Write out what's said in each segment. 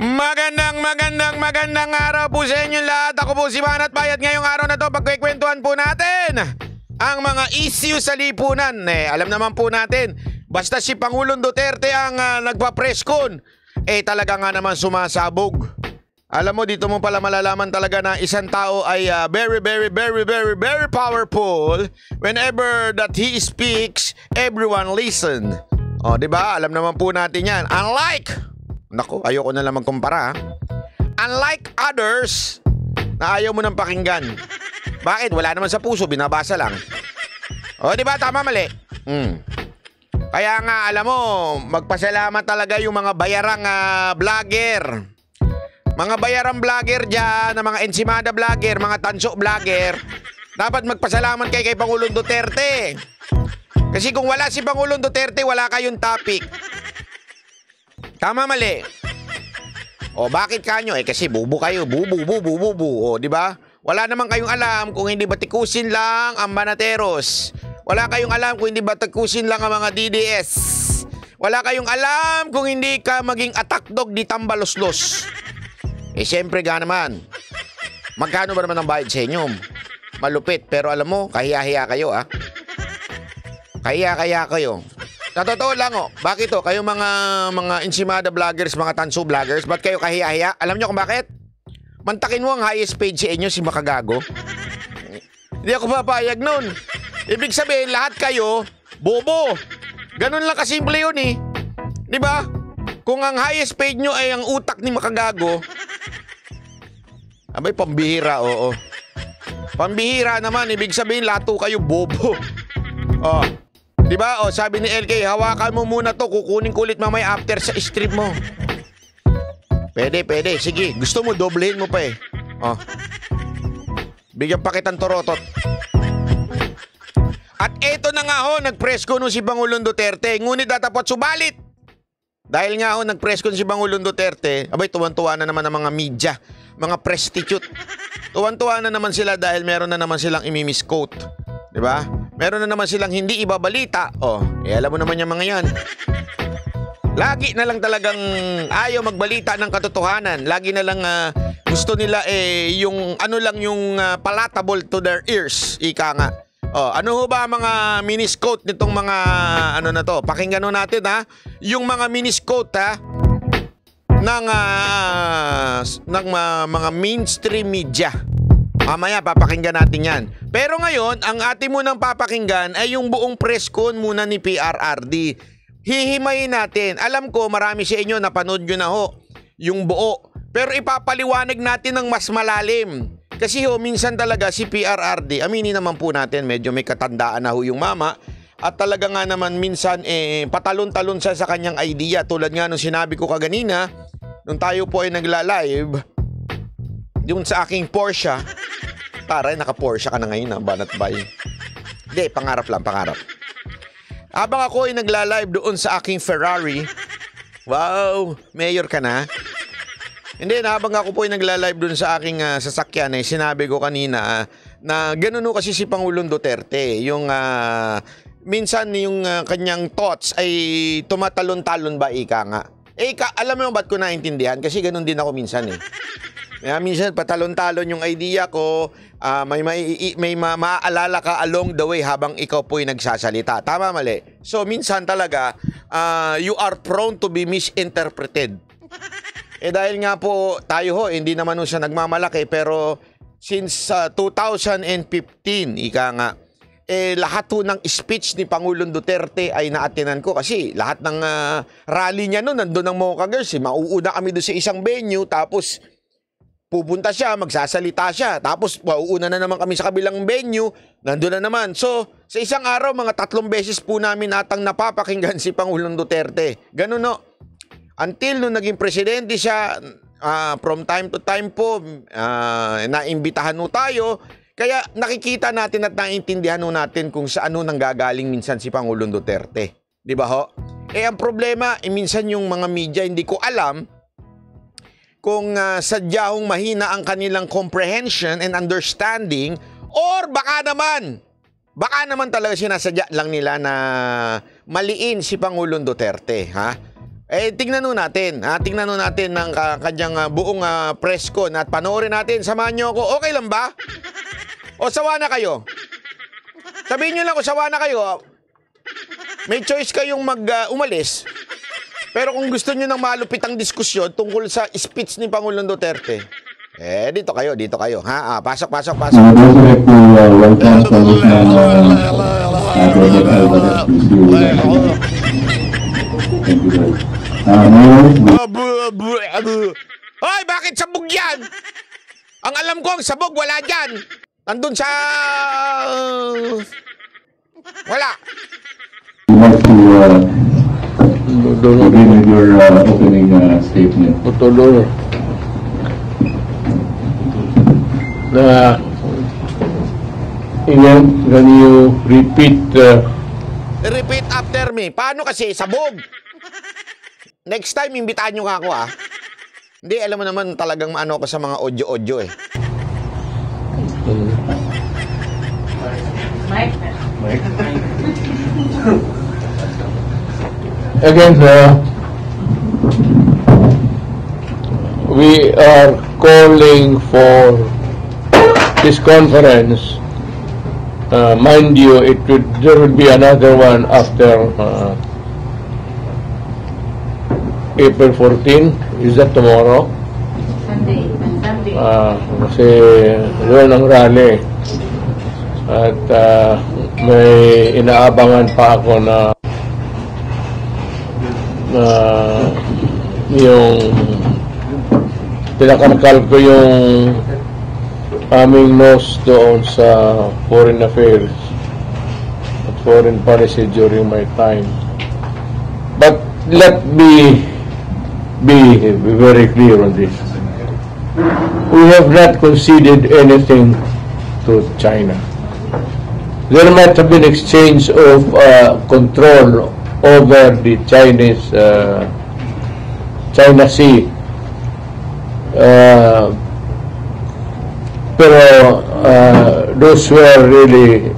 Magandang araw po sa inyo lahat. Ako po si Manat Bayat. Ngayong araw na to, pagkikwentuhan po natin ang mga issue sa lipunan. Alam naman po natin, basta si Pangulong Duterte ang nagpa-press con, talaga nga naman sumasabog. Alam mo, dito mo pala malalaman talaga na isang tao ay very, very powerful. Whenever that he speaks, everyone listen. O, diba? Alam naman po natin yan. Naku, ayoko na lang magkumpara. Unlike others na ayaw mo nang pakinggan. Bakit? Wala naman sa puso, binabasa lang. O, diba? Tama, mali. Kaya nga, alam mo, magpasalamat talaga yung mga bayarang vlogger. Mga bayarang vlogger dyan, mga ensimada vlogger, mga tanso vlogger. Dapat magpasalamat kay Pangulong Duterte. Kasi kung wala si Pangulong Duterte, wala kayong topic. Tama, mali. O, bakit kanyo? Kasi bubu kayo. Bubu. O, di ba? Wala naman kayong alam kung hindi ba tikusin lang ang manateros. Wala kayong alam kung hindi ba tikusin lang ang mga DDS. Wala kayong alam kung hindi ka maging atakdog di tambaloslos. Eh, siyempre ka naman. Magkano ba naman ang bayad sa inyo? Malupit. Pero alam mo, kahiya-hiya kayo, ah. Kahiya-hiya kayo. Sa totoo lang, oh. Bakit, oh? Kayo mga ensimada vloggers, mga tanso vloggers, ba't kayo kahiya-hiya? Alam nyo kung bakit? Mantakin mo ang highest paid sa inyo, si Makagago. Hindi ako papayag nun. Ibig sabihin, lahat kayo, bobo. Ganun lang kasimple yun, eh. Diba? Kung ang highest paid nyo ay ang utak ni Makagago, abay, pambihira, oo. Pambihira naman, ibig sabihin, lato kayo, bobo. Oh. Diba? O, sabi ni LK, hawakan mo muna to, kukunin ko ulit mamaya after sa strip mo. Pwede, sige. Gusto mo, doblehin mo pa eh. O. Bigyan pa kitang torotot. At eto na nga ho, nag-press ko nun si Pangulong Duterte. Ngunit datapot subalit. Dahil nga ho, nag-press ko nun si Pangulong Duterte, abay, tuwan-tuwa na naman ang mga media, mga prostitute. Tuwan-tuwa na naman sila dahil meron na naman silang imimisquote. Diba? Meron na naman silang hindi ibabalita. Oh, alam mo naman yung mga yan. Lagi na lang talagang ayaw magbalita ng katotohanan. Lagi na lang gusto nila yung ano lang yung palatable to their ears. Ika nga. Oh, ano ho ba ang mga miniscote nitong mga ano na to? Pakinggan ho natin, ha. Yung mga miniscote, ha, ng mga mainstream media. Mamaya, papakinggan natin yan. Pero ngayon, ang atin munang papakinggan ay yung buong press con muna ni PRRD. Hihimayin natin. Alam ko, marami sa inyo, napanood nyo na ho, yung buo. Pero ipapaliwanag natin ng mas malalim. Kasi ho, minsan talaga si PRRD, aminin naman po natin, medyo may katandaan na ho yung mama. At talaga nga naman, minsan, patalon-talon siya sa kanyang idea. Tulad nga nung sinabi ko kaganina, nung tayo po ay nagla-live, yung sa aking Porsche. Taray, naka-Porsche ka na ngayon, ha, Banat Bay. Hindi, pangarap lang, pangarap. Habang ako ay nagla-live doon sa aking Ferrari. Wow, mayor ka na. Hindi, habang ako po ay nagla-live doon sa aking sasakyan, sinabi ko kanina na ganun o kasi si Pangulong Duterte. Yung minsan yung kanyang thoughts ay tumatalon-talon ba, ika nga. Alam mo ba't ko naintindihan? Kasi ganun din ako minsan eh. Minsan patalon-talon yung idea ko, may maaalala ka along the way habang ikaw po'y nagsasalita. Tama, mali? So, minsan talaga, you are prone to be misinterpreted. Dahil nga po, tayo ho, hindi naman nun siya nagmamalaki, pero since 2015, ika nga, lahat ho ng speech ni Pangulong Duterte ay naatinan ko kasi lahat ng rally niya nun, nandun ang Mocha Girls, mauuna kami doon sa isang venue, tapos pupunta siya, magsasalita siya. Tapos, mauuna na naman kami sa kabilang venue. Nandun na naman. So, sa isang araw, mga 3 beses po namin atang napapakinggan si Pangulong Duterte. Ganun, no? Until nung naging presidente siya, from time to time po, naimbitahan ho tayo. Kaya, nakikita natin at naintindihan ho natin kung saan ho nanggagaling minsan si Pangulong Duterte. Di ba ho? Ang problema, minsan yung mga media, hindi ko alam kung sadyang mahina ang kanilang comprehension and understanding, or baka naman talaga sinasadya lang nila na maliin si Pangulong Duterte, ha? Eh, tingnan nun natin. Tingnan nun natin ng kanyang buong press con at panoorin natin. Samahan nyo ako. Okay lang ba? O sawa na kayo? Sabihin nyo lang kung sawa na kayo. May choice kayong mag-umalis. Pero kung gusto nyo ng malupit ang diskusyon tungkol sa speech ni Pangulong Duterte, eh, dito kayo, dito kayo. Ha? Pasok, pasok, pasok. Ay, bakit sabog yan? Ang alam ko, ang sabog, wala dyan. Nandun sa... wala. I'd like to begin with your opening statement. Can you repeat? Repeat after me. Paano kasi? Sabog. Next time, imbitahan nyo ka ako, ah. Hindi, alam mo naman talagang maano ako sa mga audio-audio, eh. Mike? Mike? Again, sir, we are calling for this conference. Mind you, there would be another one after... April 14, is that tomorrow? Sunday, Sunday. Kasi yun ang rally. At may inaabangan pa ako na yung tinakalkal ko yung aming nose doon sa foreign affairs at foreign policy during my time. But let me be very clear on this. We have not conceded anything to China. There might have been exchange of control over the Chinese China Sea, pero those were really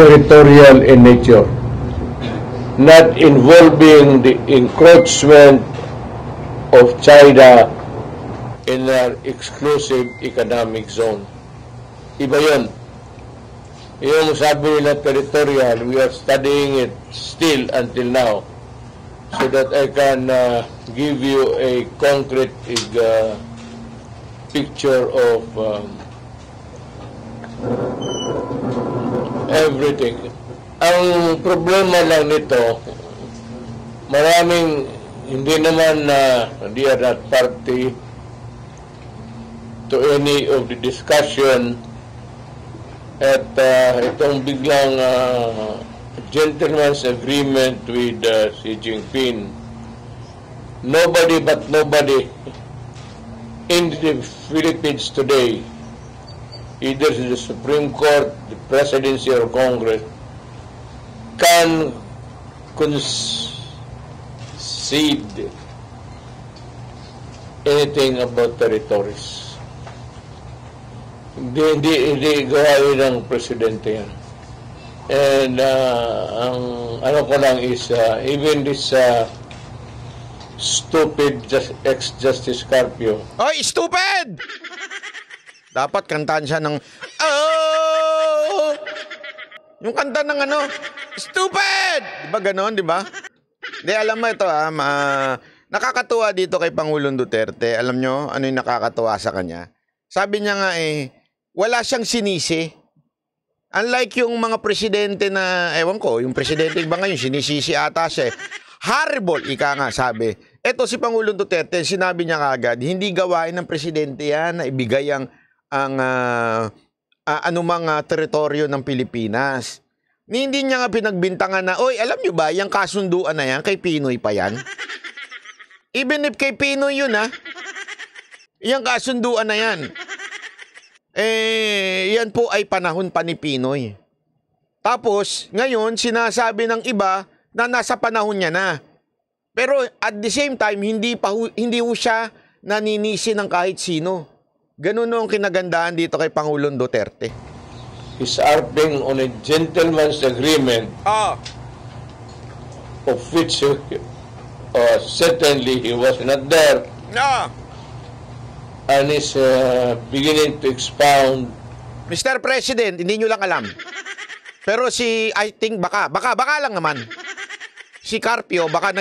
territorial in nature, not involving the encroachment of China in our exclusive economic zone. Iba yun. Yung sabi nila territorial, we are studying it still until now so that I can give you a concrete picture of everything. Ang problema lang nito, maraming hindi naman na they are not party to any of the discussion at itong biglang gentleman's agreement with Xi Jinping. Nobody but nobody in the Philippines today, either the Supreme Court, the Presidency, or Congress, can concede anything about territories. Hindi gawain ng presidente yan. And ang ano ko lang is even this stupid ex-Justice Carpio. Ay, stupid! Dapat kantaan siya ng oh! Yung kanta ng ano, stupid! Diba ganon, diba? Di, alam mo ito, nakakatuwa dito kay Pangulong Duterte. Alam nyo, ano yung nakakatuwa sa kanya? Sabi niya nga eh, wala siyang sinisi. Unlike yung mga presidente na, ewan ko, yung presidente ba ngayon, sinisisi ata siya eh. Horrible, ika nga sabi. Ito si Pangulong Duterte, sinabi niya kagad, hindi gawain ng presidente yan na ibigay anumang teritoryo ng Pilipinas. Hindi niya nga pinagbintangan na, oy, alam nyo ba, yung kasunduan na yan, kay Pinoy pa yan. Even if kay Pinoy yun, ha? Yung kasunduan na yan. Eh, yan po ay panahon pa ni Pinoy. Tapos, ngayon, sinasabi ng iba na nasa panahon niya na. Pero at the same time, hindi siya naninisi ng kahit sino. Ganun ang kinagandaan dito kay Pangulong Duterte. He's harping on a gentleman's agreement of which certainly he was not there. No. And is beginning to expound. Mr. President, hindi nyo lang alam. Pero si, I think, baka lang naman. Si Carpio, baka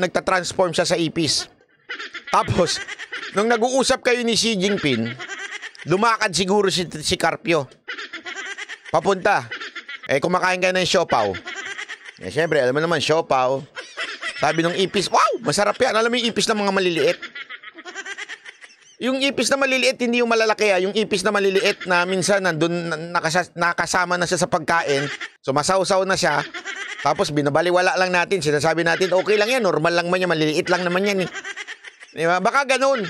nagtatransform siya sa ipis. Tapos, nung nag-uusap kayo ni Xi Jinping, lumakad siguro si Carpio. Papunta. Eh, kumakain kayo ng siopaw. Eh, siyempre, alam mo naman, siopaw. Sabi ng ipis, wow, masarap yan. Alam mo yung ipis ng mga maliliit. Yung ipis na maliliit, hindi yung malalaki ha. Yung ipis na maliliit na minsan nandun nakasama na siya sa pagkain. So masaw-saw na siya. Tapos binabaliwala lang natin. Sinasabi natin, okay lang yan. Normal lang man yan. Maliliit lang naman yan eh. Diba? Baka ganun.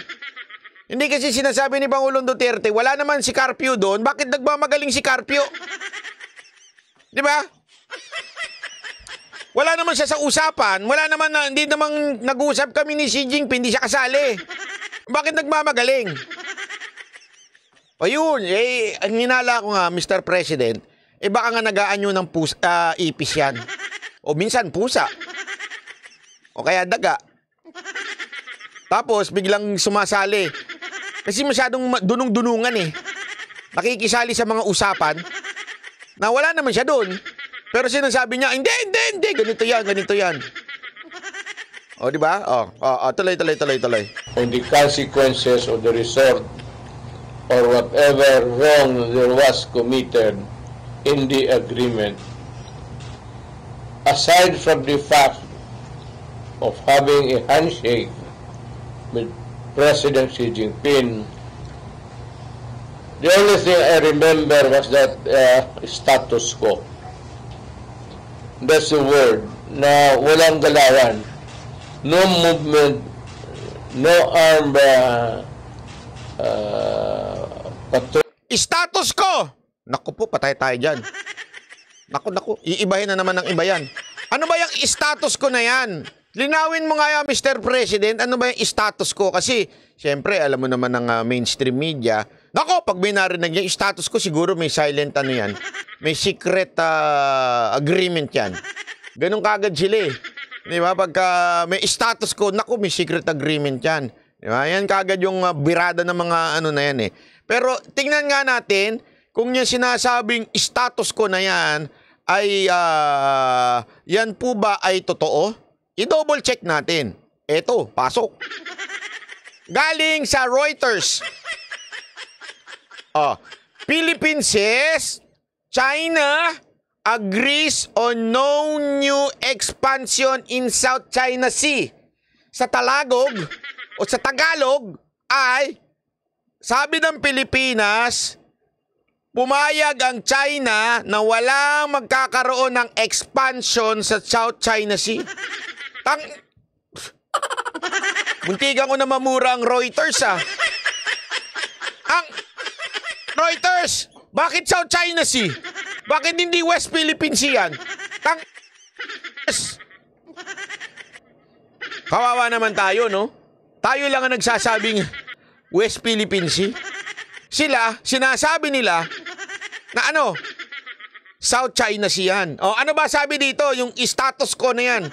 Hindi kasi sinasabi ni Pangulong Duterte, wala naman si Carpio doon. Bakit nagmamagaling si Carpio? Diba? Wala naman siya sa usapan. Wala naman, hindi naman nag-uusap kami ni Xi Jinping. Hindi siya kasali. Bakit nagmamagaling? O yun, eh, ang hinala ko nga, Mr. President, eh baka nga nagaan yun ng pusa, ipis yan. O minsan pusa. O kaya daga. Tapos biglang sumasali. Kasi masyadong dunung-dunungan eh. Nakikisali sa mga usapan na wala naman siya doon. Pero sinasabi niya, hindi, ganito yan. O, di ba? Tuloy. On the consequences of the resort or whatever wrong there was committed in the agreement, aside from the fact of having a handshake with President Xi Jinping, the only thing I remember was that status quo. That's the word, na walang galawan. No movement, no armed patrol. Status ko! Naku po, patay tayo dyan. Naku, iibahin na naman ng iba yan. Ano ba yung status ko na yan? Linawin mo nga yan, Mr. President, ano ba yung status ko? Kasi, siyempre, alam mo naman ng mainstream media. Naku, pag may narinig yung status ko, siguro may silent ano yan. May secret agreement yan. Ganun kagad sila eh. Di ba? Pagka may status ko, naku, may secret agreement yan. Di ba? Yan kagad yung birada ng mga ano na yan eh. Pero tingnan nga natin kung yung sinasabing status ko na yan ay yan po ba ay totoo? I-double check natin. Eto, pasok. Galing sa Reuters. Oh, Philippines says China agrees on no new expansion in South China Sea. Sa Tagalog o sa Tagalog ay sabi ng Pilipinas, pumayag ang China na walang magkakaroon ng expansion sa South China Sea. Muntikan ko na mamura ang Reuters ah. Ang Reuters, bakit South China Sea? Bakit hindi West Philippine Sea yan? Kawawa naman tayo, no? Tayo lang ang nagsasabing West Philippine Sea. Sila, sinasabi nila na ano, South China Sea yan. O, ano ba sabi dito? Yung status ko na yan.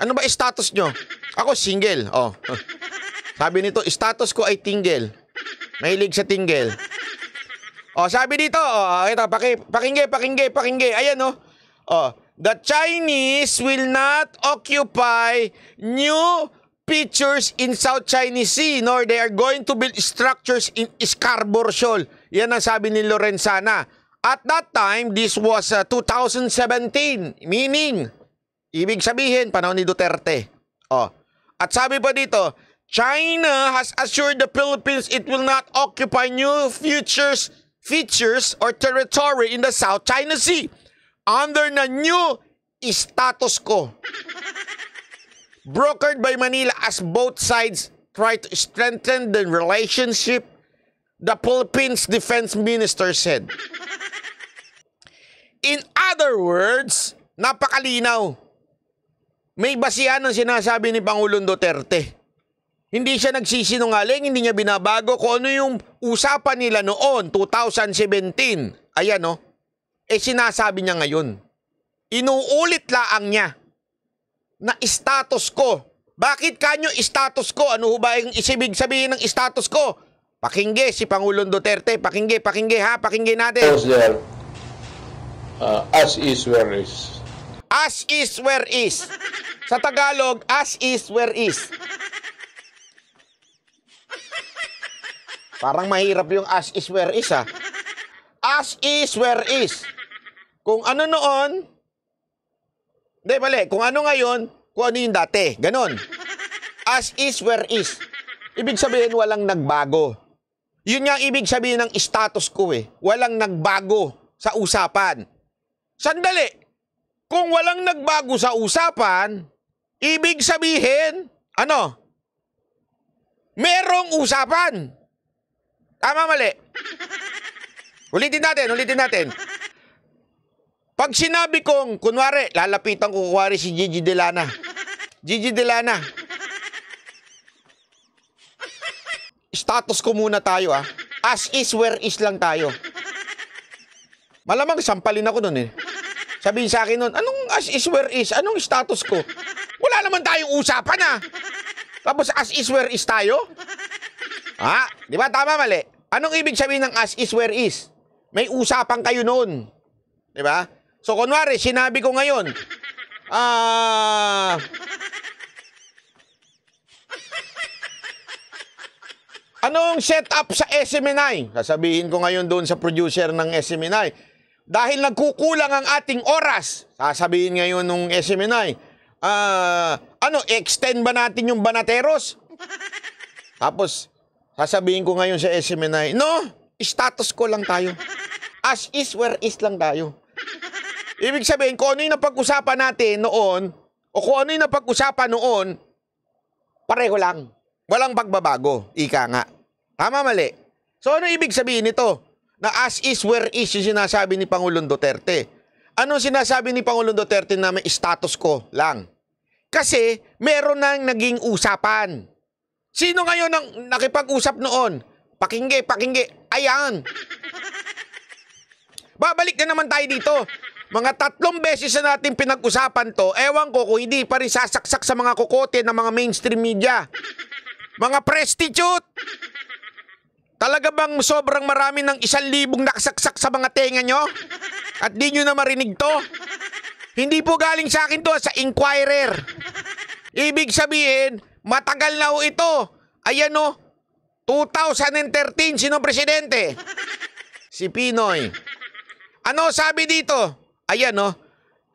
Ano ba status nyo? Ako single. O. Sabi nito, status ko ay tingle. Mahilig sa tingle. Oh, sabi dito, oh, ito, pakingge. Ayan, oh. Oh, the Chinese will not occupy new features in South China Sea, nor they are going to build structures in Scarborough Shoal. Yan ang sabi ni Lorenzana. At that time, this was 2017, meaning, ibig sabihin, panahon ni Duterte. Oh, at sabi pa dito, China has assured the Philippines it will not occupy new features or territory in the South China Sea under the new status quo brokered by Manila as both sides try to strengthen the relationship, the Philippines defense minister said. In other words, napakalinaw. May basihan ang sinasabi ni Pangulong Duterte. Hindi siya nagsisinungaling, hindi niya binabago kung ano yung usapan nila noon, 2017. Ayan o. Eh sinasabi niya ngayon. Inuulit laang niya. na status quo. Bakit kanyo status quo? Ano ba yung isibig sabihin ng status quo? Pakingge si Pangulong Duterte. Pakingge, pakingge ha. Pakingge natin. As is where is. As is where is. Sa Tagalog, as is where is. Parang mahirap yung as is where is ha. As is where is. Kung ano noon, hindi bali, kung ano ngayon, kung ano yung dati, ganon. As is where is. Ibig sabihin walang nagbago. Yun nga ibig sabihin ng status quo eh. Walang nagbago sa usapan. Sandali, kung walang nagbago sa usapan, ibig sabihin, ano? Merong usapan. Tama mali. Ulitin natin. Pag sinabi kong, kunwari, lalapitan ko kuwari si Gigi De Lana. Status ko muna tayo ah. As is, where is lang tayo. Malamang sampalin ako nun eh. Sabihin sa akin nun, anong as is, where is? Anong status ko? Wala naman tayong usapan ah. Tapos as is, where is tayo? Ha? Di ba? Tama mali. Anong ibig sabihin ng as is, where is? May usapan kayo noon. Di ba? So, kunwari, sinabi ko ngayon, anong setup sa SMNI? Sasabihin ko ngayon doon sa producer ng SMNI, dahil nagkukulang ang ating oras, sasabihin ngayon nung SMNI, extend ba natin yung banateros? Tapos, sasabihin ko ngayon sa SMNI, no, status ko lang tayo. As is, where is lang tayo. Ibig sabihin, kung ano yung napag-usapan natin noon, o kung ano yung napag-usapan noon, pareho lang. Walang pagbabago. Ika nga. Tama mali. So ano ibig sabihin nito? Na as is, where is yung sinasabi ni Pangulong Duterte. Anong sinasabi ni Pangulong Duterte na may status quo lang? Kasi meron nang naging usapan. Sino ngayon ang nakipag-usap noon? Pakingge. Ayan. Babalik na naman tayo dito. Mga 3 beses na natin pinag-usapan to. Ewan ko kung hindi pa rin sasaksak sa mga kokote ng mga mainstream media. Mga prostitute. Talaga bang sobrang marami ng 1,000 nakasaksak sa mga tenga nyo? At di nyo na marinig to? Hindi po galing sa akin to, sa Inquirer. Ibig sabihin, matagal na ho ito. Ayan o, 2013, sino presidente? Si Pinoy. Ano sabi dito? Ayan oh.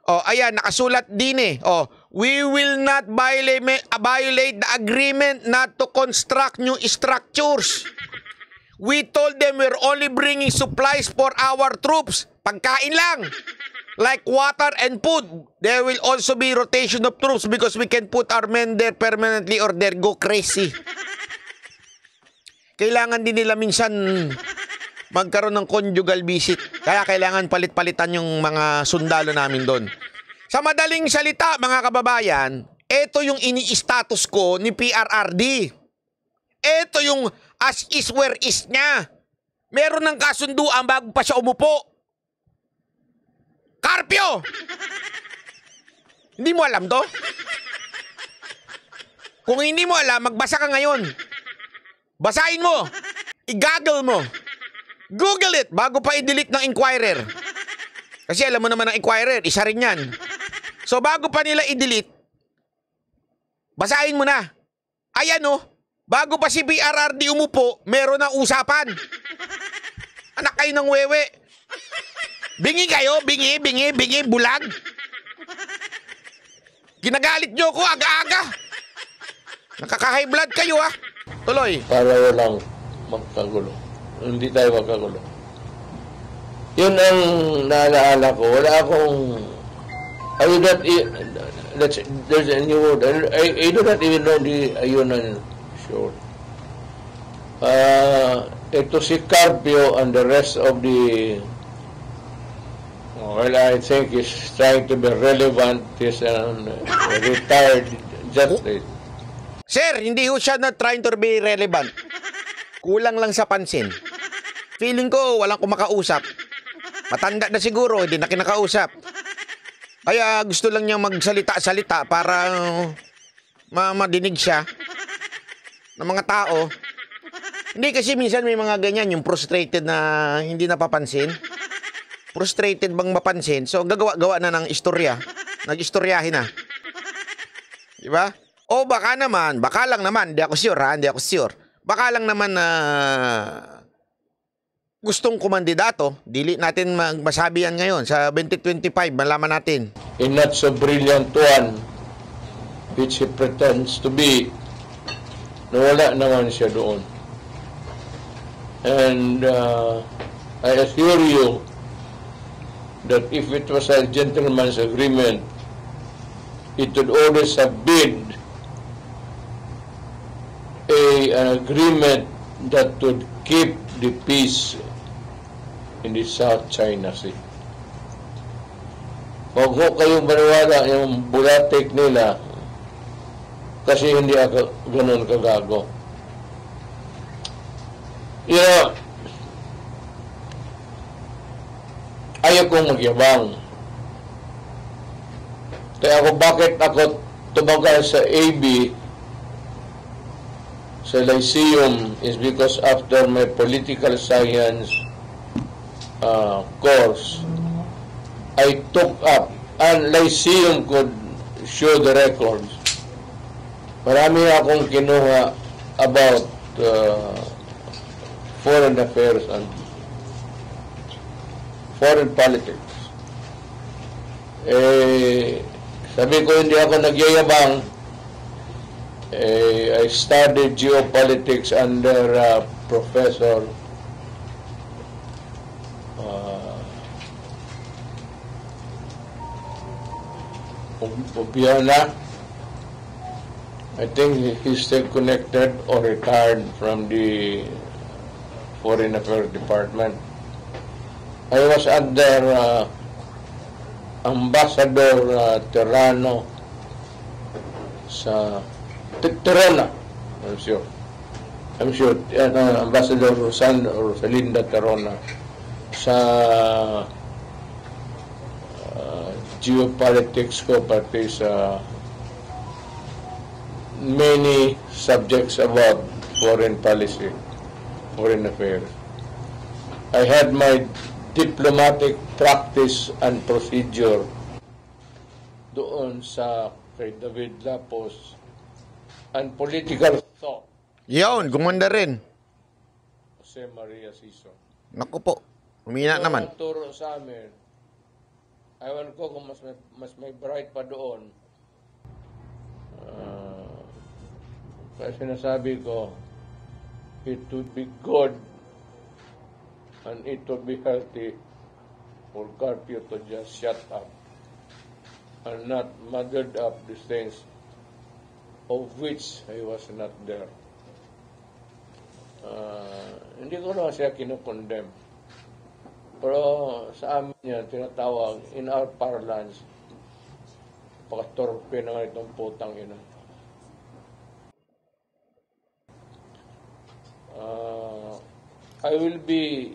Oh, ayan nakasulat din eh. Oh, we will not violate the agreement not to construct new structures. We told them we're only bringing supplies for our troops. Pagkain lang. Like water and food. There will also be rotation of troops because we can put our men there permanently or they'll go crazy. Kailangan din nila minsan magkaroon ng conjugal visit. Kaya kailangan palit-palitan yung mga sundalo namin doon. Sa madaling salita, mga kababayan, ito yung ini-status ko ni PRRD. Ito yung as is where is niya. Meron ng kasunduan bago pa siya umupo. Carpio! Hindi mo alam to? Kung hindi mo alam, magbasa ka ngayon. Basahin mo. I-google mo. Google it bago pa i-delete ng Inquirer. Kasi alam mo naman ang Inquirer, isa rin yan. So bago pa nila i-delete, basahin mo na. Ayan o, bago pa si PRRD umupo, meron na usapan. Anak kayo ng wewe. Bingi kayo, bingi, bulag. Ginagalit nyo ko, aga-aga. Nakaka-high blood kayo ha. Tuloy. Para walang magkagulo. Hindi tayo magkagulo. Yun ang naalala ko. Wala akong... There's a new word. I do not even know the Ayungin Shoal. Ito si Carpio and the rest of the... Well, I think he's trying to be relevant. He's retired justice. Sir, hindi ho siya not trying to be relevant. Kulang lang sa pansin. Feeling ko, walang kumakausap. Matanda na siguro, hindi na kinakausap. Kaya gusto lang niya magsalita-salita para madinig siya ng mga tao. Hindi kasi minsan may mga ganyan, yung frustrated na hindi napapansin. Frustrated bang mapansin? So gagawa-gawa na ng istorya. Nag-istoryahin na. Diba? O baka naman, baka lang naman na gustong kumandidato, dili natin masabi yan ngayon. Sa 2025, malaman natin. In not so brilliant one, which he pretends to be, nawala naman siya doon. And I assure you that if it was a gentleman's agreement, it would always have been an agreement that would keep the peace in the South China Sea. Huwag mo kayong maniwala yung bulatik nila kasi hindi ako ganun kagago. You know, ayaw kong magyabang. Kaya ako, bakit ako tumagal sa AB, sa Lyceum, is because after my political science course, I took up, and Lyceum could show the records. Marami akong kinuha about foreign affairs and foreign politics. Eh, sabi ko hindi ako nagyayabang. I studied geopolitics under Professor Obiana. I think he's still connected or retired from the Foreign Affairs Department. I was under Ambassador Terrano sa Terrona. I'm sure. Ambassador Rosalinda Terrona sa geopolitics ko, pati sa many subjects about foreign policy, foreign affairs. I had my diplomatic practice and procedure doon sa kay David Lapos and political thought. Yun, gumanda rin. Jose Maria Siso. Naku po, humina naman. Ang turo sa amin, ayawan ko kung mas may bright pa doon. Kaya sinasabi ko, it would be good and it would be healthy for Carpio to just shut up and not muddled up these things of which I was not there. Hindi ko na siya kinukondem. Pero sa amin niya, tinatawag, in our parlance, pakatorpe na itong putang ina. I will be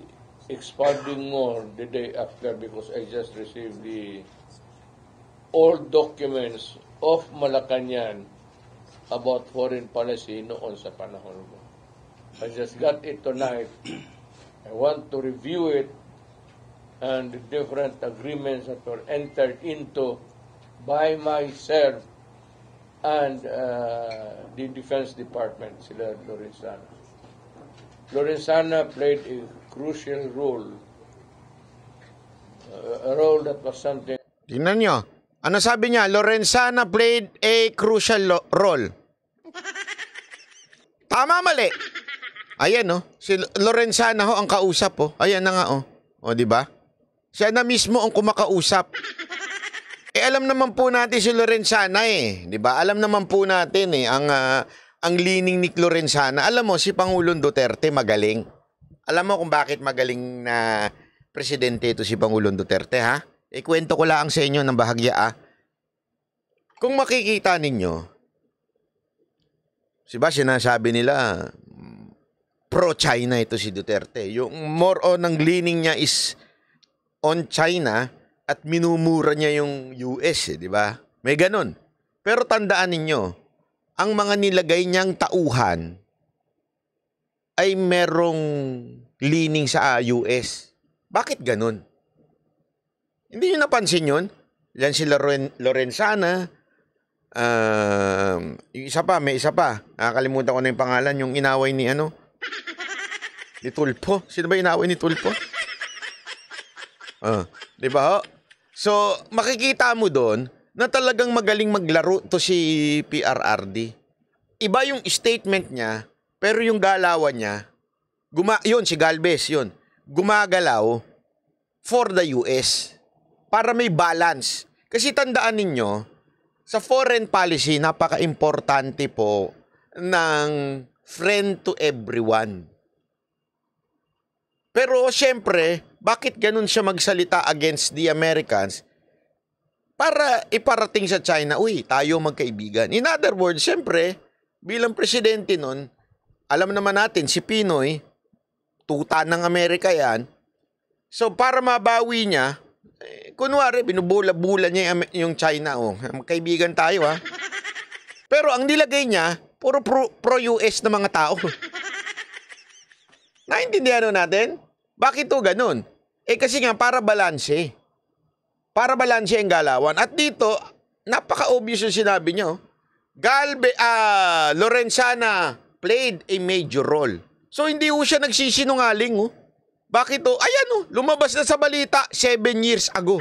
expanding more the day after because I just received the old documents of Malacanang about foreign policy noon sa panahon ko. I just got it tonight. I want to review it and the different agreements that were entered into by myself and the Defense Department, sila Lorenzana. Lorenzana played a crucial role. A role that was something... Tingnan nyo. Ano sabi niya? Lorenzana played a crucial role. Tama, mali. Ayan, oh. Si Lorenzana, ho, ang kausap, oh. Ayan na nga, oh. O, diba? Siya na mismo ang kumakausap. Eh, alam naman po natin si Lorenzana, eh. Diba? Alam naman po natin, eh. Ang leaning ni Lorenzana, alam mo, si Pangulong Duterte magaling. Alam mo kung bakit magaling na presidente ito si Pangulong Duterte, ha? Ikwento ko lang sa inyo ng bahagya, ah. Kung makikita ninyo, siba sinasabi nila, pro-China ito si Duterte. Yung more on ang leaning niya is on China, at minumura niya yung US, di ba? May ganun. Pero tandaan ninyo, ang mga nilagay niyang tauhan ay merong leaning sa US. Bakit ganun? Hindi nyo napansin yun? Yan si Lorenzana. Isa pa, may isa pa. Nakakalimutan ko na yung pangalan. Yung inaway ni ano? Ni Tulpo. Sino ba inaway ni Tulpo? Diba ho? So, makikita mo doon na talagang magaling maglaro to si PRRD. Iba yung statement niya, pero yung galawan niya, yun, si Galvez, yun, gumagalaw for the US para may balance. Kasi tandaan ninyo, sa foreign policy, napaka-importante po ng friend to everyone. Pero siyempre, bakit ganun siya magsalita against the Americans para iparating sa China, uy, tayo magkaibigan. In other words, siyempre, bilang presidente nun, alam naman natin, si Pinoy, tuta ng Amerika yan. So, para mabawi niya, kunwari, binubula-bula niya yung China. Oh, magkaibigan tayo, ha? Pero ang nilagay niya, puro pro-US na mga tao. Naintindihan natin? Bakit to ganun? Eh kasi nga, para balanse. Para balanse ang galawan. At dito, napaka-obvious yung sinabi niyo. Lorenzana played a major role. So, hindi ho siya nagsisinungaling, oh. Bakit to? Ayan o, lumabas na sa balita 7 years ago.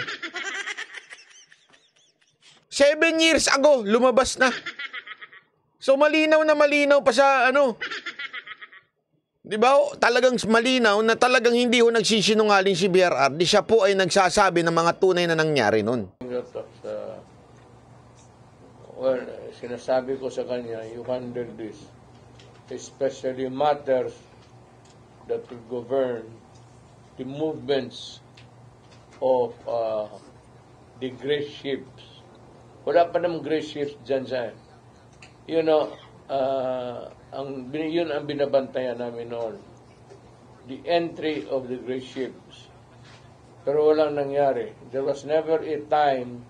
7 years ago, lumabas na. So malinaw na malinaw pa sa ano. 'Di ba? Talagang malinaw na talagang hindi ho nagsisinungaling si BRRD. Siya po ay nagsasabi ng mga tunay na nangyari noon. Well, sinasabi ko sa kanya, you handle this, especially matters that will govern the movements of the great ships. Wala pa namang great ships dyan saan. You know, yun ang binabantayan namin noon. The entry of the great ships. Pero walang nangyari. There was never a time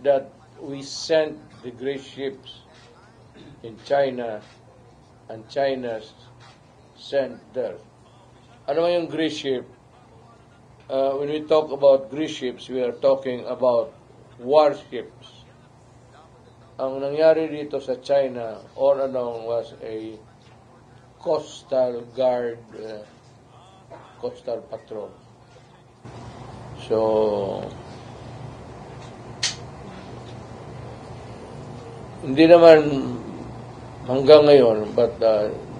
that we sent the great ships in China and China's sent there. Ano yung great ship? When we talk about great ships, we are talking about warships. Ang nangyari dito sa China, all along was a coastal guard, coastal patrol. So, hindi naman hanggang ngayon, but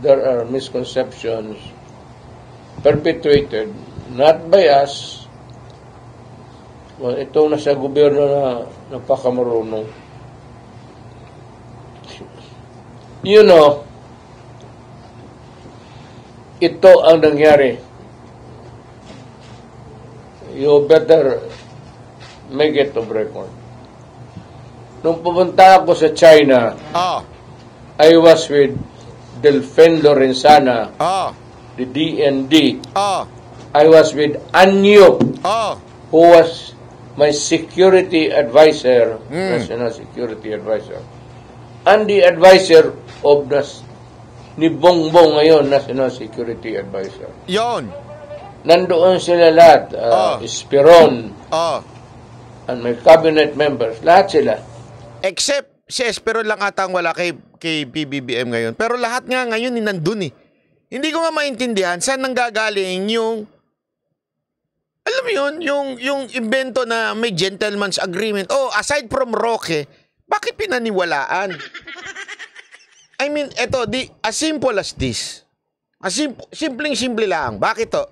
there are misconceptions perpetuated, not by us. Well, itong nasa gobyerno na napakamarunong. You know, ito ang nangyari. You better make it to record. Nung pumunta ako sa China, I was with Delfin Lorenzana, the DND. I was with Anyop, who was my security advisor, national security advisor, and the advisor of ni Bongbong ngayon, national security advisor. Yon. Nandoon sila lahat, Esperon, and my cabinet members, lahat sila. Except si Esperon lang ata ang wala kay PBBM ngayon. Pero lahat nga ngayon nandun eh. Hindi ko nga maintindihan saan nanggagaling yung, alam yun, yung invento na may gentleman's agreement. Oh, aside from Roque, bakit pinaniwalaan? I mean, eto, as simple as this. Simpleng-simple lang. Bakit to?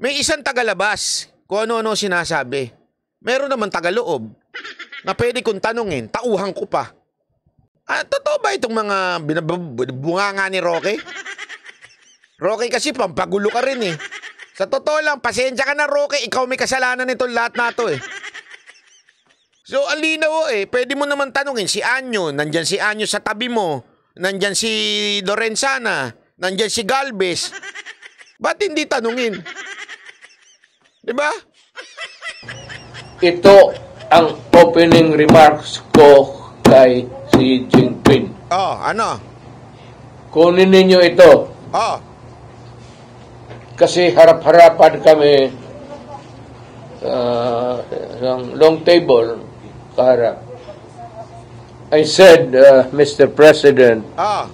May isang tagalabas kung ano-ano sinasabi. Meron naman tagaloob na pwede kong tanungin, tauhan ko pa. Totoo ba itong mga binabunganga ni Roque? Roque kasi pampagulo ka rin eh. Sa totoo lang, pasensya ka na Roque, ikaw may kasalanan itong lahat na to eh. So, ang linaw eh, pwede mo naman tanungin si Anyo, nandyan si Anyo sa tabi mo, nandyan si Lorenzana, nandyan si Galvez. Ba't hindi tanungin? Diba? Ito ang opening remarks ko kay Xi Jinping. Oh, ano? Kunin ninyo ito. Oh. Kasi harap-harapan kami ng long table kaharap. I said, Mr. President, oh,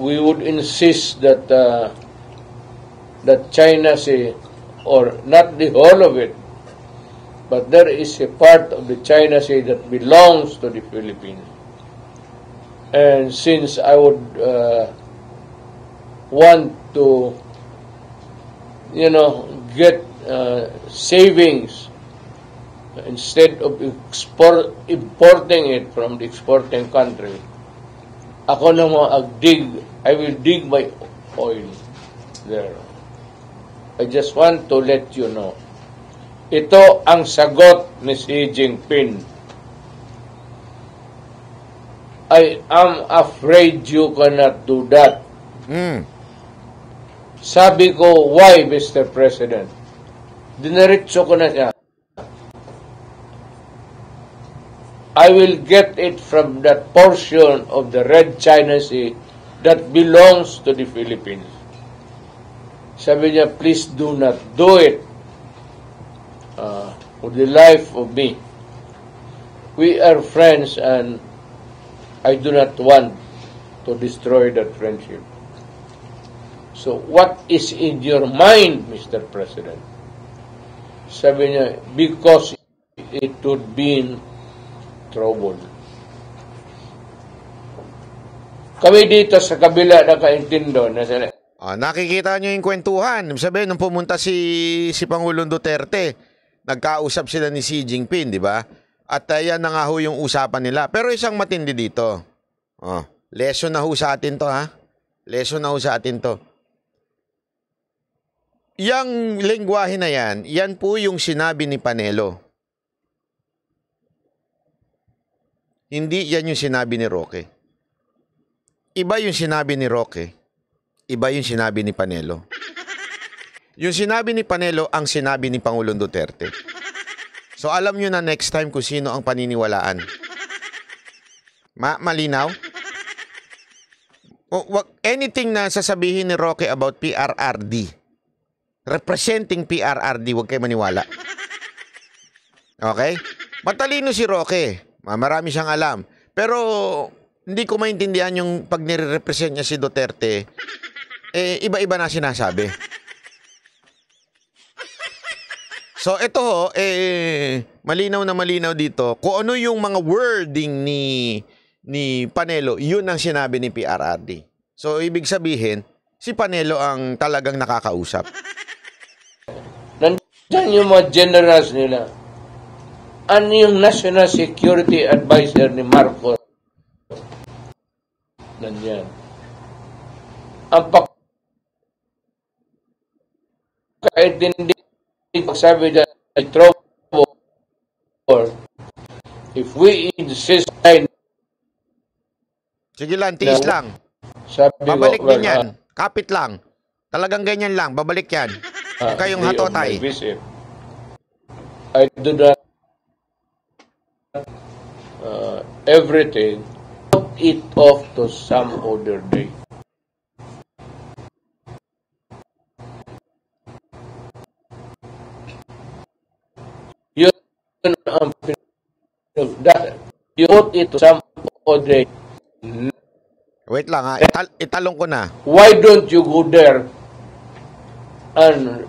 we would insist that that China Sea, or not the whole of it, but there is a part of the China Sea that belongs to the Philippines. And since I would want to, you know, get savings instead of importing it from the exporting country, ako na I will dig my oil there. I just want to let you know. Ito ang sagot ni Xi Jinping. I am afraid you cannot do that. Mm. Sabi ko, why, Mr. President? Dinaritso ko na siya. I will get it from that portion of the Red China Sea that belongs to the Philippines. Sabi niya, please do not do it for the life of me. We are friends and I do not want to destroy that friendship. So what is in your mind, Mr. President? Sabi niya, because it would be trouble. Kami dito sa kabila nakaintindo na sila. Nakikita nyo yung kwentuhan. Sabihin, nung pumunta si Pangulong Duterte, nagkausap sila ni Xi Jinping, di ba? At yan na nga ho yung usapan nila. Pero isang matindi dito. Oh, lesson na ho sa atin to, ha? Lesson na ho sa atin to. Yang lengguwahe na yan, yan po yung sinabi ni Panelo. Hindi yan yung sinabi ni Roque. Iba yung sinabi ni Roque. Iba yung sinabi ni Panelo. Yung sinabi ni Panelo ang sinabi ni Pangulong Duterte. So alam nyo na next time kung sino ang paniniwalaan. Malinaw? Anything na sasabihin ni Roque about PRRD, representing PRRD, huwag kayo maniwala. Okay? Matalino si Roque. Marami siyang alam. Pero hindi ko maintindihan yung pag nire-represent niya si Duterte, eh, iba-iba na sinasabi. So, ito ho, malinaw na malinaw dito. Kung ano yung mga wording ni Panelo, yun ang sinabi ni PRRD. So, ibig sabihin, si Panelo ang talagang nakakausap. Nandiyan yung mga generals nila. Ano yung National Security Advisor ni Marcos? Nandiyan. Ang kahit hindi sabi na trouble, if we insist na sige lang, tiis lang. Babalik din yan. Kapit lang. Talagang ganyan lang. Babalik yan. Kayong hatotay. I do not everything, put it off to some other day. You put it to some other day. Wait lang ha, italong ko na. Why don't you go there and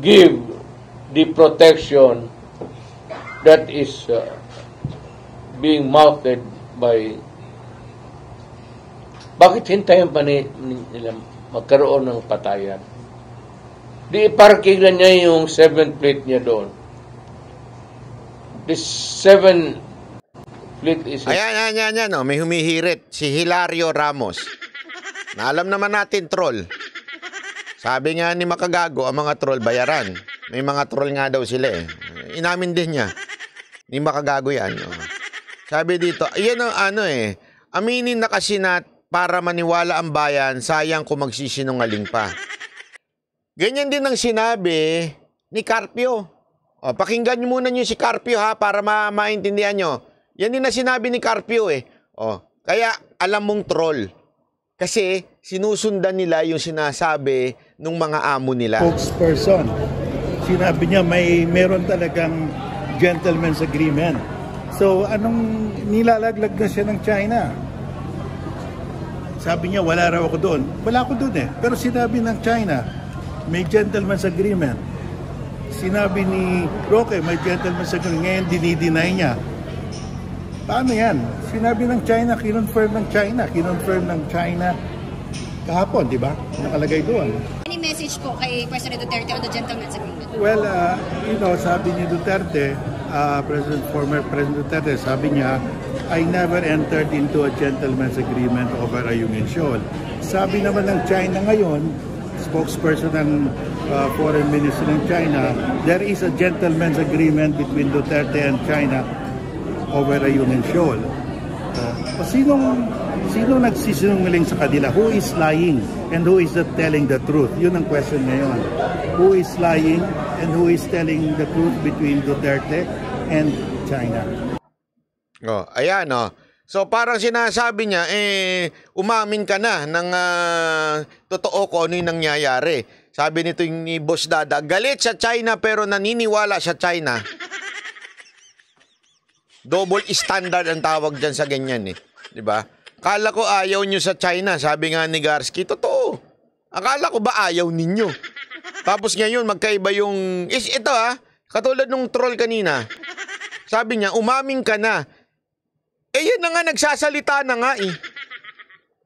give the protection that is being mounted by... Bakit hintayin pa nila magkaroon ng patayan? Di parking na niya yung 7th plate niya doon. This 7th plate is... Ayan, no? May humihirit. Si Hilario Ramos. Na alam naman natin, troll. Sabi nga ni Makagago, ang mga troll bayaran. May mga troll nga daw sila eh. Inamin din niya. Ni Makagago yan, no? Sabi dito, yan ang ano eh, aminin na kasi na para maniwala ang bayan, sayang kung magsisinungaling pa. Ganyan din ang sinabi ni Carpio. O, pakinggan nyo muna nyo si Carpio ha, para maintindihan nyo. Yan din na sinabi ni Carpio eh. O, kaya alam mong troll. Kasi sinusundan nila yung sinasabi ng mga amo nila. Spokesperson, sinabi niya meron talagang gentleman's agreement. So anong nilalaglag na siya ng China? Sabi niya wala raw ako doon. Wala ako doon eh. Pero sinabi ng China, may gentleman's agreement. Sinabi ni Roque, may gentleman's agreement. Ngayon dinideny niya. Paano yan? Sinabi ng China, kinonfirm ng China kahapon, di ba? Nakalagay doon. Any message po kay President Duterte on the gentleman's agreement? Well, you know, sabi ni Duterte, former President Duterte, sabi niya, I never entered into a gentleman's agreement over Ayungin Shoal. Sabi naman ng China ngayon, spokesperson ng foreign minister ng China, there is a gentleman's agreement between Duterte and China over Ayungin Shoal. Sino nagsisinungaling sa kanila? Who is lying and who is not telling the truth? Yun ang question ngayon. Who is lying and who is telling the truth between Duterte and China? Oh, ayan oh. So parang sinasabi niya, eh, umamin ka na ng totoo ko ano yung nangyayari. Sabi nito yung ni Boss Dada, galit sa China pero naniniwala sa China. Double standard ang tawag dyan sa ganyan eh. Diba? Akala ko ayaw nyo sa China, sabi nga ni Garski. Totoo. Akala ko ba ayaw ninyo? Tapos ngayon magkaiba yung... Ito ha, katulad nung troll kanina. Sabi niya, umamin ka na. Eh yan na nga, nagsasalita na nga eh.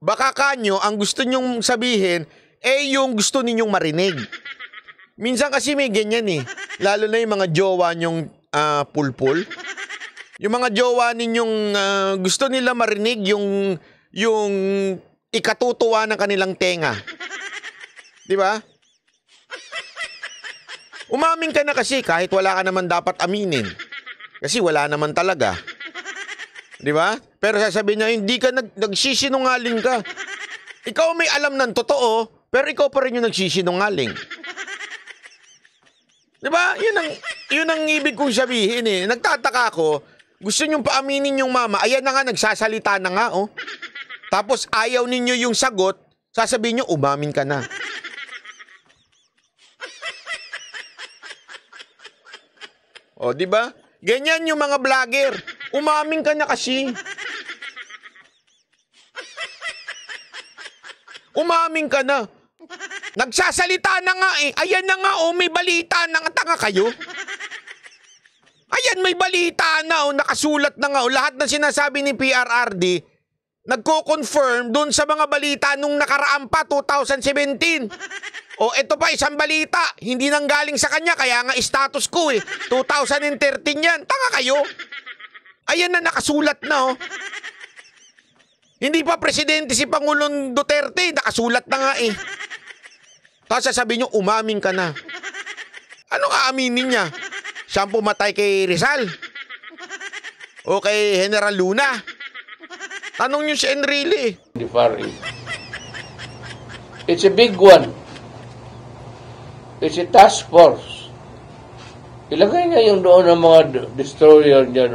Baka kanyo, ang gusto nyong sabihin, eh yung gusto ninyong marinig. Minsan kasi may ganyan eh. Lalo na yung mga jowa nyong pulpul. Yung mga jowa ninyong gusto nila marinig yung ikatutuwa ng kanilang tenga. Di ba? Umamin ka na kasi kahit wala ka naman dapat aminin. Kasi wala naman talaga. Di ba? Pero sasabihin niya, hindi ka nagsisinungaling ka. Ikaw may alam ng totoo, pero ikaw pa rin yung nagsisinungaling. Di ba? Yun ang ibig kong sabihin eh. Nagtataka ako. Gusto nyong paaminin yung mama, ayan na nga, nagsasalita na nga, oh. Tapos ayaw ninyo yung sagot, sasabihin nyo, umamin ka na. O, oh, di ba? Ganyan yung mga vlogger. Umamin ka na kasi. Umamin ka na. Nagsasalita na nga eh. Ayan na nga, oh, may balita na nga, tanga kayo. Ayan, may balita na o, nakasulat na nga o, lahat na sinasabi ni PRRD, nagko-confirm doon sa mga balita nung nakaraan pa, 2017. O, ito pa, isang balita, hindi nang galing sa kanya, kaya nga status ko eh, 2013 yan, tanga kayo. Ayan na, nakasulat na o. Hindi pa presidente si Pangulong Duterte, nakasulat na nga eh. Tapos sasabihin nyo, umamin ka na. Anong aaminin niya? Siyang pumatay kay Rizal o kay General Luna? Tanong nyo si Enrile. It's a big one. It's a task force. Ilagay niya yung doon ng mga destroyer dyan.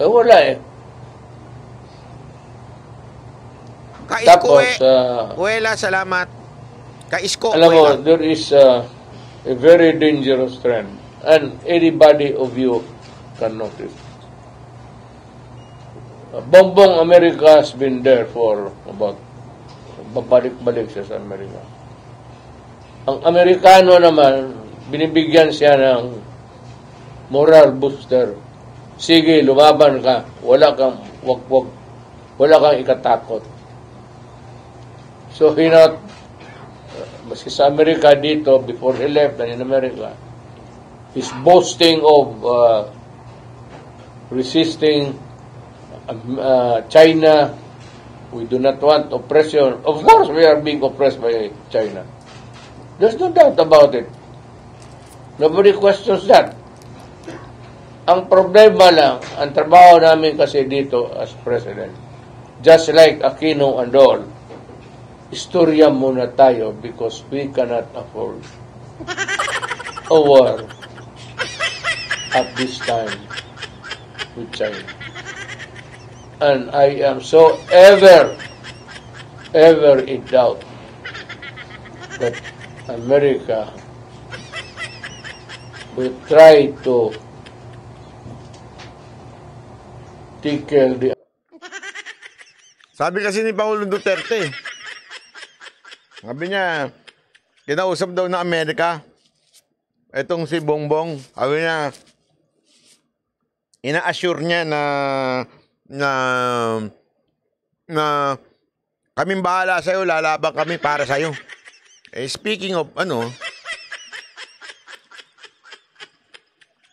Eh wala eh. Tapos, Kuwela, salamat. Kaisko, alam mo, there is a very dangerous trend, and anybody of you can notice. Bongbong America has been there for about, babalik-balik siya sa Amerika. Ang Amerikano naman, binibigyan siya ng moral booster. Sige, lumaban ka, wala kang wakwag, wala kang ikatakot. So he not, maski sa Amerika dito, before he left and in America, he's boasting of resisting China. We do not want oppression. Of course, we are being oppressed by China. There's no doubt about it. Nobody questions that. Ang problema lang, ang trabaho namin kasi dito as president, just like Aquino and all, istorya muna tayo because we cannot afford a war at this time with China. And I am so ever in doubt that America will try to tickle the... Sabi kasi ni Pangulong Duterte, sabi niya, kinausap daw na Amerika, itong si Bongbong, sabi niya, ina-assure niya na kaming bahala sa'yo, lalaban kami para sa'yo. Eh, speaking of ano,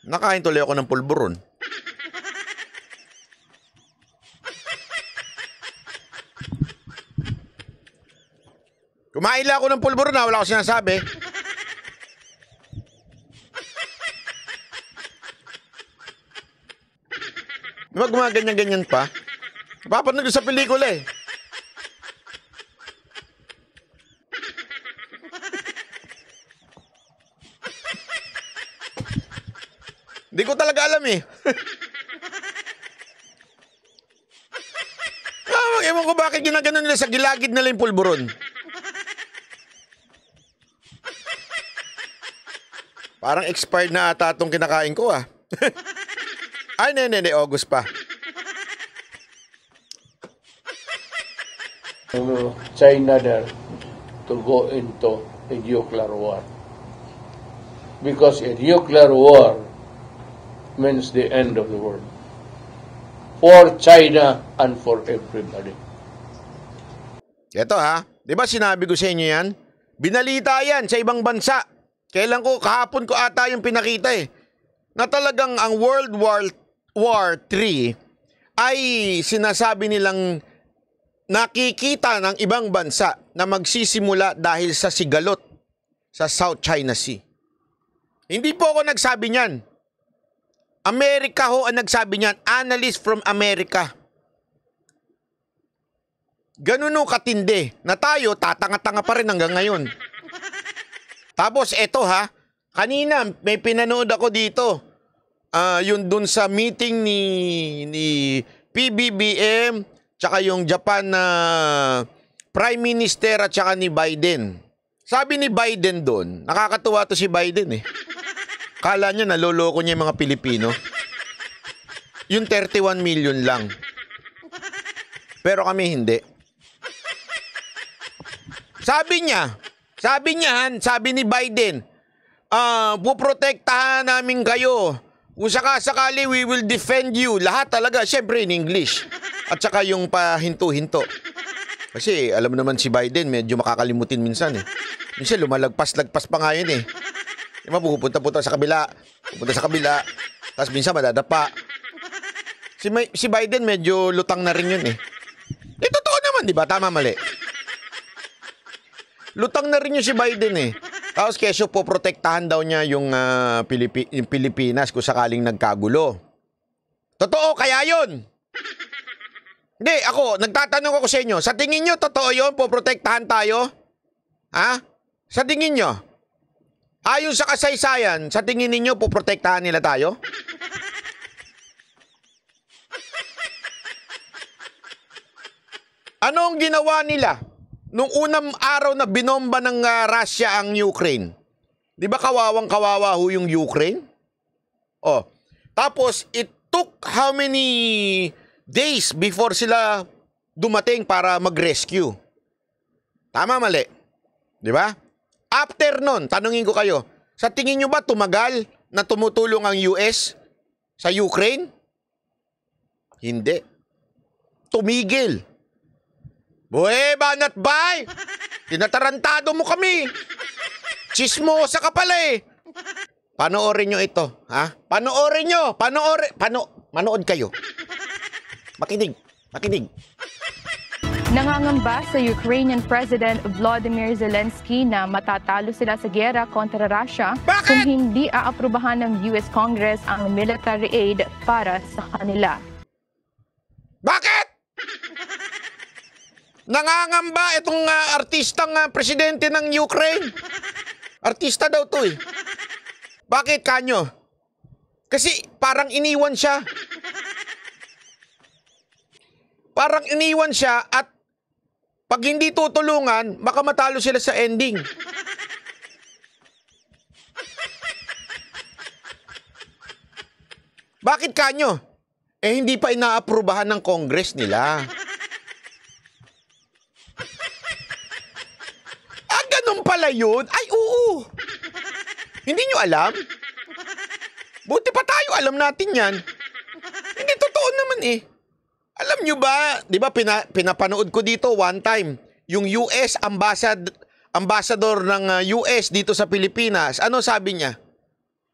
nakain tuloy ako ng pulburon. Kumain lang ako ng pulburon na wala ko sinasabi. Diba gumaganyan-ganyan pa? Napapanood ko sa pelikula eh. Hindi ko talaga alam eh. Ewan ko bakit ginagano'n nila sa gilagid nila yung pulburon. Parang expired na ata itong kinakain ko ah. Ay, hindi, August pa. China there to go into a nuclear war. Because a nuclear war means the end of the world for China and for everybody. Ito ha, di ba sinabi ko sa inyo yan? Binalita yan sa ibang bansa. Kailan ko, kahapon ko ata yung pinakita eh, na talagang ang World War III ay sinasabi nilang nakikita ng ibang bansa na magsisimula dahil sa sigalot sa South China Sea. Hindi po ako nagsabi niyan. Amerika ho ang nagsabi niyan, analyst from America. Ganun o katindi na tayo tatanga-tanga pa rin hanggang ngayon. Tapos eto ha, kanina may pinanood ako dito, yun dun sa meeting ni PBBM, tsaka yung Japan na Prime Minister at tsaka ni Biden. Sabi ni Biden dun, nakakatuwa to si Biden eh. Kala niya naloloko niya yung mga Pilipino. Yung 31 million lang. Pero kami hindi. Sabi niya, sabi ni Biden, puprotektahan namin kayo. Kung sakasakali, we will defend you. Lahat talaga, syempre in English. At saka yung pahinto-hinto. Kasi alam naman si Biden, medyo makakalimutin minsan eh. Minsan lumalagpas-lagpas pa nga yun eh. Diba, pupunta sa kabila, tapos minsan madadapa. Si Biden medyo lutang na rin yun eh. Eh, totoo naman, diba? Tama, mali. Lutang na rin yun si Biden eh. Tapos kesyo po, protektahan daw niya yung Pilipinas kung sakaling nagkagulo. Totoo, kaya yun. Hindi, ako, nagtatanong ako sa inyo, sa tingin nyo, totoo yun, poprotektahan tayo? Ha? Sa tingin nyo? Ayon sa kasaysayan, sa tingin ninyo, puprotektahan nila tayo? Anong ginawa nila nung unang araw na binomba ng Russia ang Ukraine? Di ba kawawang-kawawa ho yung Ukraine? Oh. Tapos, it took how many days before sila dumating para mag-rescue? Tama, mali. Di ba? After nun, tanungin ko kayo, sa tingin nyo ba tumagal na tumutulong ang US sa Ukraine? Hindi. Tumigil. Buwe, banat bay! Tinatarantado mo kami. Chismosa ka pala eh. Panoorin nyo ito, ha? Panoorin nyo! Manood kayo. Makinig. Nangangamba sa Ukrainian President Volodymyr Zelensky na matatalo sila sa giyera kontra Russia. Bakit? Kung hindi aaprubahan ng US Congress ang military aid para sa kanila. Bakit? Nangangamba itong artistang presidente ng Ukraine. Artista daw to eh. Bakit kanyo? Kasi parang iniwan siya. Parang iniwan siya at pag hindi tutulungan, baka matalo sila sa ending. Bakit kanyo? Eh hindi pa inaaprubahan ng Congress nila. Ah, ganun pala yun? Ay, oo. Hindi nyo alam? Buti pa tayo, alam natin yan. Hindi, totoo naman eh. Alam nyo ba, di ba pinapanood ko dito one time, yung US ambassador ng US dito sa Pilipinas, ano sabi niya?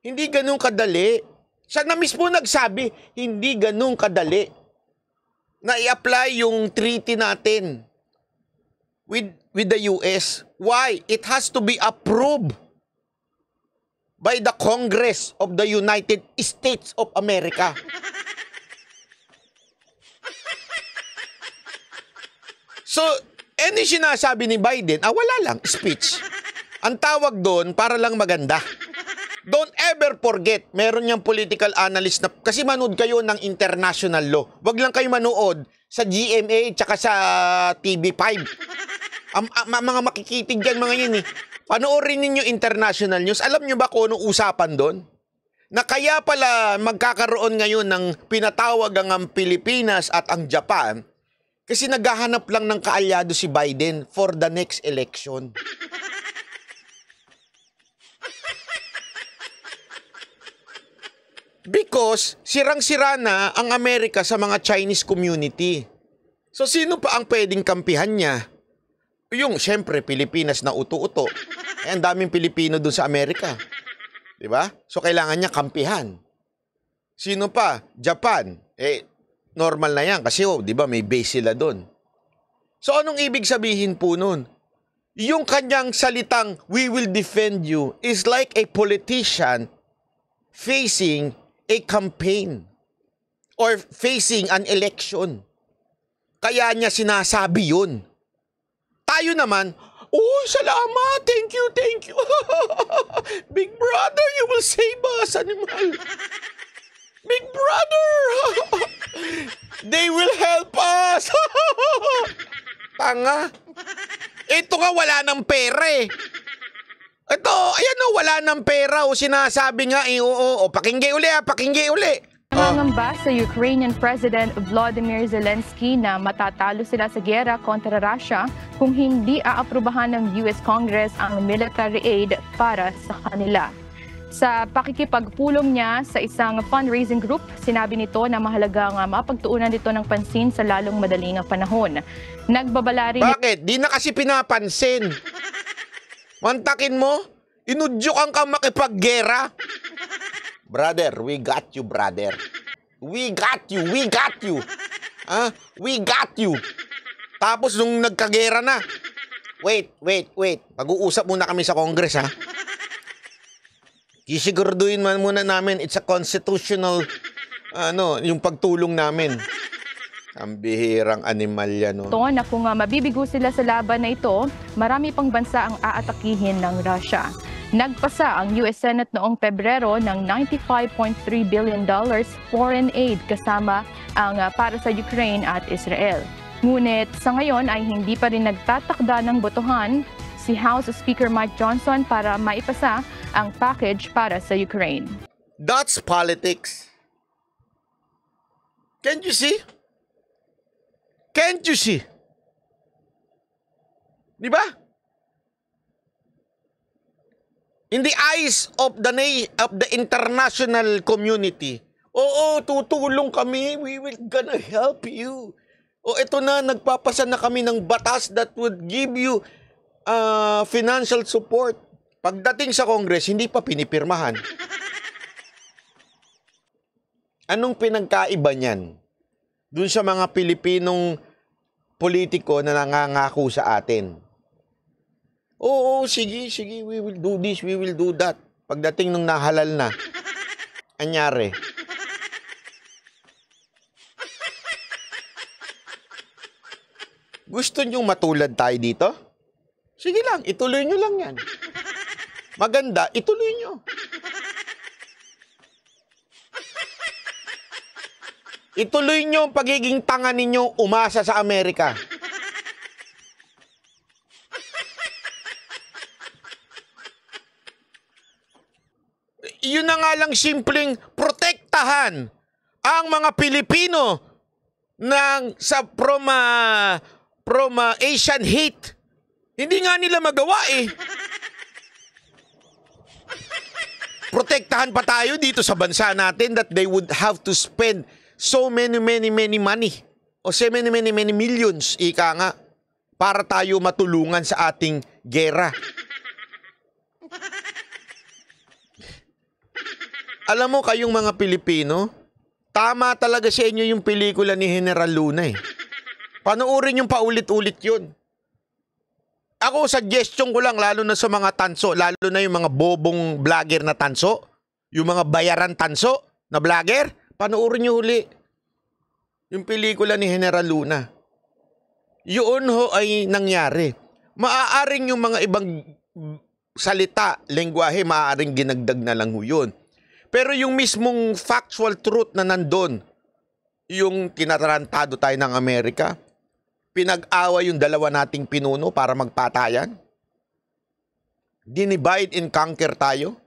Hindi ganun kadali. Siya na mismo nagsabi, hindi ganun kadali na i-apply yung treaty natin with the US. Why? It has to be approved by the Congress of the United States of America. So, any sinasabi ni Biden, wala lang, speech. Ang tawag doon, para lang maganda. Don't ever forget, meron niyang political analyst na, kasi manood kayo ng international law. Huwag lang kayo manood sa GMA tsaka sa TV5. Mga makikitig dyan, mga yun eh. Panoorin ninyo international news. Alam niyo ba kung anong usapan doon? Na kaya pala magkakaroon ngayon ng pinatawag ang Pilipinas at ang Japan, kasi naghahanap lang ng kaalyado si Biden for the next election. Because sirang-sira na ang Amerika sa mga Chinese community. So sino pa ang pwedeng kampihan niya? Yung siyempre Pilipinas na uto-uto. Eh, ang daming Pilipino dun sa Amerika. 'Di ba? So kailangan niya kampihan. Sino pa? Japan. Eh normal na yan kasi di ba may base sila doon. So anong ibig sabihin po nun? Yung kanyang salitang we will defend you is like a politician facing a campaign or facing an election. Kaya niya sinasabi yun. Tayo naman, oh, salamat, thank you, thank you. Big brother, you will save us, animal. Big brother! They will help us! Tanga! Ito nga wala ng pera eh. Ito, ayan o, wala ng pera o sinasabi nga eh, oo, pakinggi uli ha, pakinggi uli. Nangangamba sa Ukrainian President Volodymyr Zelensky na matatalo sila sa giyera kontra Russia kung hindi aaprubahan ng US Congress ang military aid para sa kanila. Sa pakikipagpulong niya sa isang fundraising group, sinabi nito na mahalagang mapagtuunan dito ng pansin sa lalong madaling panahon. Nagbabala rin... Bakit? Di na kasi pinapansin. Mantakin mo, inudyok kang makipaggera. Brother, we got you, brother. We got you, we got you. Ah, we got you. Tapos nung nagkagera na, wait. Pag-uusap muna kami sa Congress, ha? Isiguraduhin man muna namin, it's a constitutional, yung pagtulong namin. Ang bihirang animal yan. No? Ito na kung mabibigo sila sa laban na ito, marami pang bansa ang aatakihin ng Russia. Nagpasa ang US Senate noong Pebrero ng $95.3 billion foreign aid kasama ang para sa Ukraine at Israel. Ngunit sa ngayon ay hindi pa rin nagtatakda ng botohan si House Speaker Mike Johnson para maipasa ang package para sa Ukraine. That's politics. Can't you see? Can't you see? Di ba? In the eyes of the international community, oo, tutulong kami. We will gonna help you. O ito na, nagpapasa na kami ng batas that would give you financial support. Pagdating sa Congress, hindi pa pinipirmahan. Anong pinagkaiba niyan dun sa mga Pilipinong politiko na nangangako sa atin? Oo, sige, we will do this, we will do that. Pagdating nung nahalal na, anyari. Gusto niyong matulad tayo dito? Sige lang, ituloy niyo lang yan. Maganda, ituloy nyo. Ituloy nyo ang pagiging tanga ninyo, umasa sa Amerika. Yun na nga lang, simpleng protektahan ang mga Pilipino ng, from Asian hate. Hindi nga nila magawa eh. Protektahan pa tayo dito sa bansa natin that they would have to spend so many money o so many millions, ika nga, para tayo matulungan sa ating gera. Alam mo, kayong mga Pilipino, tama talaga sa inyo yung pelikula ni General Luna eh. Panoorin yung paulit-ulit yun. Ako, suggestion ko lang, lalo na sa mga tanso, lalo na yung mga bobong vlogger na tanso, yung mga bayaran tanso na vlogger, panoorin nyo huli yung pelikula ni General Luna. Yun ho ay nangyari. Maaaring yung mga ibang salita, lengguahe, maaaring ginagdag na lang ho yun. Pero yung mismong factual truth na nandun, yung tinatarantado tayo ng Amerika, pinag-awa yung dalawa nating pinuno para magpatayan, dinivide and conquer tayo,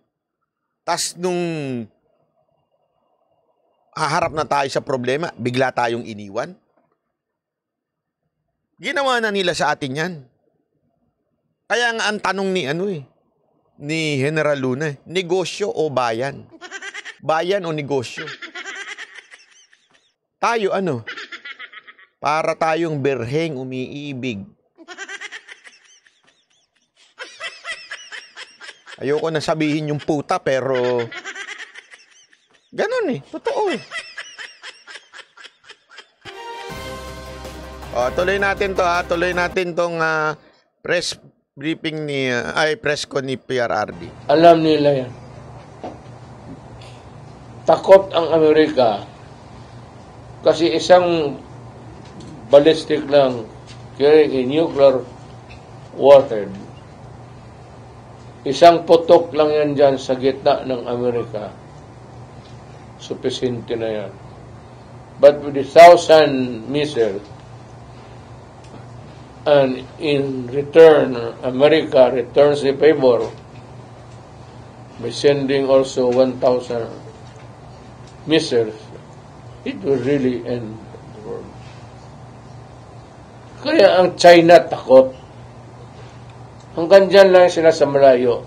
tas nung haharap na tayo sa problema, bigla tayong iniwan. Ginawa na nila sa atin yan. Kaya nga ang tanong ni ni General Luna, negosyo o bayan? Bayan o negosyo? Tayo para tayong berheng umiibig. Ayoko na sabihin yung puta, pero ganun eh, totoo eh. O, tuloy natin to ha, tuloy natin tong press briefing ni, press ko ni PRRD. Alam nila yan. Takot ang Amerika kasi isang ballistic lang carrying a nuclear water. Isang putok lang yan dyan sa gitna ng Amerika. Sufficient na yan. But with the 1,000 missiles, and in return, America returns the favor by sending also 1,000 missiles, it will really end the world. Kaya ang China takot. Hanggang dyan lang sila sa malayo.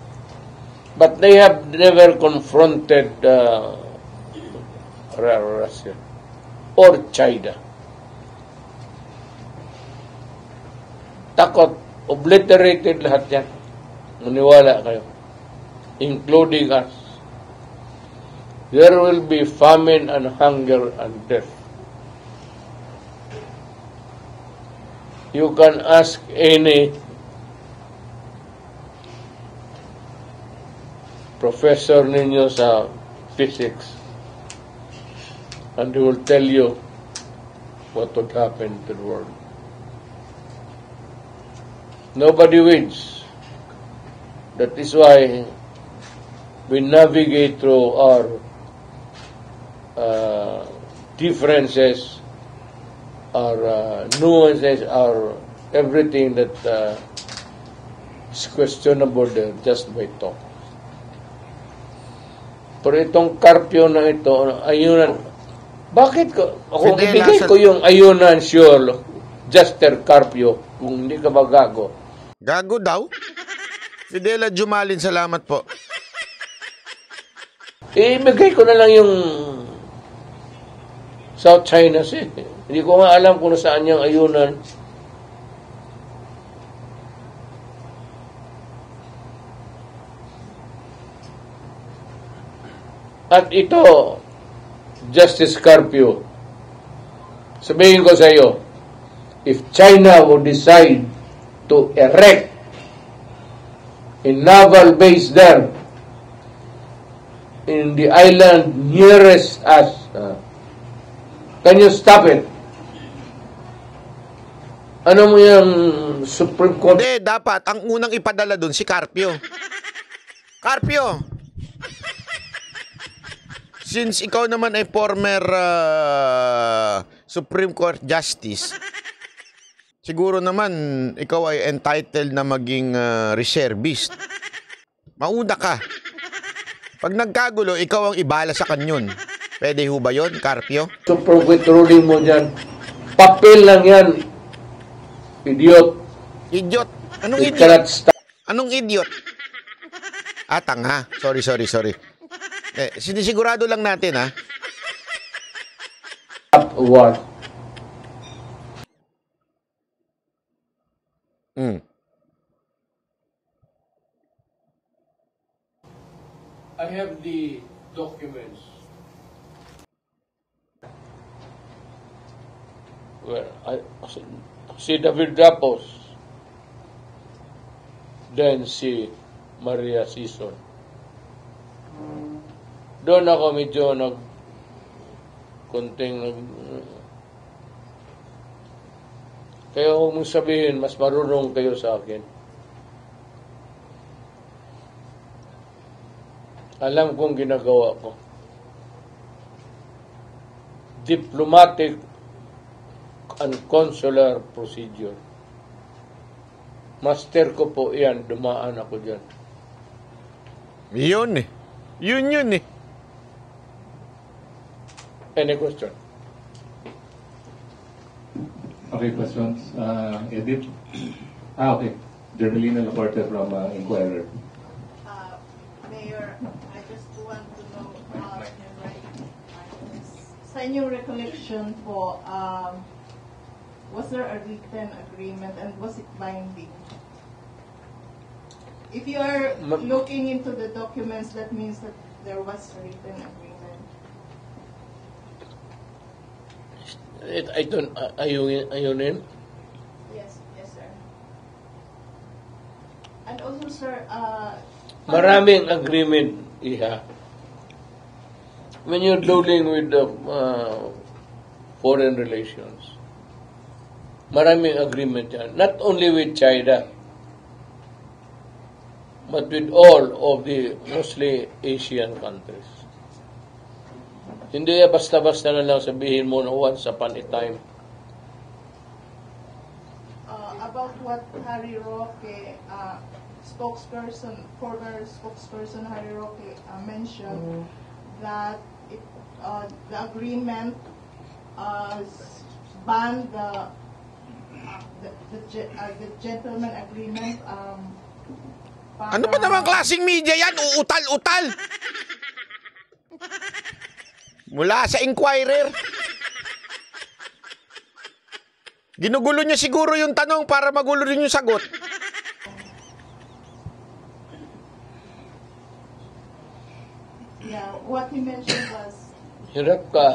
But they have never confronted Russia or China. Takot, obliterated lahat yan. Maniwala kayo, including us. There will be famine and hunger and death. You can ask any professor ninyo sa physics, and they will tell you what would happen to the world. Nobody wins. That is why we navigate through our differences, our nuances, our everything that is questionable there just by talk. Pero itong karpyo na ito, ayunan. Bakit ko, kung ibigay ko yung Ayungin Shoal, Jester Carpio, kung hindi ka ba gago? Gago daw? Fidela Jumalin, salamat po. Ibigay ko na lang yung South China Sea. Hindi ko nga alam kung saan yung Ayungin. At ito, Justice Carpio, sabihin ko sa iyo, if China would decide to erect a naval base there in the island nearest us, can you stop it? Ano mo yung Supreme Court? Hindi, dapat ang unang ipadala doon si Carpio. Carpio! since ikaw naman ay former Supreme Court Justice, siguro naman ikaw ay entitled na maging reservist. Mauda ka. Pag nagkagulo, ikaw ang ibala sa kanyon. Pwede ho ba yun, Carpio? So, profit ruling mo dyan. Papel lang yan. Idiot. Idiot? Anong idiot? Anong idiot? Ah, tanga. Sorry. Eh, sinisigurado lang natin, ha? What? Hmm. I have the documents. Well, I see David Dapos, then see Maria Sison. Doon ako medyo nag kaya huwag mong sabihin, mas marunong kayo sa akin. Alam kong ginagawa ko. Diplomatic and consular procedure. Master ko po yan, dumaan ako dyan. Yun eh. Yun eh. Any question? Okay, questions. Edith? Okay. Jermelina Laporte from Inquirer. Mayor, I just want to know sa inyong recollection po, was there a written agreement and was it binding? If you are looking into the documents, that means that there was a written agreement. I don't. Are you name? Yes, sir. And also, sir. Maraming agreement, iha. When you're dealing with the foreign relations, maraming agreement yan. Not only with China, but with all of the mostly Asian countries. Hindi basta-basta na lang sabihin mo na once upon a time. About what Harry Roque, former spokesperson Harry Roque mentioned, that the agreement banned the gentleman agreement. Ano ba naman klaseng media yan? Uutal-utal! Mula sa Inquirer. Ginugulo niya siguro yung tanong para magulo rin yung sagot. Yeah, what he mentioned was... Hirap ka.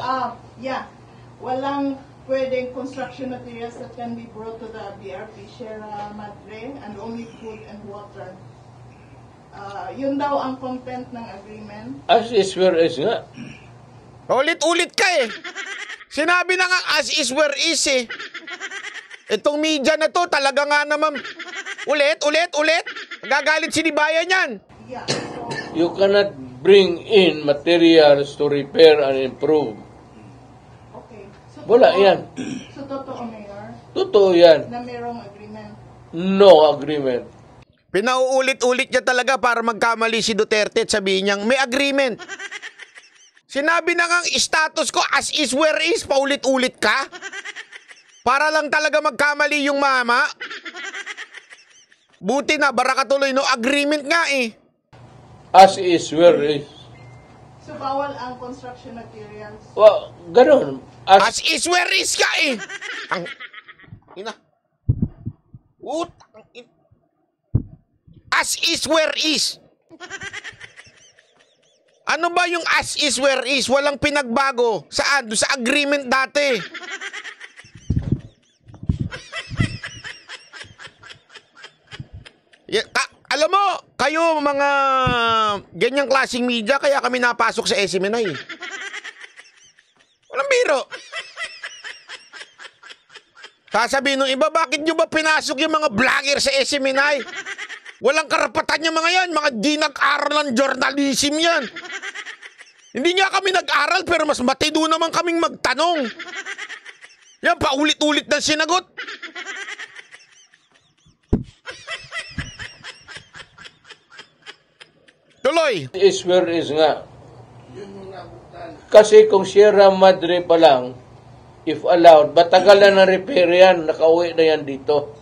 Yeah. Walang pwedeng construction materials that can be brought to the BRP Sierra Madre and only food and water. Yun daw ang content ng agreement. As is where is nga. Ulit-ulit ka eh. Sinabi na nga as is where is eh. Itong media na to talaga nga naman. Ulit. Gagalit sinibayan yan. You cannot bring in materials to repair and improve. Okay. So, wala totoo, yan. So totoo, Mayor? Totoo yan. Na mayroong agreement? No agreement. Pinauulit-ulit niya talaga para magkamali si Duterte at sabihin niyang may agreement. Sinabi na ngang status ko as is where is, paulit-ulit ka? Para lang talaga magkamali yung mama? Buti na, barakatuloy no, agreement nga eh. As is where is. So bawal ang construction materials? Well, ganun. As is where is ka eh. Ang... Ina. As is where is. Ano ba yung as is where is? Walang pinagbago. Saan? Doon sa agreement dati. Alam mo, kayo mga ganyang klaseng media, kaya kami napasok sa SMNI. Walang biro. Sasabihin ng iba, bakit nyo ba pinasok yung mga vlogger sa SMNI? Walang karapatan yung mga yan. Mga di nag-aral ng journalism yan. Hindi nga kami nag-aral pero mas matido naman kaming magtanong. Yan, paulit-ulit na sinagot. Tuloy. Is nga. Kasi kung Sierra Madre pa lang, if allowed, batagalan na repair yan, nakauwi na yan dito.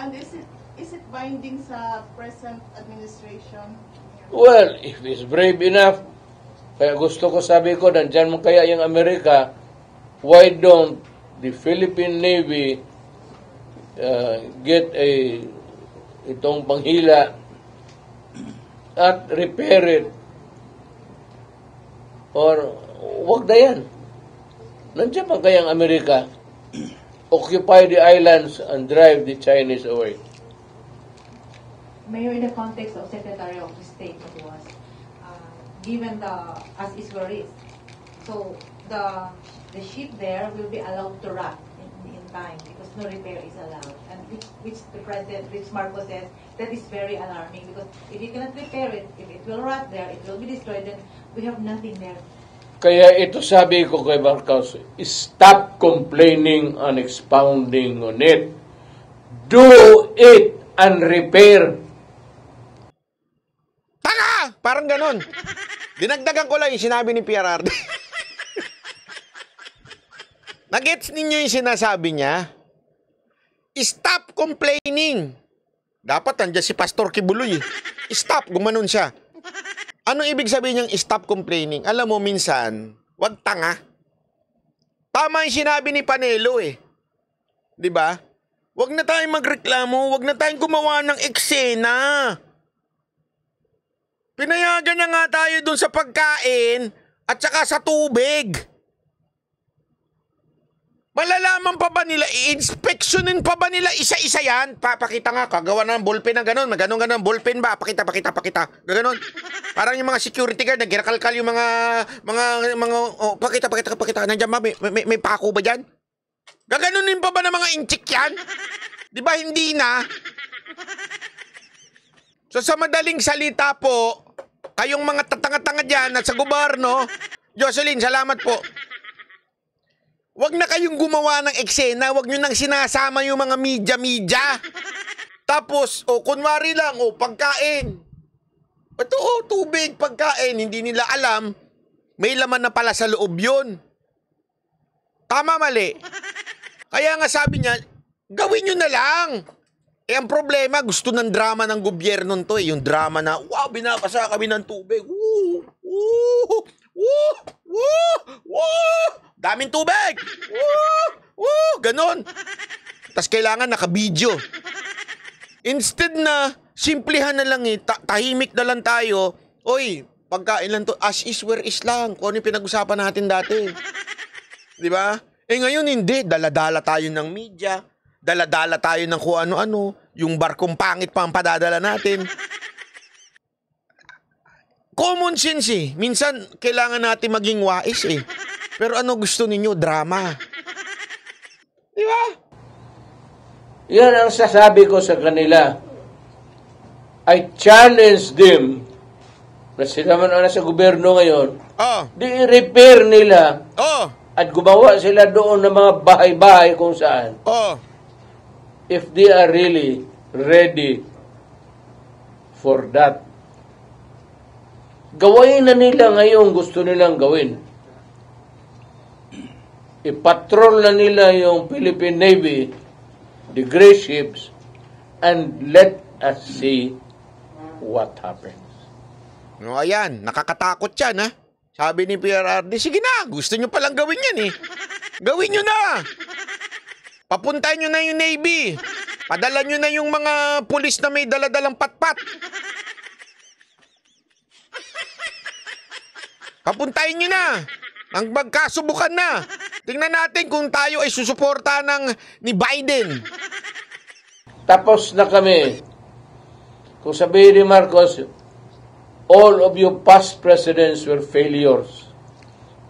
And is it binding sa present administration? Well, if it's brave enough, kaya gusto ko sabi ko, nandyan mo kaya yung Amerika, why don't the Philippine Navy get itong panghila at repair it? Or wag na yan. Nandiyan pa kaya ang Amerika? Occupy the islands and drive the Chinese away. Mayor, in the context of Secretary of State was given the as is where is. So the ship there will be allowed to wrap in time because no repair is allowed. And which the president, which Marcos says, that is very alarming because if you cannot repair it, if it will rot there, it will be destroyed, then we have nothing there. Kaya ito sabi ko kay Marcos, stop complaining and expounding on it. Do it and repair. Taka! Parang ganun. Dinagdagan ko lang yung sinabi ni PRRD. Nag-gets ninyo yung sinasabi niya? Stop complaining. Dapat nandiyan si Pastor Quiboloy. Stop, gumanon siya. Ano ibig sabihin niyang stop complaining? Alam mo minsan, wag tanga. Tama yung sinabi ni Panelo eh. 'Di ba? Wag na tayong magreklamo, wag na tayong gumawa ng eksena. Pinayagan na nga tayo dun sa pagkain at saka sa tubig. Malalaman pa ba nila, i-inspeksyonin pa ba nila isa-isa yan? Papakita nga, kagawa na ng ballpen na gano'n, magano'n-ganon, ballpen ba? Pakita, pakita, pakita, gano'n. Parang yung mga security guard, nagkirakalkal yung mga oh, pakita, pakita, pakita, nandiyan ba? May pako ba dyan? Gaganonin pa ba ng mga inchik yan? Di ba hindi na? So sa madaling salita po, kayong mga tatanga-tanga dyan at sa gobyerno, Jocelyn, salamat po. Wag na kayong gumawa ng eksena, wag nyo nang sinasama yung mga media-media. Tapos, o kunwari lang, o pagkain. Ito o, tubig, pagkain, hindi nila alam, may laman na pala sa loob yun. Tama, mali. Kaya nga sabi niya, gawin nyo na lang. Eh, ang problema, gusto ng drama ng gobyerno to eh. Yung drama na, wow, binabasa kami ng tubig. Woo, woo, woo, woo, woo. Daming tubig! Woo! Woo! Ganon. Tapos kailangan naka-video. Instead na, simplihan na lang eh, tahimik na lang tayo. Oy, pagkain lang to, as is where is lang. Kung ano yung pinag-usapan natin dati. Diba? Eh ngayon hindi, daladala tayo ng media. Daladala tayo ng kung ano-ano. Yung barkong pangit pa ang padadala natin. Common sense eh. Minsan, kailangan natin maging wais eh. Pero ano gusto ninyo? Drama. Di ba? Yan ang sasabi ko sa kanila. I challenge them na sila man na sa gobyerno ngayon, di repair nila at gumawa sila doon ng mga bahay-bahay kung saan. If they are really ready for that. Gawin na nila ngayon gusto nilang gawin. Ipatrol na nila yung Philippine Navy, the gray ships, and let us see what happens. No, ayan, nakakatakot yan, ha? Sabi ni PRRD, sige na, gusto nyo palang gawin yan, eh. Gawin nyo na! Papuntahin nyo na yung Navy. Padala nyo na yung mga pulis na may daladalang patpat. Papuntahin nyo na! Ang magkasubukan na! Tingnan natin kung tayo ay susuporta ni Biden. Tapos na kami. Kung sabihin ni Marcos, all of your past presidents were failures.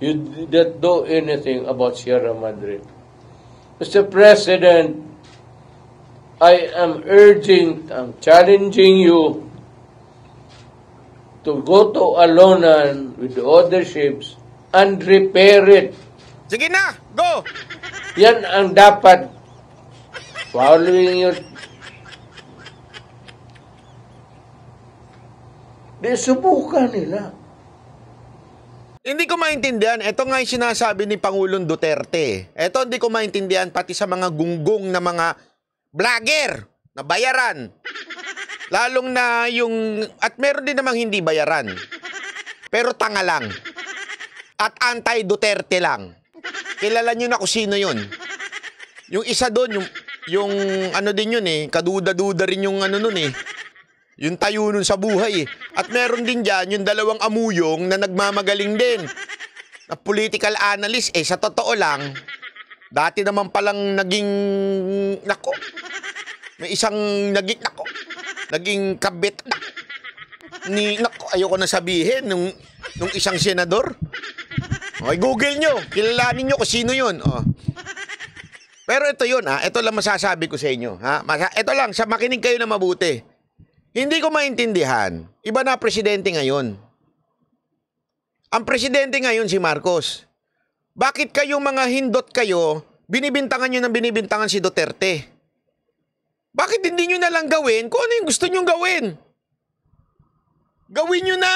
You didn't do anything about Sierra Madre. Mr. President, I am challenging you to go to Alonan with the other ships and repair it. Sige na, go! Yan ang dapat. Following your... Di, subukan nila. Hindi ko maintindihan. Ito nga yung sinasabi ni Pangulong Duterte. Ito hindi ko maintindihan pati sa mga gunggong na mga vlogger na bayaran. Lalong na yung... At meron din namang hindi bayaran. Pero tanga lang. At anti-Duterte lang. Kilala nyo na kung sino yun. Yung isa doon, yung ano din yun eh. Kaduda-duda rin yung ano nun eh. Yung tayo nun sa buhay eh. At meron din dyan yung dalawang amuyong na nagmamagaling din. Na political analyst eh. Sa totoo lang, dati naman palang naging... Nako. May isang naging... Nako. Naging kabit... Ni... Nako. Ayoko na sabihin nung isang senador. Okay, Google nyo. Kilalanin nyo kung sino yun. Oh. Pero ito yun ha. Ito lang masasabi ko sa inyo. Ha? Ito lang. Sa makinig kayo na mabuti. Hindi ko maintindihan. Iba na presidente ngayon. Ang presidente ngayon si Marcos. Bakit kayong mga hindot kayo, binibintangan nyo ng binibintangan si Duterte? Bakit hindi nyo na lang gawin kung ano yung gusto nyong gawin? Gawin nyo na!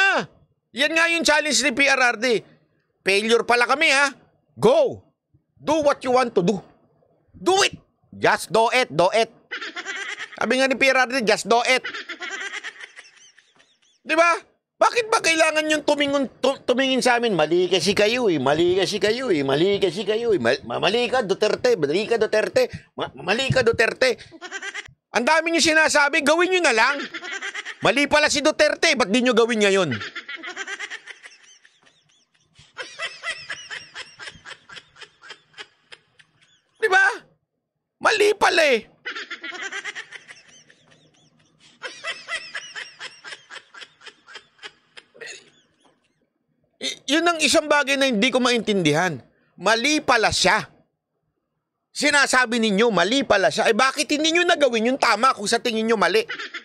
Yan nga yung challenge ni PRRD. Failure pala kami ha. Go! Do what you want to do. Do it! Just do it, do it. Sabi nga ni PRRD, just do it. Diba? Bakit ba kailangan yung tumingin sa amin? Mali kasi kayo eh, mali kasi kayo eh, mali kasi kayo eh. Mali ka Duterte, mali ka Duterte, mali ka Duterte. Ang dami nyo sinasabi, gawin nyo na lang. Mali pala si Duterte, ba't di nyo gawin ngayon? Diba? Mali pala eh. Yun ang isang bagay na hindi ko maintindihan. Mali pala siya. Sinasabi ninyo, mali pala siya. Eh bakit hindi nyo nagawin yung tama kung sa tingin nyo mali?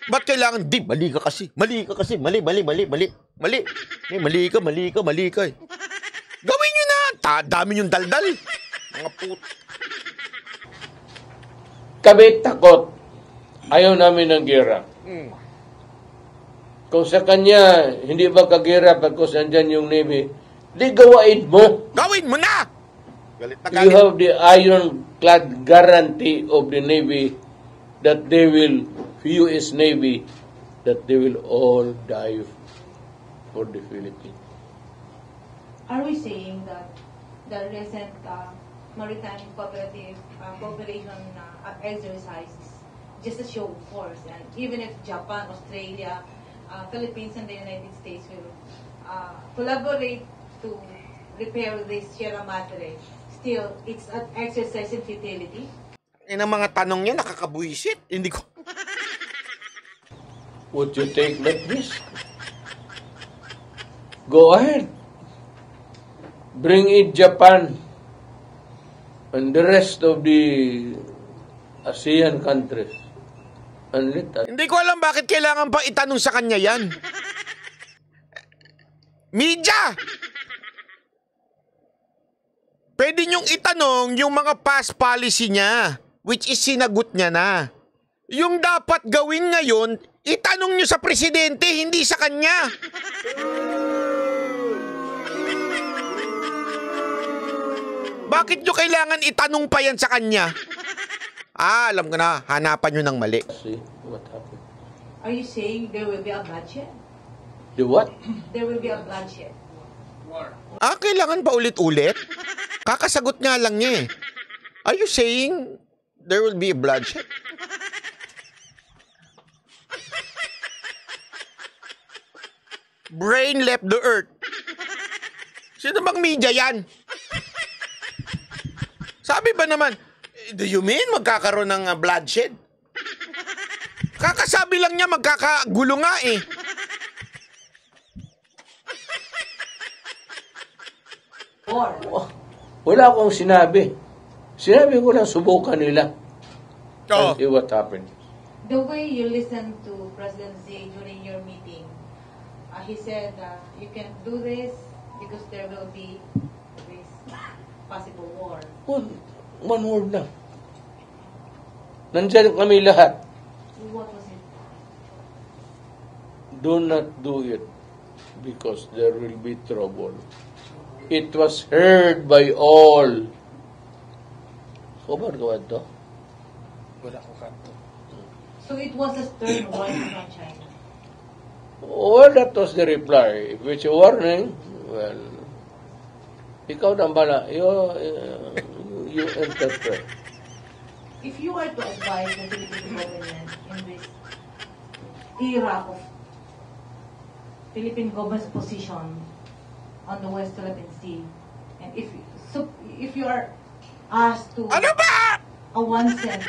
Ba't kailangan, di, mali ka kasi. Mali ka kasi. Mali, mali, mali, mali. Mali. Eh, mali ka, mali ka, mali ka eh. Gawin nyo na. Dami yung daldal. Mga put. Kami takot. Ayaw namin ng gira. Kung sa kanya, hindi ba kagira pagkos andyan yung Navy, di gawain mo. Gawin mo na! Galit na galit. You have the ironclad guarantee of the Navy that they will, U.S. Navy, that they will all die for the Philippines. Are we saying that the recent maritime cooperation exercises just a show of force, and even if Japan, Australia, Philippines and the United States will collaborate to repair this Sierra Madre, still, it's an exercise in futility. Yan ang mga tanong niya, nakakabuisit. Hindi ko... Would you take like this? Go ahead. Bring in Japan and the rest of the ASEAN countries. Hindi ko alam bakit kailangan pa itanong sa kanya yan. Media! Pwede nyong itanong yung mga past policy niya, which is sinagot niya na. Yung dapat gawin ngayon, itanong nyo sa presidente, hindi sa kanya. Bakit nyo kailangan itanong pa yan sa kanya? Ah, alam ko na, hanapan nyo ng mali. See what happened. Are you saying there will be a bloodshed? The what? There will be a bloodshed. War. Ah, kailangan pa ulit-ulit? Kakasagot nga lang niya eh. Are you saying there will be a bloodshed? Brain left the earth. Sino bang media yan? Sabi ba naman... Do you mean magkakaroon ng bloodshed? Kakasabi lang niya magkakagulo nga eh. Wala akong sinabi. Sinabi ko lang subukan nila. And see what happened. The way you listen to President Xi during your meeting, he said, you can't do this because there will be this possible war. Well, one word na. Nandiyan kami lahat. What was it? Do not do it because there will be trouble. It was heard by all. So, ba't gawad to? Wala ko kanto. So, it was a stern warning from China? Well, that was the reply. If it's a warning, well, ikaw nang bala. You interpret. If you are to advise the Philippine government in this era of Philippine government's position on the West Philippine Sea, and if you are asked to a one-cent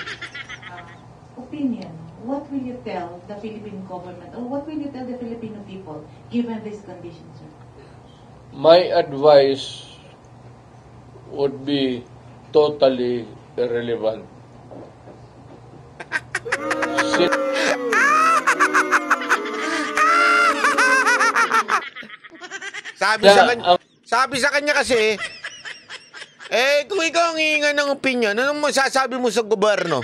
opinion, what will you tell the Philippine government, or what will you tell the Filipino people given these conditions, sir? My advice would be totally irrelevant. Sabi sa kanya kasi, kung ikaw ang hihinga ng opinion, anong masasabi mo sa gobyerno?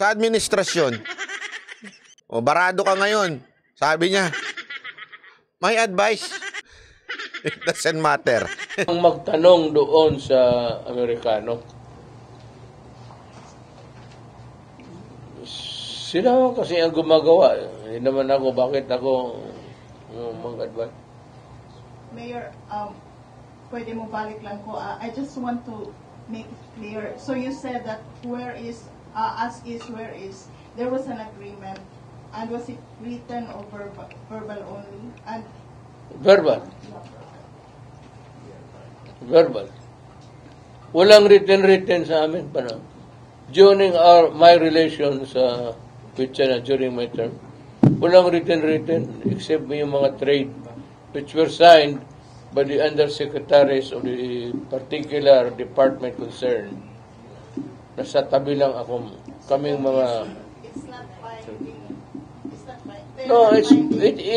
Sa administrasyon? O, barado ka ngayon. Sabi niya, my advice, it doesn't matter. Ang magtanong doon sa Amerikano, sila kasi ang gumagawa. Hindi naman ako, bakit ako mag-advise? Mayor, pwede mo balik lang ko. I just want to make it clear. So you said that where is, there was an agreement, and was it written or verbal only? And verbal. Verbal. Walang written sa amin pa na. During my relations with China during my term, walang written except yung mga trade which were signed by the undersecretaries of the particular department concerned. Nasa tabi lang ako, kaming mga... It's not binding. No,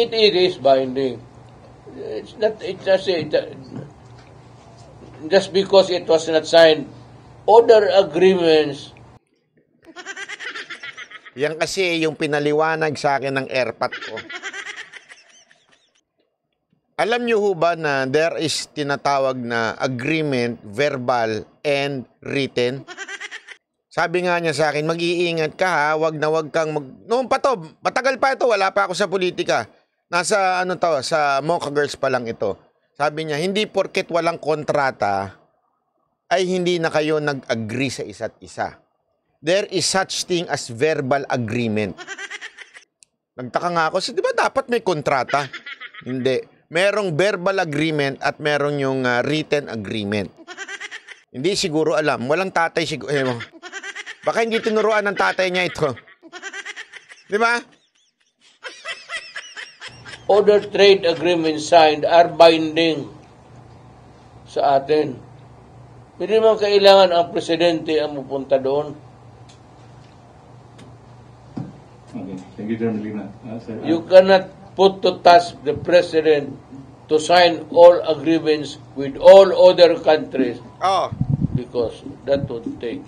it is binding. It's not, just because it was not signed. Other agreements. Yan kasi yung pinaliwanag sa akin ng airpot ko. Alam nyo ho ba na there is tinatawag na agreement, verbal, and written? Sabi nga niya sa akin, mag-iingat ka ha, wag kang mag... Noon pa to, matagal pa ito, wala pa ako sa politika. Nasa, sa Mocha Girls pa lang ito. Sabi niya, hindi porket walang kontrata, ay hindi na kayo nag-agree sa isa't isa. There is such thing as verbal agreement. Nagtaka nga ako, so, di ba dapat may kontrata? Hindi. Merong verbal agreement at merong yung written agreement. Hindi siguro alam. Walang tatay siguro. Baka hindi tinuruan ng tatay niya ito. Di ba? Other trade agreements signed are binding sa atin. Hindi naman kailangan ang presidente ang pupunta doon. Okay. Thank you, General Lina. You cannot put to task the president to sign all agreements with all other countries because that would take.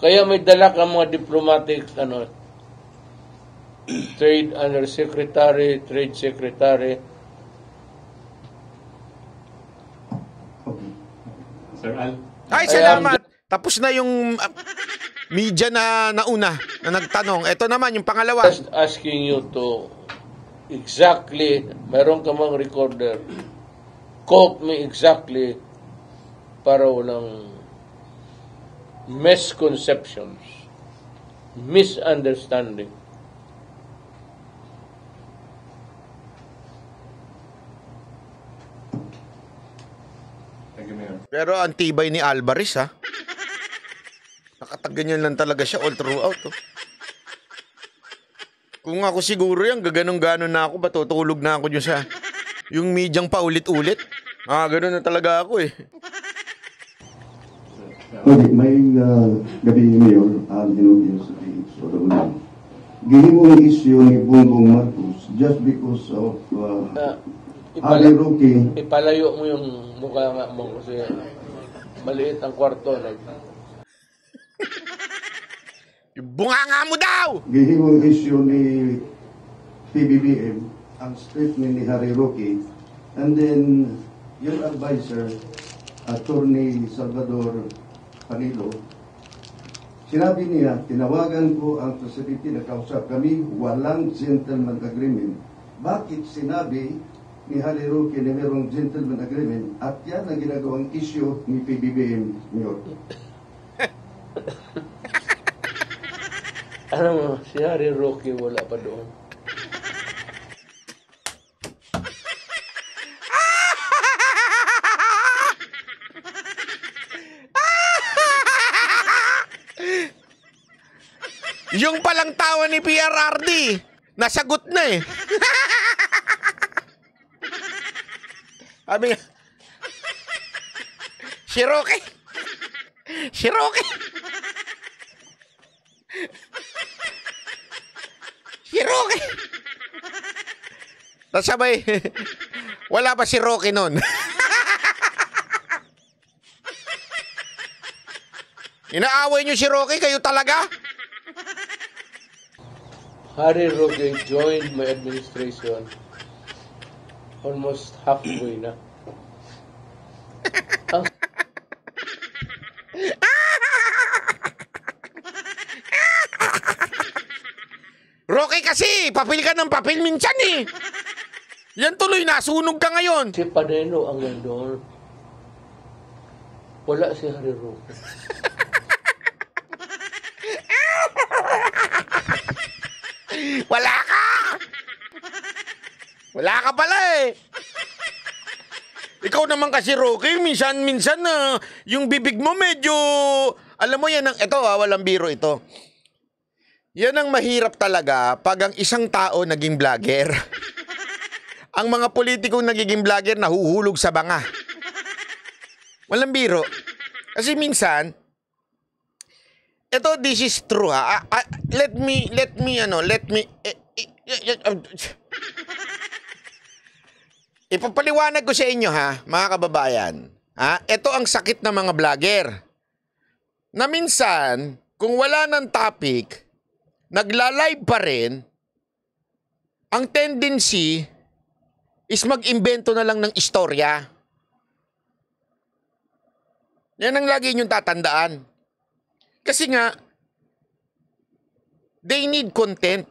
Kaya may dala ka mga diplomatic trade undersecretary, trade secretary. Sir Al. Ay, salamat. Tapos na yung... media na nauna, na nagtanong. Ito naman, yung pangalawa. Just asking you to, exactly, meron ka mang recorder, quote me exactly, para walang misconceptions, misunderstanding. Thank you, Mayor. Pero ang tibay ni Alvarez, ha? Nakataganyan lang talaga siya all throughout. Oh. Kung ako siguro yan, gaganong-ganon na ako, batutulog na ako dyan sa... yung medyang paulit-ulit. Ganon na talaga ako eh. Okay, may gabi ni Mayor, Arvin Ogios, ay Soto Unang. ginibong isyu ni Bongbong Marcos just because of Harry Roque. Ipalayo mo yung mukha nga mo kasi maliit ang kwarto. Bunga nga mo daw! Ginibong isyu ni PBBM ang statement ni Harry Roque, and then your advisor, Attorney Salvador Panilo, sinabi niya, tinawagan ko ang facility na kausap kami, walang gentleman agreement. Bakit sinabi ni Harry Roque na mayroong gentleman agreement at yan ang ginagawang issue ni PBBM niyo? Ano mo, si Harry Roque wala pa doon. Yung palang tawa ni PRRD, nasagot na eh. Sabi nga, si Roque. Si Roque. Si Roque. Tapos sabay, wala pa si Roque nun. Inaaway nyo si Roque, kayo talaga? Harry Roque joined my administration almost halfway na. Ang... Roque kasi, papil ka ng papil minsan eh. Yan tuloy, nasunog ka ngayon. Si Panelo ang gandol. Wala si Harry Roque. Wala ka! Wala ka pala eh! Ikaw naman kasi, Roque, minsan yung bibig mo medyo... Alam mo yan, ito walang biro ito. Yan ang mahirap talaga pag ang isang tao naging vlogger. Ang mga politikong nagiging vlogger nahuhulog sa banga. Walang biro. Kasi minsan... Ito, this is true, ha? Ipapaliwanag ko sa inyo, ha, mga kababayan. Ha? Ito ang sakit ng mga vlogger. Na minsan, kung wala ng topic, nagla-live pa rin, ang tendency is mag-invento na lang ng istorya. Yan ang lagi inyong tatandaan. Kasi nga, they need content.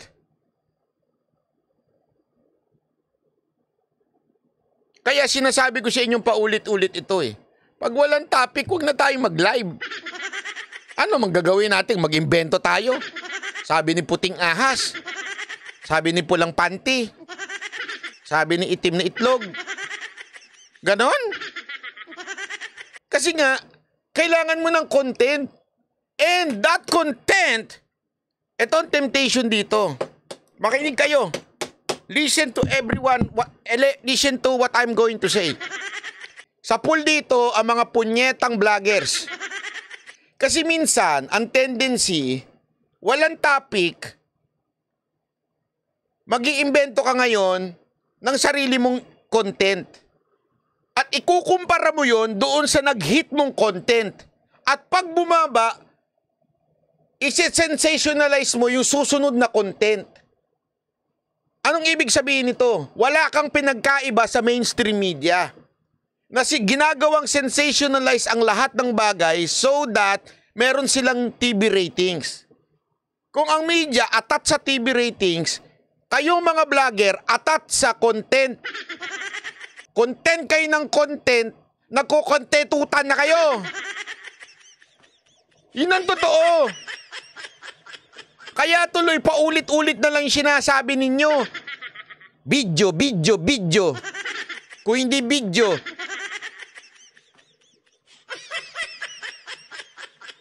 Kaya sinasabi ko sa inyong paulit-ulit ito eh. Pag walang topic, huwag na tayong mag-live. Ano manggagawin natin? Mag-invento tayo. Sabi ni puting ahas. Sabi ni pulang panty. Sabi ni itim na itlog. Ganon. Kasi nga, kailangan mo ng content. And that content, ito ang temptation dito. Makinig kayo. Listen to everyone. Listen to what I'm going to say. Sa pool dito, ang mga punyetang vloggers. Kasi minsan, ang tendency, walang topic, mag-iimbento ka ngayon ng sarili mong content. At ikukumpara mo yon doon sa nag-hit mong content. At pag bumaba, i-sensationalize mo yung susunod na content. Anong ibig sabihin nito? Wala kang pinagkaiba sa mainstream media. Na ginagawang sensationalize ang lahat ng bagay so that meron silang TV ratings. Kung ang media atat sa TV ratings, kayo mga vlogger atat sa content. Content kayo ng content, nagkukontentutan na kayo. Yun ang totoo. Kaya tuloy, paulit-ulit na lang sinasabi ninyo. Video, video, video. Kung hindi video.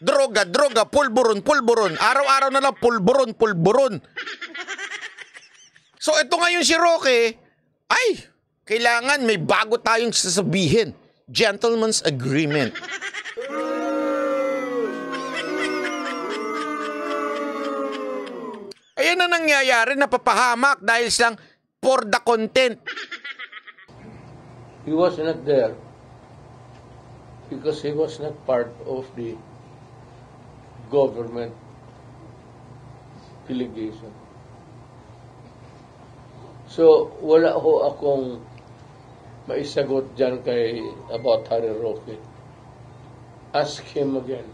Droga, droga, pulburon, pulburon. Araw-araw na lang, pulburon, pulburon. So, ito ngayon si Roque. Ay, kailangan may bago tayong sasabihin. Gentleman's Agreement. Ayan na ang nangyayari na papahamak dahil silang for the content. He was not there because he was not part of the government delegation. So, wala ho akong maisagot dyan kay about Harry Roque. Ask him again.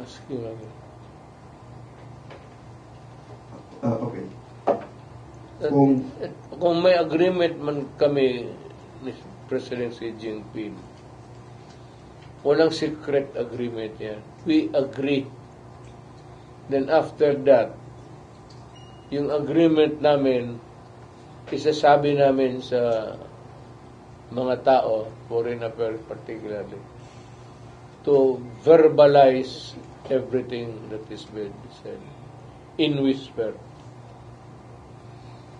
Ask him again. Okay. Kung may agreement man kami ni President Xi Jinping, walang secret agreement yan. We agree. Then after that, yung agreement namin, isasabi namin sa mga tao, foreign affairs particularly, to verbalize everything that is being said in whisper.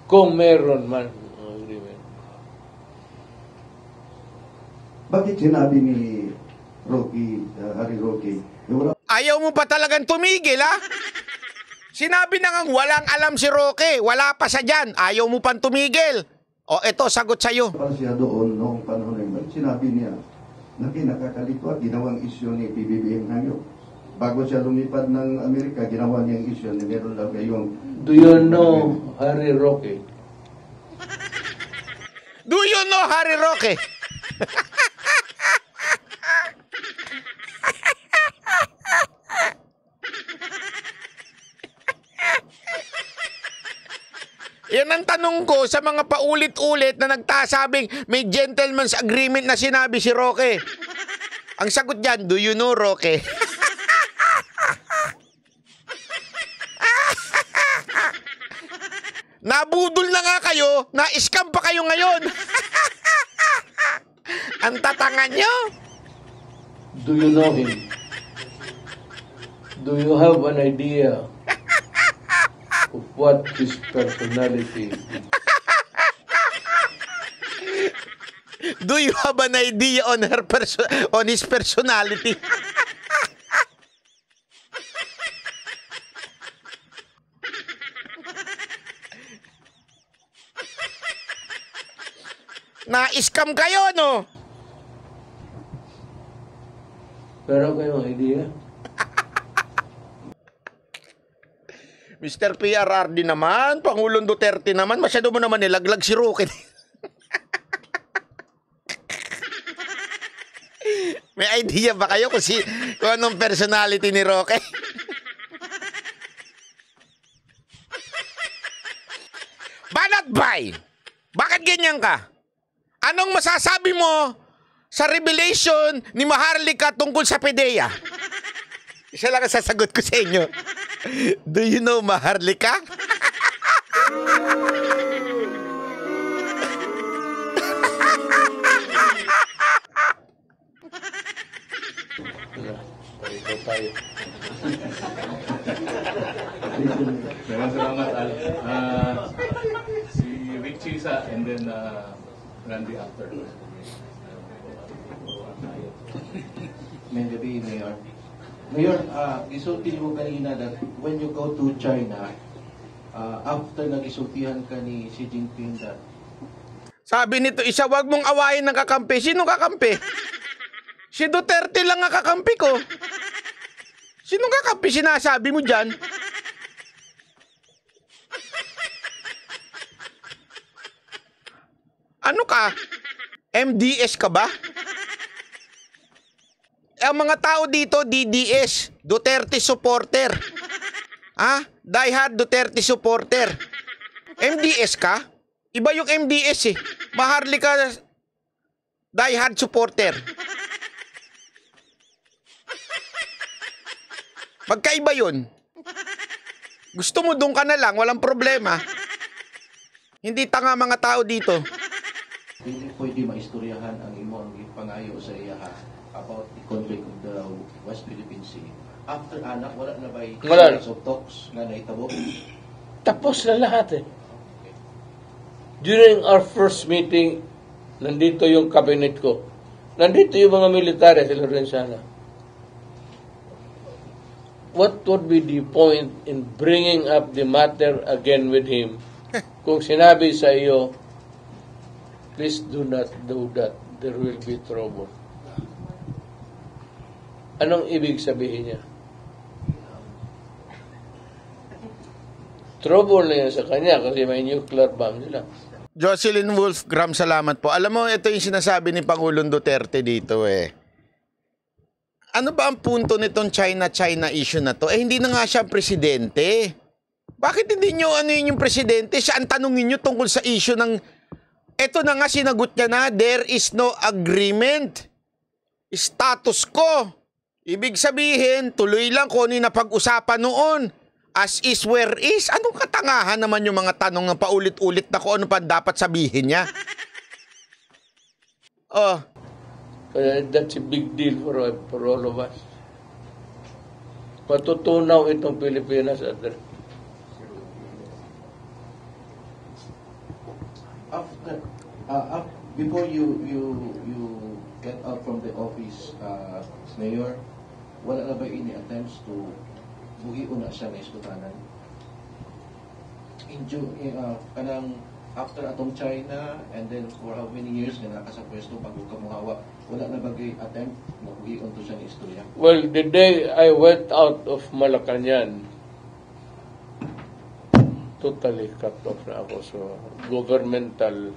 Kung meron man agreement. Bakit sinabi ni Roque, Harry Roque? Ayaw mo pa talagang tumigil, ha? Sinabi na ngang walang alam si Roque, wala pa sa dyan, ayaw mo pang tumigil. O eto, sagot sa'yo. Parang siya doon noong panahon na yun, sinabi niya na kinakakalito at ginawang isyo ni PBBM ngayon. Bago siya lumipad ng Amerika, ginawa niya ang isyo ni meron lang kayong... Do you know Harry Roque? Do you know Harry Roque? Yan ang tanong ko sa mga paulit-ulit na nagtasabing may gentleman's agreement na sinabi si Roque. Ang sagot dyan, do you know Roque? Nabudol na nga kayo, na-scam pa kayo ngayon. Ang tatangan nyo. Do you know him? Do you have an idea of what his personality is? Do you have an idea on her on his personality? Na-scam kayo, no? Pero kayong idea? Mr. PRRD naman, Pangulong Duterte naman, masyado mo naman nilaglag si Roque. May idea ba kayo kung anong personality ni Roque? Banat Bay, bakit ganyan ka? Anong masasabi mo sa revelation ni Maharlika tungkol sa PDEA? Isa lang ang sasagot ko sa inyo. Do you know Maharlika? Salamat, Al. Si Rick Chisa and then Randy after. Maybe Mayor. Mayor, gisulti mo kanina that when you go to China, after nagisultihan ka ni Xi Jinping that... Sabi nito, isa, wag mong awayin ng kakampi. Sino kakampi? Si Duterte lang ang kakampi ko. Sino kakampi sinasabi mo dyan? Ano ka? MDS ka ba? Ang mga tao dito, DDS, Duterte supporter. Ah, diehard Duterte supporter. MDS ka? Iba yung MDS eh. Maharlika, diehard supporter. Magkaiba yun. Gusto mo, doon ka na lang, walang problema. Hindi tanga mga tao dito. Hindi pwede maistoryahan ang imong pangayo sa iyahan about the conflict of the West Philippine Sea. After anak, wala na ba yung talks na naitabo? Tapos na lahat eh. Okay. During our first meeting, nandito yung cabinet ko. Nandito yung mga military, si Lorenzana. what would be the point in bringing up the matter again with him? Kung sinabi sa iyo, please do not do that. There will be trouble. Anong ibig sabihin niya? Trouble na yan sa kanya kasi may nuclear bomb nila. Jocelyn Wolfgram, salamat po. Alam mo, ito yung sinasabi ni Pangulong Duterte dito eh. Ano ba ang punto nitong China-China issue na to? Eh, hindi na nga siya presidente. Bakit hindi nyo ano yun yung presidente? Siya ang tanongin nyo tungkol sa issue ng... Ito na nga, sinagot niya na, there is no agreement. Status quo. Ibig sabihin, tuloy lang kung ano yung napag-usapan noon. As is, where is? Anong katangahan naman yung mga tanong ng paulit-ulit na kung ano pa dapat sabihin niya? Oh... That's a big deal for all of us. Patutunaw itong Pilipinas. Before you get out from the office, Mayor, wala na ba any attempts to buhi una siya na iskutanan? In June, kanang after atong China, and then for how many years na nakasapwesto bago kamuhawa, wala na bagay attempt na buhion to siya na istorya? Well, the day I went out of Malacañan, totally cut off na ako sa governmental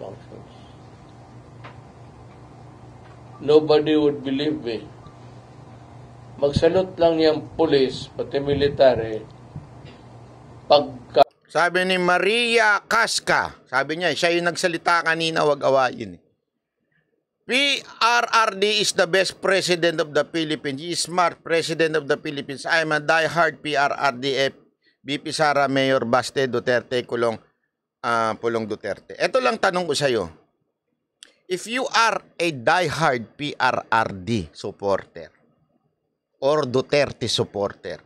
functions. Nobody would believe me. Magsalot lang yung police, pati military, pagka... Sabi ni Maria Casca, sabi niya, siya yung nagsalita kanina, wag awayin. PRRD is the best president of the Philippines. He is smart president of the Philippines. I am a diehard PRRD. BP Sara, Mayor Baste, Duterte, Pulong Duterte. Ito lang tanong ko sa'yo. If you are a diehard PRRD supporter or Duterte supporter,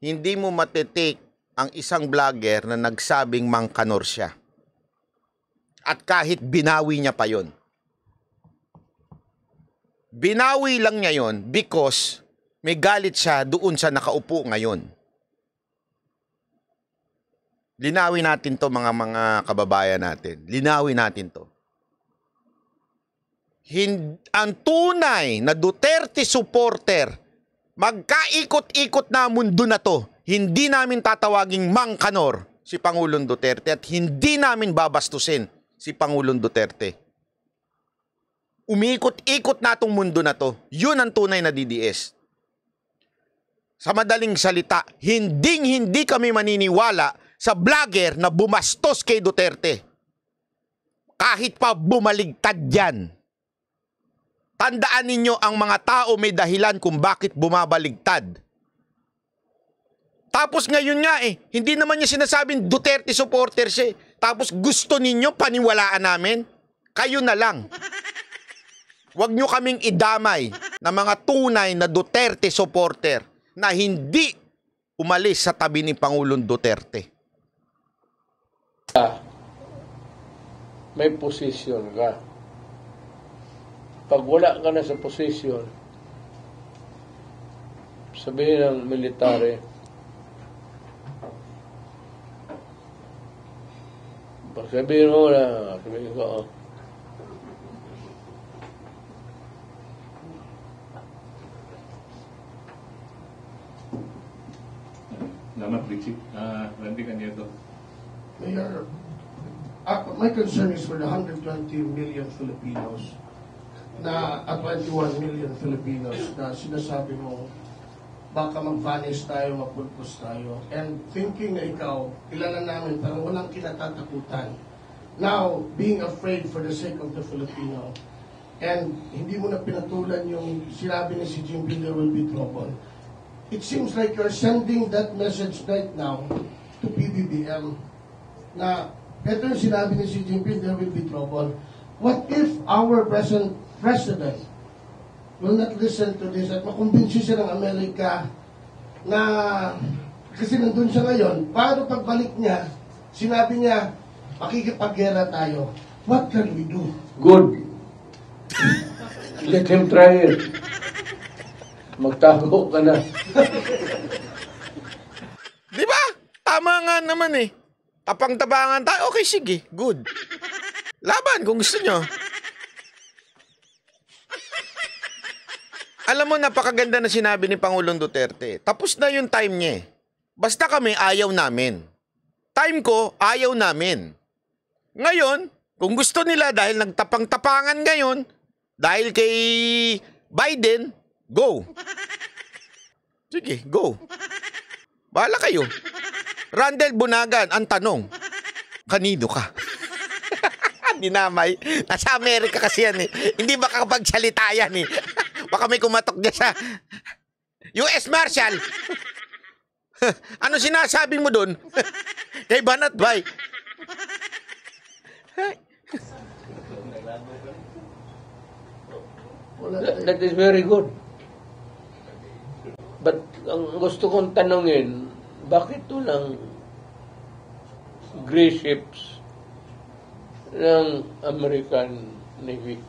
hindi mo matitake ang isang vlogger na nagsabing mangkanor siya. At kahit binawi niya pa yon. Binawi lang niya yon because may galit siya doon sa nakaupo ngayon. Linawi natin to mga kababayan natin. Linawi natin to. Ang tunay na Duterte supporter, magkaikot-ikot na mundo na to, hindi namin tatawaging mangkanor si Pangulong Duterte at hindi namin babastusin si Pangulong Duterte. Umiikot-ikot na itong mundo na to. Yun ang tunay na DDS. Sa madaling salita, hindi kami maniniwala sa vlogger na bumastos kay Duterte. Kahit pa bumaligtad yan. Tandaan ninyo, ang mga tao may dahilan kung bakit bumabaligtad. Tapos ngayon nga eh, hindi naman niya sinasabing Duterte supporter siya. Tapos gusto ninyo paniwalaan namin? Kayo na lang. Huwag nyo kaming idamay na mga tunay na Duterte supporter na hindi umalis sa tabi ni Pangulong Duterte. May posisyon ka. Pag wala ka na sa posisyon, sabihin ng military, pag sabihin mo na, sabihin ko, Salamat, Richie. Randy Canieto. Mayor, my concern is for the 120 million Filipinos na 21 million Filipinos na sinasabi mo baka mag-vanish tayo, mapulpos tayo, and thinking na ikaw kilala namin parang walang kinatatakutan. Now, being afraid for the sake of the Filipino, and hindi mo na pinatulan yung sinabi ni Xi Jinping there will be trouble. It seems like you're sending that message right now to PBBM na eto yung sinabi ni Xi Jinping there will be trouble. What if our present President will not listen to this at makumbinsi siya ng Amerika na kasi nandun siya ngayon, paano pagbalik niya, sinabi niya, makikipaggera tayo. What can we do? Good. Let him try it. Magtago ka na. Di ba? Tama nga naman eh. Tapang-tabangan tayo. Okay, sige. Good. Laban kung gusto nyo. Alam mo, napakaganda na sinabi ni Pangulong Duterte. Tapos na yung time niya eh. Basta kami, ayaw namin. Time ko, ayaw namin. Ngayon, kung gusto nila dahil nagtapang-tapangan ngayon, dahil kay Biden, go. Sige, go. Bahala kayo. Randel Bunagan, ang tanong, kanino ka? Dinamay. Nasa Amerika kasi yan eh. Hindi ba kakapagsalita yan eh? Baka may kumatok niya sa US Marshal. Ano sinasabi mo dun? Kay Banat Bay. That is very good. But ang gusto kong tanongin, bakit walang gray ships ng American Navy?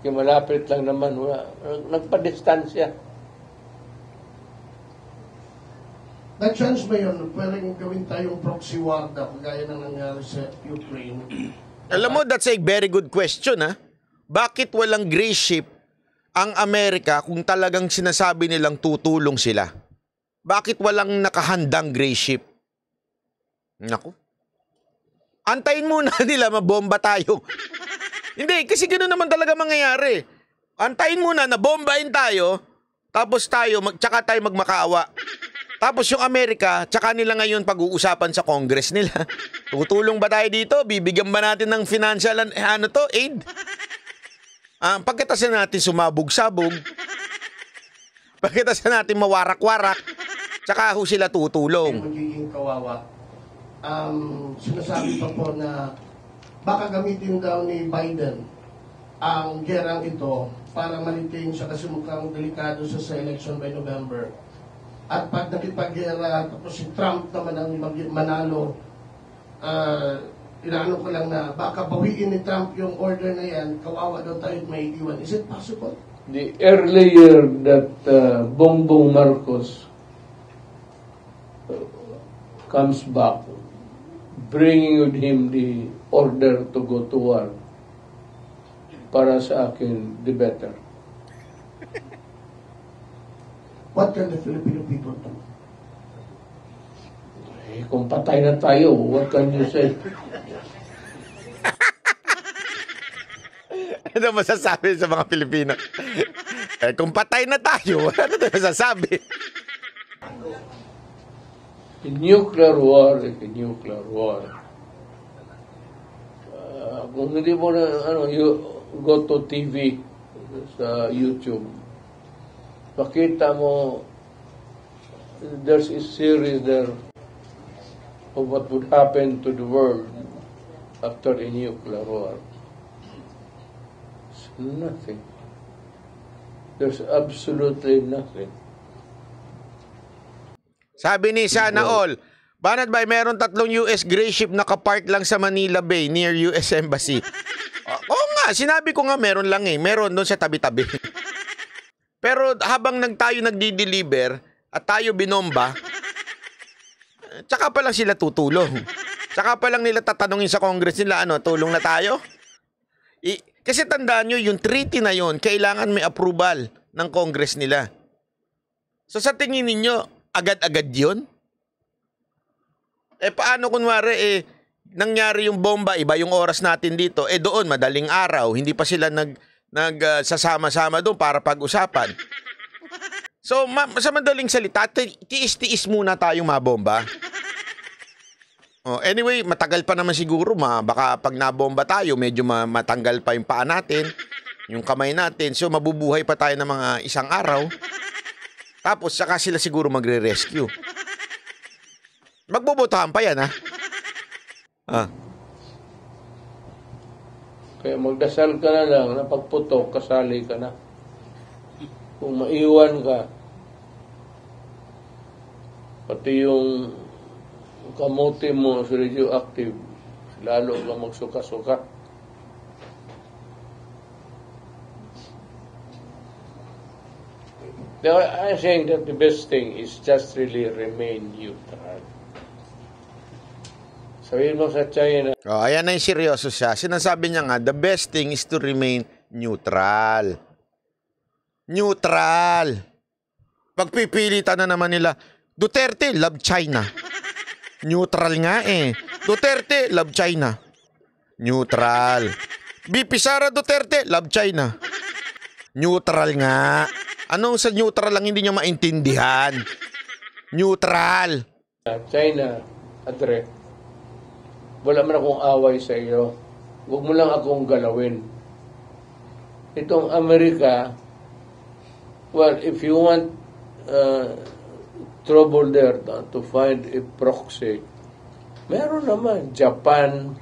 Kaya malapit lang naman, wala. Nagpa-distansya. Na-chance ba yun? Pwedeng gawin tayong proxy war daw, kagaya na nangyari sa Ukraine. Alam mo, that's a very good question, ha? Bakit walang gray ship ang Amerika kung talagang sinasabi nilang tutulong sila? Bakit walang nakahandang gray ship? Naku. Antayin muna nila mabomba tayo. Hindi, kasi gano'n naman talaga mangyayari. Antayin muna na bombahin tayo, tapos tayo, tsaka tayo magmakaawa. Tapos yung Amerika, tsaka nila ngayon pag-uusapan sa Congress nila. Tutulong ba tayo dito? Bibigyan ba natin ng financial aid? Pagkatasan natin sumabog-sabog, pagkatasan natin mawarak-warak, tsaka ho sila tutulong. Magiging kawawa. Sinasabi pa po na baka gamitin daw ni Biden ang gerang ito para malitain siya kasi mukhang delikado siya sa election by November. At pag nakipag-gera, tapos si Trump naman ang manalo, inaano ko lang na baka bawiin ni Trump yung order na yan, kawawa daw tayo may iwan. Is it possible? The earlier that Bongbong Marcos comes back, bringing with him the order to go to war, para sa akin, the better. What can the Filipino people do? Eh, kung patay na tayo, what can you say? Ano masasabi sa mga Pilipino? Eh, kung patay na tayo, ano masasabi? A nuclear war is a nuclear war. Kung hindi mo na, ano, you go to TV, sa YouTube, pakita mo, there's a series there of what would happen to the world after a nuclear war. It's nothing. There's absolutely nothing. Sabi ni Sana All, Banat Bay, meron tatlong US gray ship na kapark lang sa Manila Bay near US Embassy. Oo nga, sinabi ko nga meron lang eh. Meron doon sa tabi-tabi. Pero habang tayo nagdi-deliver at tayo binomba, tsaka pa lang sila tutulong. Tsaka pa lang nila tatanungin sa Congress nila, ano, tulong na tayo? Kasi tandaan nyo, yung treaty na yun, kailangan may approval ng Congress nila. So sa tingin ninyo, agad-agad yun? Eh paano kunwari nangyari yung bomba, iba yung oras natin dito, doon madaling araw, hindi pa sila nagsasama-sama doon para pag-usapan. So sa madaling salita, tiis-tiis muna tayong mabomba. Oh, anyway, matagal pa naman siguro, baka pag nabomba tayo, medyo matanggal pa yung paa natin, yung kamay natin, so mabubuhay pa tayo ng mga isang araw. Tapos, saka sila siguro magre-rescue. Magbobotahan pa yan, ha? Kaya magdasal ka na lang, napagputok, kasali ka na. Kung maiwan ka, pati yung kamote mo sa radioactive, lalo ka magsuka-suka. Now, I'm saying that the best thing is just really remain neutral. Sabihin mo sa China. Oh, ayan na yung seryoso siya. Sinasabi niya nga, the best thing is to remain neutral. Neutral. Pagpipilitan na naman nila, Duterte, love China. Neutral nga eh. Duterte, love China. Neutral. BP Sara Duterte, love China. Neutral nga. Anong sa neutral lang hindi niya maintindihan? Neutral. China, Andre, wala man akong away sa iyo. Huwag mo lang akong galawin. Itong Amerika, well, if you want trouble there to find a proxy, meron naman. Japan,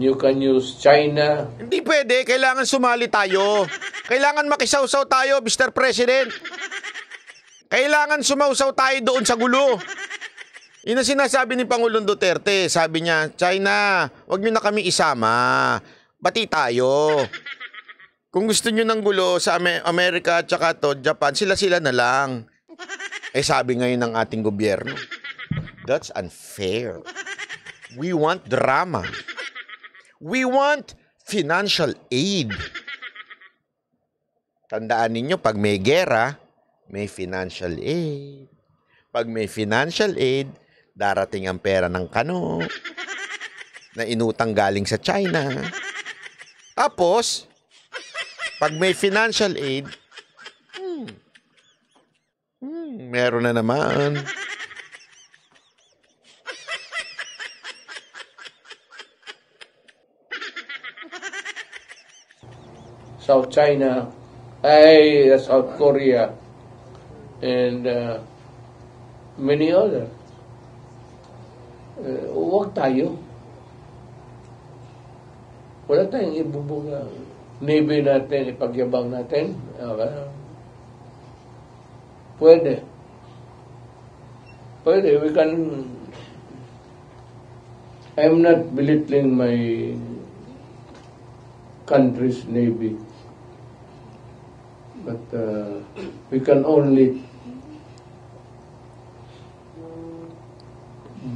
you can use China. Hindi pwede. Kailangan sumali tayo. Kailangan makisawsaw tayo, Mr. President. Kailangan sumawsaw tayo doon sa gulo. Yun ang sinasabi ni Pangulong Duterte. Sabi niya, China, wag niyo na kami isama. Bati tayo. Kung gusto niyo ng gulo sa Amerika at saka to, Japan, sila-sila na lang. Eh sabi ngayon ng ating gobyerno, that's unfair. We want drama. We want financial aid. Tandaan ninyo, pag may gera, may financial aid. Pag may financial aid, darating ang pera ng kano na inutang galing sa China. Tapos, pag may financial aid, meron na naman. South China, ay South Korea, and many other. Huwag tayo. Wala tayong ibubuga. Navy natin, ipagyabang natin. Okay. Pwede. Pwede. We can... I'm not belittling my country's Navy. But we can only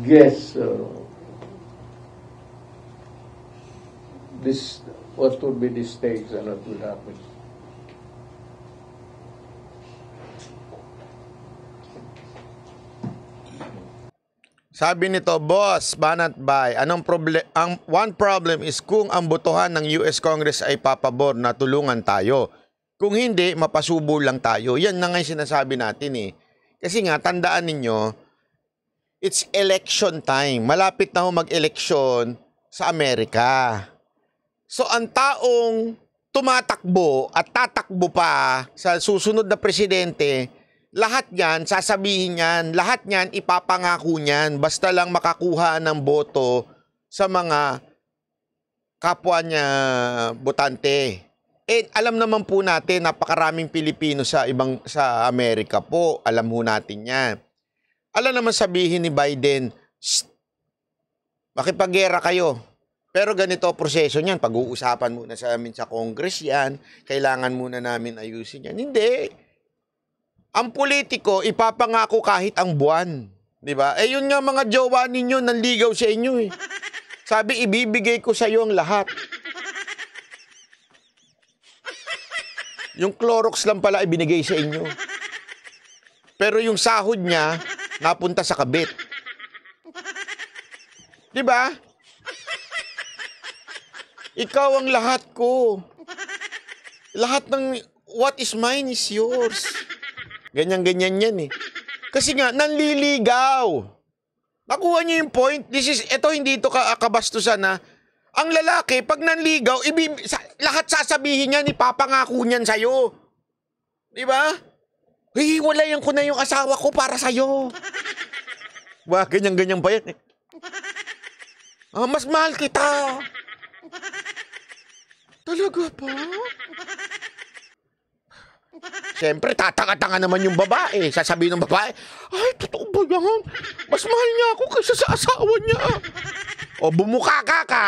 guess this what would be the stakes and what would happen. Sabi nito, Boss Manat Bay, anong problem? Ang one problem is kung ang botohan ng US Congress ay papabor na tulungan tayo. Kung hindi, mapasubo lang tayo. Yan na nga yung sinasabi natin eh. Kasi nga, tandaan ninyo, it's election time. Malapit na ho mag-election sa Amerika. So, ang taong tumatakbo at tatakbo pa sa susunod na presidente, lahat yan, sasabihin yan, lahat yan, ipapangako yan, basta lang makakuha ng boto sa mga kapwa niya botante. Eh, alam naman po natin, napakaraming Pilipino sa Amerika po. Alam ho natin yan. Alam naman sabihin ni Biden, makipag-gera kayo. Pero ganito proseso niyan. Pag-uusapan muna sa amin sa Congress yan. Kailangan muna namin ayusin yan. Hindi. Ang politiko, ipapangako kahit ang buwan. Diba? Eh, yun nga mga jowa ninyo, nanligaw sa inyo eh. Sabi, ibibigay ko sa iyo ang lahat. Yung Clorox lang pala ibinigay sa inyo. Pero yung sahod niya, napunta sa kabit. Diba? Ikaw ang lahat ko. Lahat ng what is mine is yours. Ganyan-ganyan yan eh. Kasi nga, nanliligaw. Nakuha niyo yung point. Ito hindi ito kabastusan na. Ang lalaki, pag nanligaw, lahat sasabihin niya, ipapangako niyan sa'yo. Diba? Hihiwalayan ko na yung asawa ko para sa'yo. Wah, ganyan-ganyan pa yan eh. Ah, mas mahal kita. Talaga ba? Siyempre, tatanga-tanga naman yung babae. Sasabihin ng babae, ay, totoo ba yan? Mas mahal niya ako kaysa sa asawa niya. O, bumukaka ka.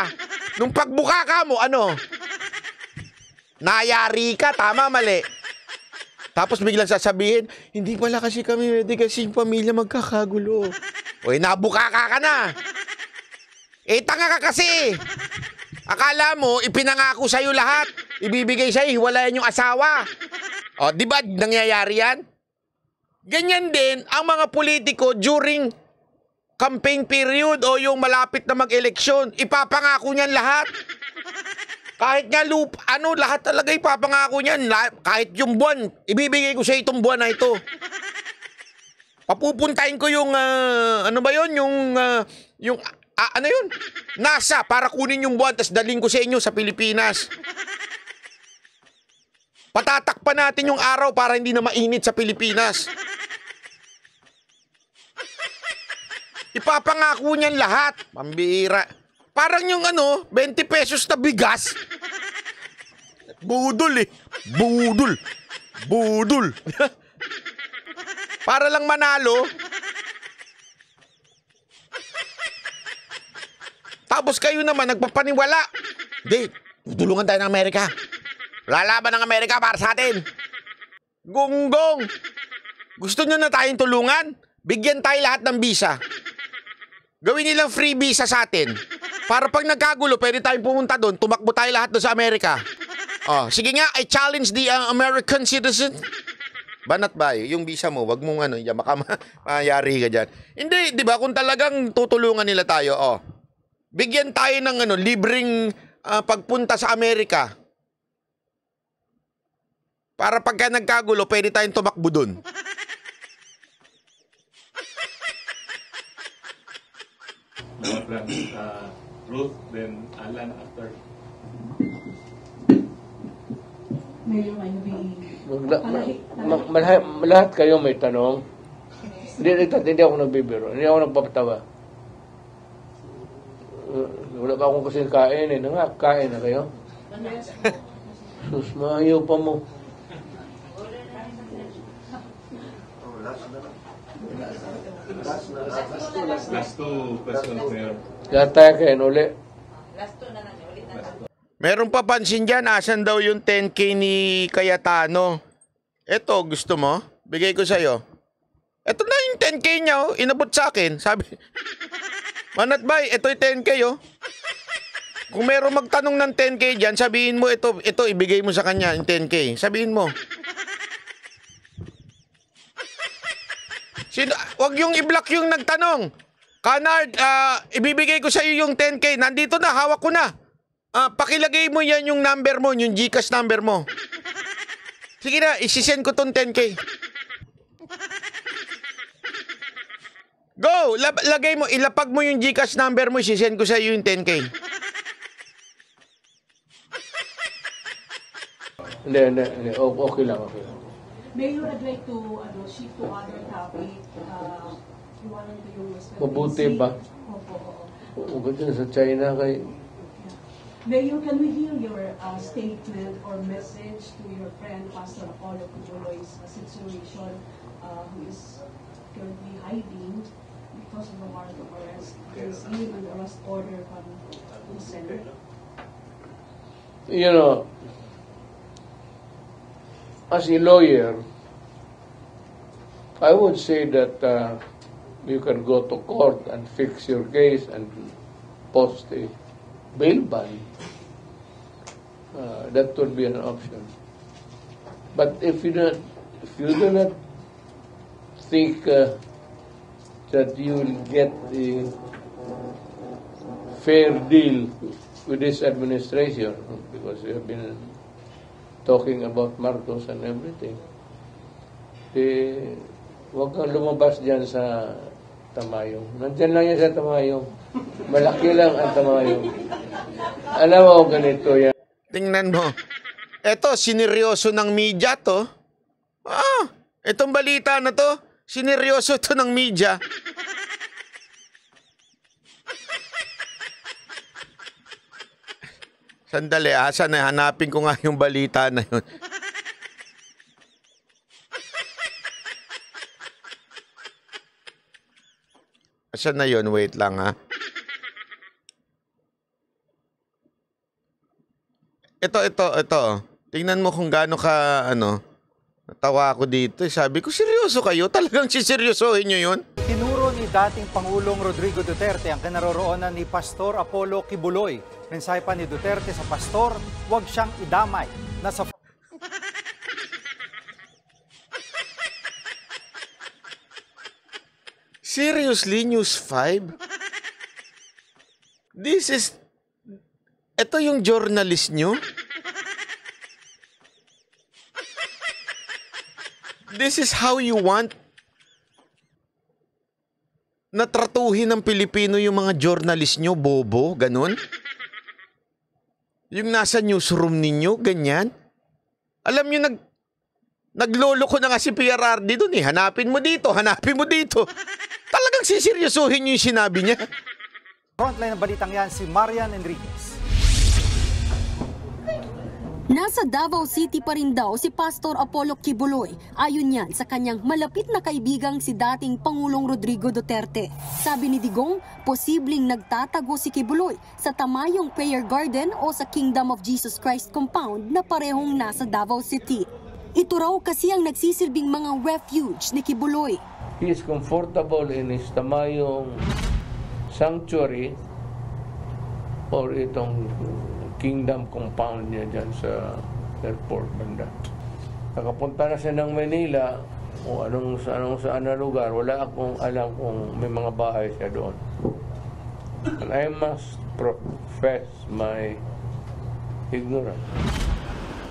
Nung pagbukaka mo, ano? Nayari ka, tama, mali. Tapos biglang sasabihin, hindi pala kasi kami ready kasi yung pamilya magkakagulo. Uy, nabukaka ka na. Eh, tanga ka kasi. Akala mo, ipinangako sa'yo lahat. Ibibigay sa'yo, hiwalayan yung asawa. O, di ba nangyayari yan? Ganyan din ang mga politiko during campaign period o yung malapit na mag-eleksyon. Ipapangako niyan lahat. Kahit nga loop, ano, lahat talaga ipapangako niyan. Kahit yung buwan, ibibigay ko sa itong buwan na ito. Papupuntahin ko yung, ano ba yun? Yung NASA, para kunin yung buwan, tas daling ko sa inyo sa Pilipinas. Patatakpan natin yung araw para hindi na mainit sa Pilipinas. Ipapangako niyan lahat. Pambira. Parang yung ano, 20 pesos na bigas. Budol eh. Budol. Budol. Para lang manalo. Tapos kayo naman nagpapaniwala. Hindi. Tutulungan tayo ng Amerika. Lalaban ng Amerika para sa atin. Gunggong. Gusto nyo na tayong tulungan? Bigyan tayo lahat ng visa. Gawin nilang free visa sa atin. Para pag nagkagulo, pwede tayong pumunta doon. Tumakbo tayo lahat doon sa Amerika. Oh, sige nga, I challenge the American citizen. Banat ba? Yung visa mo, wag mong ano, yan, baka mayari ka dyan. Hindi, di ba? Kung talagang tutulungan nila tayo, oh. Bigyan tayo ng ano, libreng pagpunta sa Amerika. Para pagka nagkagulo, pwede tayong tumakbo dun. Ruth, then Alan after. Mayor, may lahat kayo may tanong. Hindi ako nagbibiro. Hindi ako nagpapatawa. Wala pa akong kasing kain eh. Kain na kayo. Sus, maayaw pa mo. Last two questions, Mayor. Meron papansin dyan, asan daw yung 10K ni Cayetano? Ito, gusto mo? Bigay ko sa'yo. Ito na yung 10K niya, oh. Inabot sa akin. Sabi, Manat Bay, ito yung 10K, oh. Kung meron magtanong ng 10K dyan, sabihin mo, ito ibigay mo sa kanya, yung 10K. Sabihin mo. Wag yung i-block yung nagtanong. Canard, ibibigay ko sa iyo yung 10K. Nandito na, hawak ko na. Pakilagay mo yan yung number mo, yung GCash number mo. Sige na, isisend ko tong 10K. Go! Lagay mo, ilapag mo yung GCash number mo, isisend ko sa iyo yung 10K. Hindi. Okay lang, okay lang. Mayor, I'd like to shift to other topic. You want to yung West Philippine Sea? Mabuti ba? Opo. Sa China kay... Mayor, can we hear your statement or message to your friend, Pastor Apollo Quiboloy's situation, who is currently hiding because of the warrant of arrest? He's given an arrest order from the Senate. You know, as a lawyer, I would say that you can go to court and fix your case and post a bail bond. That would be an option. But if you do not think that you will get a fair deal with this administration, because you have been talking about Marcos and everything, huwag kang lumabas dyan sa Tamayong. Nandyan lang yan sa Tamayong. Malaki lang ang Tamayong. Alam mo, ganito yan. Tingnan mo. Eto, sineryoso ng media to. Itong balita na to, sineryoso to ng media. Sandali, asan na? Hanapin ko nga yung balita na yun. Asan na yun? Wait lang, ha? Ito. Tingnan mo kung gaano ka, ano. Natawa ako dito. Sabi ko, seryoso kayo? Talagang siseryosohin nyo yun? Tinuro ni dating Pangulong Rodrigo Duterte ang kinaroroonan ni Pastor Apollo Quiboloy. Mensahe pa ni Duterte sa pastor, huwag siyang idamay. Nasa... Seriously, News 5? This is... Ito yung journalist nyo? This is how you want natratuhin ng Pilipino yung mga journalist nyo, bobo, ganun? Yung nasa newsroom ninyo, ganyan? Alam nyo, naglolo ko na nga si PRRD dun eh. Hanapin mo dito, hanapin mo dito. Talagang siseryosohin nyo yung sinabi niya. Frontline ng balitang yan, si Marian Enriquez. Nasa Davao City pa rin daw si Pastor Apollo Quiboloy. Ayon yan sa kanyang malapit na kaibigang si dating Pangulong Rodrigo Duterte. Sabi ni Digong, posibleng nagtatago si Quiboloy sa Tamayong Prayer Garden o sa Kingdom of Jesus Christ compound na parehong nasa Davao City. Ito raw kasi ang nagsisilbing mga refuge ni Quiboloy. He is comfortable in his Tamayong sanctuary or itong Kingdom compound niya dyan sa airport banda. Nakapunta na siya ng Manila o anong saan na lugar, wala akong alam kung may mga bahay siya doon. And I must profess my ignorance.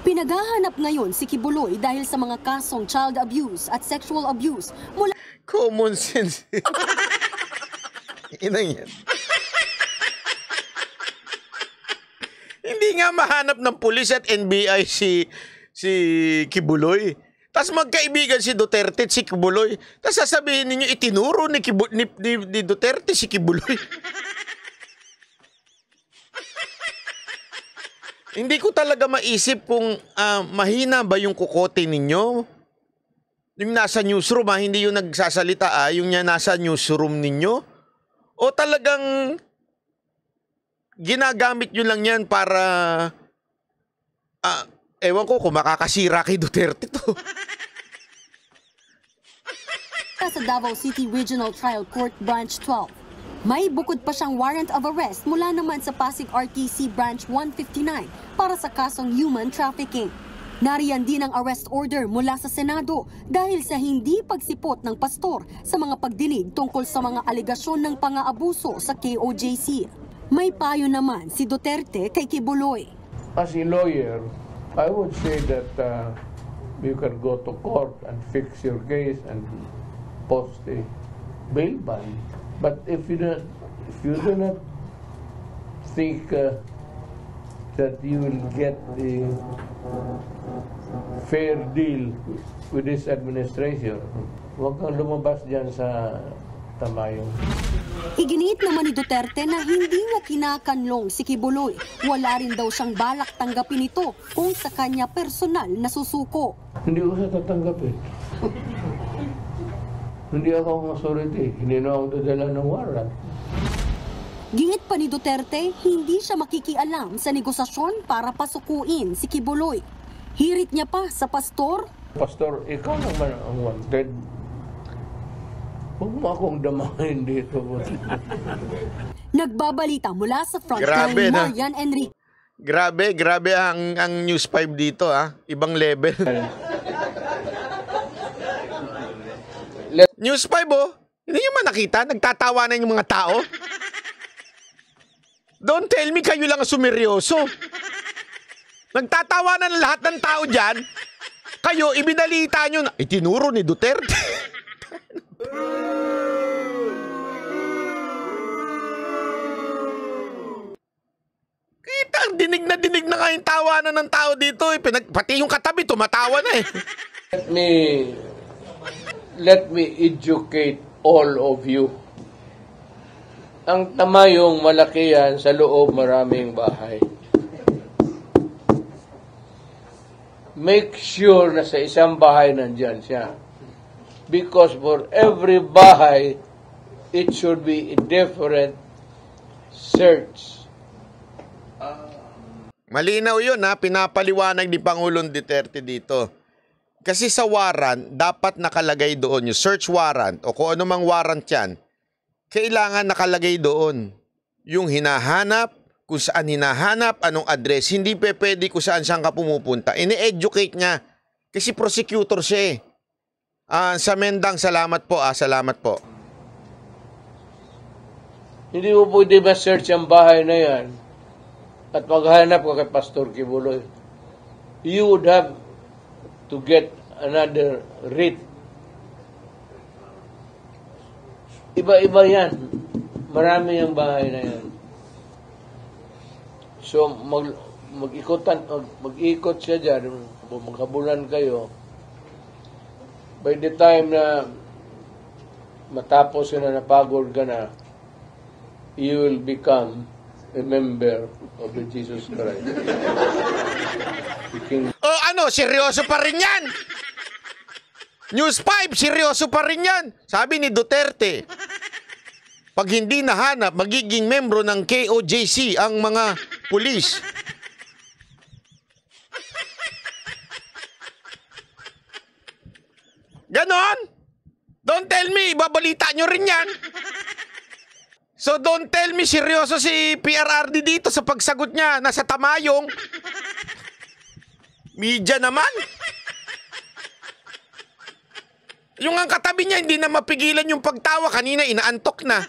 Pinaghahanap ngayon si Quiboloy dahil sa mga kasong child abuse at sexual abuse mula... Common sense. Inang yan. Hindi nga mahanap ng pulis at NBI si Quiboloy. Tapos magkaibigan si Duterte at si Quiboloy. Tapos sasabihin ninyo, itinuro ni Duterte si Quiboloy. Hindi ko talaga maisip kung mahina ba yung kukote ninyo. Yung nasa newsroom, hindi yung nagsasalita, yung nasa newsroom ninyo. O talagang... ginagamit nyo lang yan para, ewan ko kung makakasira kay Duterte to. Sa Davao City Regional Trial Court Branch 12, may bukod pa siyang warrant of arrest mula naman sa Pasig RTC Branch 159 para sa kasong human trafficking. Nariyan din ang arrest order mula sa Senado dahil sa hindi pagsipot ng pastor sa mga pagdinig tungkol sa mga alegasyon ng pang-aabuso sa KOJC. May payo naman si Duterte kay Quiboloy. As a lawyer, I would say that you can go to court and fix your case and post a bail bond. But if you do not think that you will get the fair deal with this administration, huwag kang lumabas dyan sa Tamayo. Iginiit naman ni Duterte na hindi niya kinakanlong si Quiboloy. Wala rin daw siyang balak tanggapin ito kung sa kanya personal na susuko. Hindi ko siya tatanggapin. Hindi ako ang authority. Hindi na ako dadala ng warrant. Gingit pa ni Duterte, hindi siya makikialam sa negosasyon para pasukuin si Quiboloy. Hirit niya pa sa pastor. Pastor, ikaw naman ang wanted. Huwag mo akong damahin dito. Nagbabalita mula sa frontline, Marian Enrique. Grabe ang News 5 dito, ha? Ibang level. News 5, oh. Hindi nyo man nakita? Nagtatawanan yung mga tao? Don't tell me kayo lang sumeryoso. Nagtatawanan lahat ng tao dyan. Kayo, ibinalita nyo na itinuro ni Duterte. Kita, dinig na nga yung tawanan ng tao dito eh. Pati yung katabi, tumatawa na eh. Let me educate all of you. Ang Tamayong malaki yan, sa loob maraming bahay. Make sure na sa isang bahay nandyan siya. Because for every bahay, it should be a different search. Malinaw yun, ha? Pinapaliwanag ni Pangulong Duterte dito. Kasi sa warrant, dapat nakalagay doon yung search warrant o kung ano mang warrant yan, kailangan nakalagay doon yung hinahanap, kung saan hinahanap, anong address. Hindi pwede kung saan siyang ka pumupunta. Ini-educate niya kasi prosecutor siya eh. Sa Mendang, salamat po. Salamat po. Hindi mo pwede ma-search ang bahay na yan at maghanap ka kay Pastor Quiboloy. You would have to get another writ. Iba-iba yan. Marami ang bahay na yan. So, mag-ikot siya dyan. Magkabulan kayo. By the time na matapos yun na napagod ka na, you will become a member of the Jesus Christ. Oh ano, seryoso pa rin yan! News 5, seryoso pa rin yan! Sabi ni Duterte, pag hindi nahanap, magiging membro ng KOJC ang mga pulis. Ganon? Don't tell me, babalita nyo rin yan. So don't tell me, seryoso si PRRD dito sa pagsagot niya. Nasa Tamayong. Media naman. Yung ang katabi niya, hindi na mapigilan yung pagtawa. Kanina, inaantok na.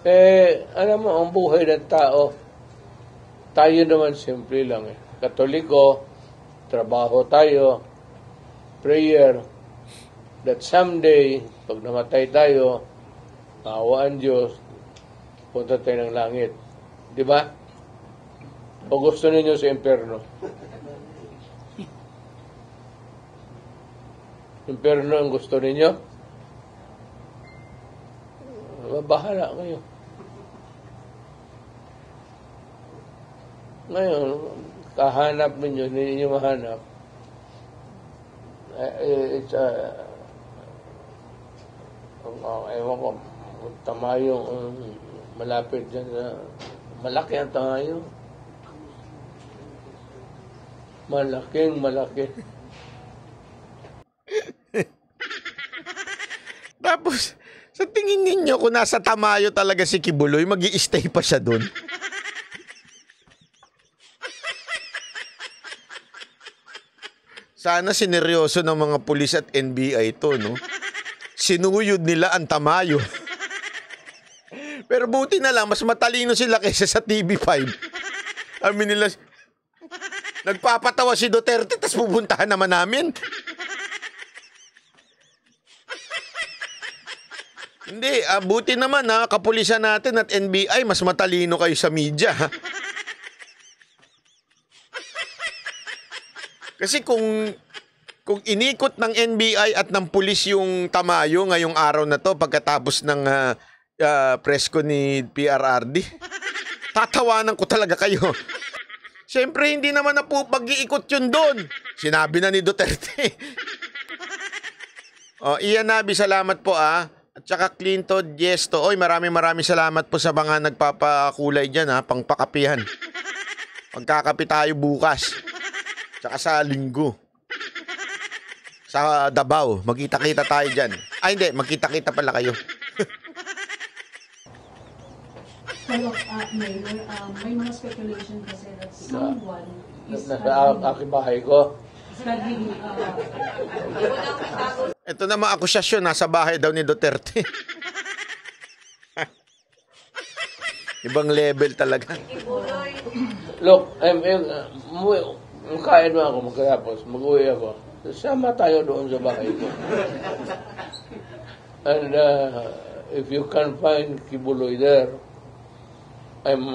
Eh, alam mo, ang buhay ng tao, tayo naman simple lang eh. Katoliko, trabaho tayo, prayer, that someday, pag namatay tayo, maawaan Diyos, punta tayo ng langit. Di ba? O gusto ninyo sa imperno? Imperno ang gusto ninyo? Bahala kayo. Ngayon, kahanap ninyo, hindi ninyo mahanap. It's a... Ewan ko, Tamayong, malapit dyan. Malaki ang Tamayong. Malaking, malaki. Tapos, sa tingin ninyo, kung nasa Tamayo talaga si Quiboloy, mag-i-stay pa siya doon. Sana sineryoso ng mga pulis at NBI ito, no? Sinuyod nila ang Tamayo. Pero buti na lang, mas matalino sila kaysa sa TV5. Amin nila, nagpapatawa si Duterte, tas pupuntahan naman namin. Hindi, buti naman ha, kapulisan natin at NBI, mas matalino kayo sa media. Kasi kung inikot ng NBI at ng pulis yung Tamayo ngayong araw na to pagkatapos ng presko ni PRRD, tatawanan ko talaga kayo. Siyempre, hindi naman na po pag-iikot yun doon. Sinabi na ni Duterte. O, Ian Abi, salamat po ah. At saka Clinton, yes to. Oy, maraming salamat po sa mga nagpapakulay dyan ha, pangpakapihan. Pagkakapi tayo bukas. Tsaka sa Linggo. Sa Davao, magkita-kita tayo dyan. Ay hindi, magkita-kita pala kayo. Hello, Mayor. May mga speculation kasi that someone is... Aking bahay ko. Ito na mga akusasyon, nasa bahay daw ni Duterte. Ibang level talaga. Look, kain mo ako magkatapos, mag-uwi ako. Sama tayo doon sa bahay ko. And if you can find Quiboloy there, I'm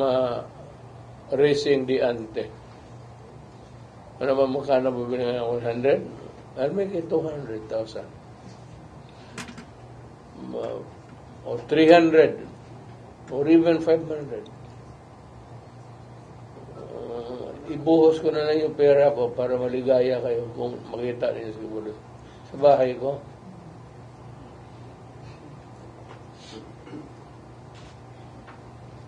raising the ante. Ano ba magkano bibili ng 100? I'll make it 200,000. Or 300. Or even 500. Ibuhos ko na lang yung pera ko para maligaya kayo kung makita niyo siguro sa bahay ko.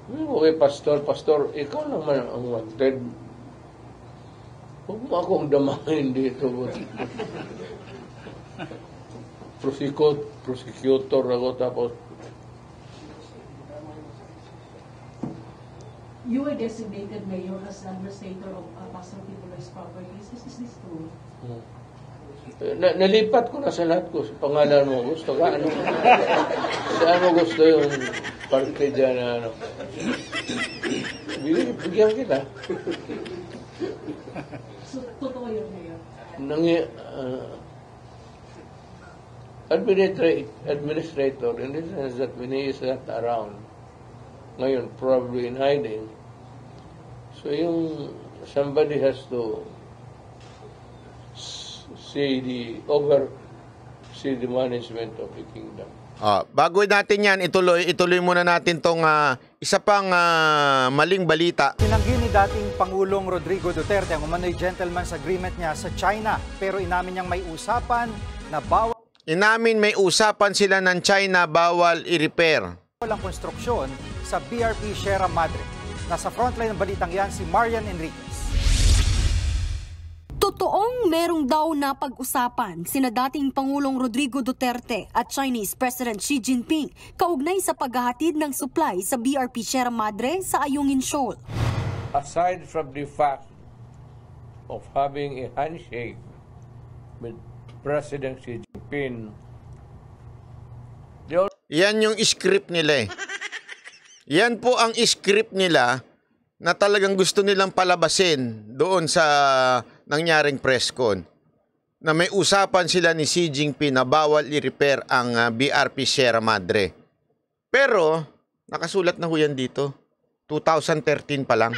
Okay, pastor, ikaw naman ang wanted. Huwag mo akong damahin dito. Prosecutor ako, tapos. You were designated mayor as administrator of Pastor Quiboloy's properties. Is this true? Hmm. Nalipat ko na sa lahat ko. Sa pangalan mo gusto ka. Ano? Saan mo gusto yung parte dyan na ano? Bigyan kita. So, totoo yun ngayon? Administrator, in the sense that when he is not around, ngayon, probably in hiding, so yung somebody has to see the management of the kingdom. Bago natin yan, ituloy muna natin tong isa pang maling balita. Tinanggi ni dating Pangulong Rodrigo Duterte ang umano'y gentleman's agreement niya sa China, pero inamin niyang may usapan na bawal. Inamin may usapan sila ng China bawal i-repair. Walang konstruksyon sa BRP Sierra Madre. Nasa frontline ng balitang yan si Marian Enriquez. Totoong merong daw na pag-usapan sina dating Pangulong Rodrigo Duterte at Chinese President Xi Jinping kaugnay sa paghahatid ng supply sa BRP Sierra Madre sa Ayungin Shoal. Aside from the fact of having a handshake with President Xi Jinping, yan yung script nila eh. Yan po ang script nila na talagang gusto nilang palabasin doon sa nangyaring press con, na may usapan sila ni Xi Jinping na bawal i-repair ang BRP Sierra Madre. Pero, nakasulat na ho yan dito. 2013 pa lang.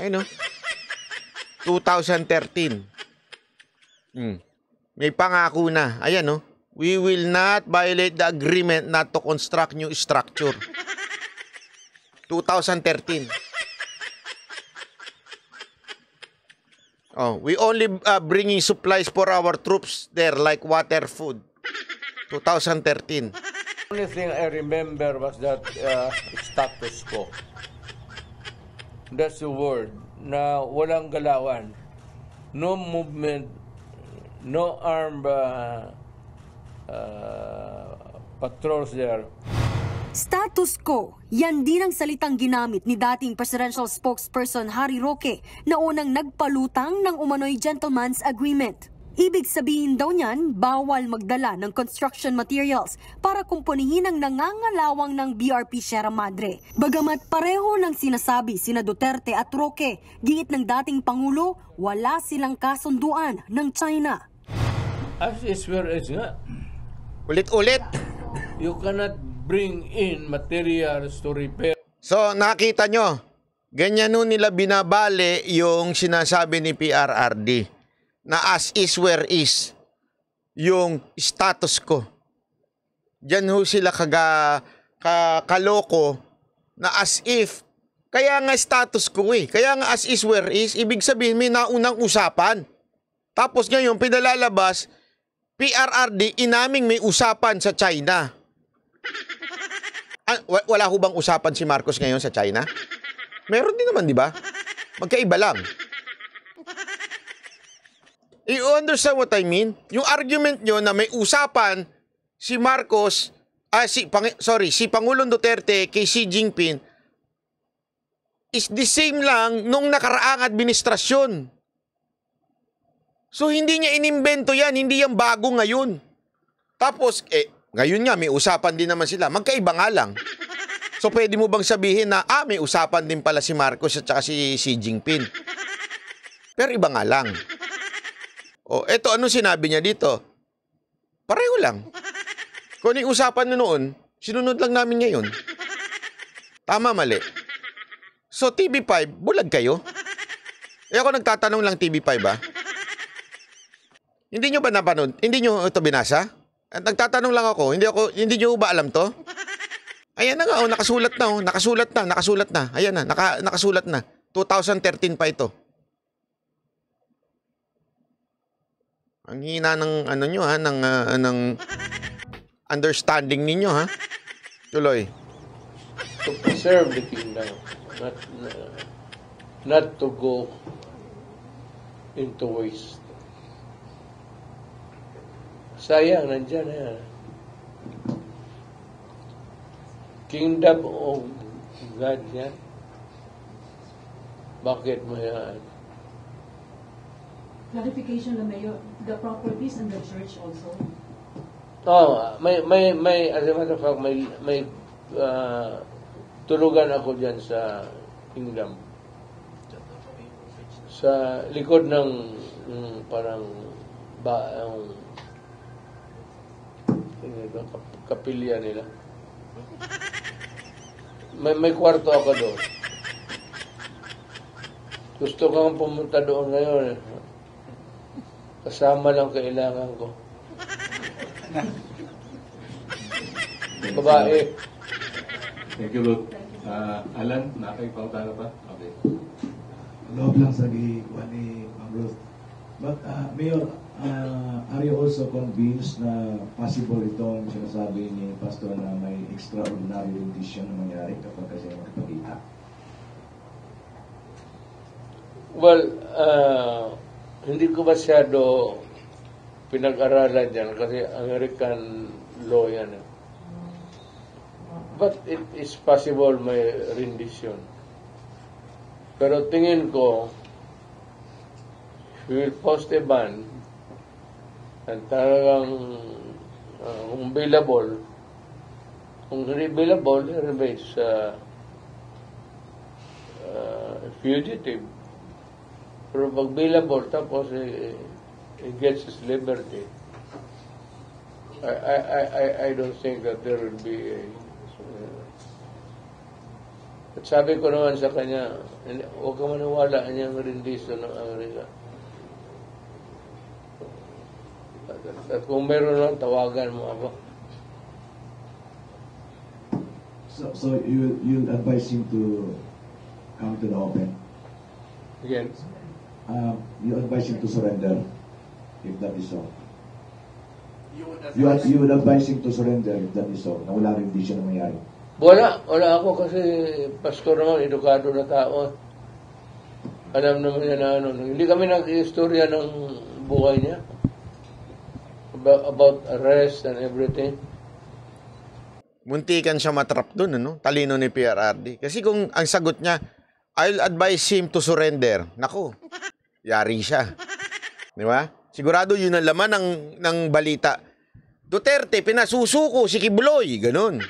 Ayun o. 2013. May pangako na. Ayan o. We will not violate the agreement not to construct new structure. 2013. Oh, we only bringing supplies for our troops there like water, food. 2013. The only thing I remember was that status quo. That's the word. Na walang galawan. No movement. No armed patrols there. Status quo, yan din ang salitang ginamit ni dating presidential spokesperson Harry Roque na unang nagpalutang ng umano'y gentleman's agreement. Ibig sabihin daw niyan, bawal magdala ng construction materials para kumpunihin ang nangangalawang ng BRP Sierra Madre. Bagamat pareho ng sinasabi sina Duterte at Roque, giit ng dating Pangulo, wala silang kasunduan ng China. As is where is nga. Ulit-ulit. You cannot bring in materials to repair. So, nakita nyo, ganyan nun nila binabale yung sinasabi ni PRRD na as is where is yung status ko. Diyan ho sila kaloko na as if, kaya nga status ko eh, kaya nga as is where is, ibig sabihin may naunang usapan. Tapos ngayon, pinalalabas, PRRD inaming may usapan sa China. Wala ho bang usapan si Marcos ngayon sa China? Meron din naman, di ba? Magkaiba lang. You understand what I mean? Yung argument nyo na may usapan si Marcos, si Pangulong Duterte kay Xi Jinping is the same lang nung nakaraang administrasyon. So, hindi niya inimbento yan, hindi yan bago ngayon. Tapos, ngayon nga, may usapan din naman sila. Magkaiba nga lang. So, pwede mo bang sabihin na, may usapan din pala si Marcos at saka si Xi Jinping. Pero iba nga lang. O, eto, anong sinabi niya dito? Pareho lang. Kung yung usapan noon, sinunod lang namin ngayon. Tama, mali. So, TV5, bulag kayo? Ako nagtatanong lang, TV5, ba? Hindi nyo ba napanood? Hindi nyo ito binasa? At nagtatanong lang ako, hindi niyo ba alam to? Ayan na nga, nakasulat na. Ayan na, nakasulat na. 2013 pa ito. Ang hina ng ano niyo ha, ng understanding niyo ha. Tuloy. to preserve the kingdom, not to go into waste. Sayang, nandyan yan. Kingdom of God yan. Bakit mo yan? Clarification na mayor, the properties and the church also? Oh, as a matter of fact, may tulugan ako dyan sa kingdom. Sa likod ng parang kapilya nila. May kwarto ako doon. Gusto kang pumunta doon ngayon. Kasama lang kailangan ko. Babae. Thank you, Luke. Alan, nakikipagtalo pa? Okay. Loob lang sa gihikuan ni Ma'am Ruth. But, Mayor, are you also convinced na possible itong sinasabi ni Pastor na may extraordinary rendition na mangyari kapag kasi magpagita? Well, hindi ko masyado pinag-aralan yan kasi American law yan. But it is possible may rendition. Pero tingin ko, we will post a ban at talagang kung available, kung hindi available, everybody's fugitive. Pero pag available, tapos he gets his liberty. I don't think that there will be a... At sabi ko naman sa kanya, huwag ka maniwala niya ang rendition ng Amerika. At kung meron lang, tawagan mo ako. So you'll advise him to come to the open? Again? You advise him to surrender, if that is so. You would advise him to surrender, if that is so, na wala rin hindi siya na mayayari? Wala ako kasi pastor naman, edukado na tao. Alam naman niya na ano. Hindi kami nag-istorya ng buhay niya. About arrest and everything. Muntikan siya matrap dun, ano? Talino ni PRRD. Kasi kung ang sagot niya, I'll advise him to surrender. Naku, yari siya. Di ba? Sigurado yun ang laman ng balita. Duterte, pinasusuko si Quiboloy. Ganun.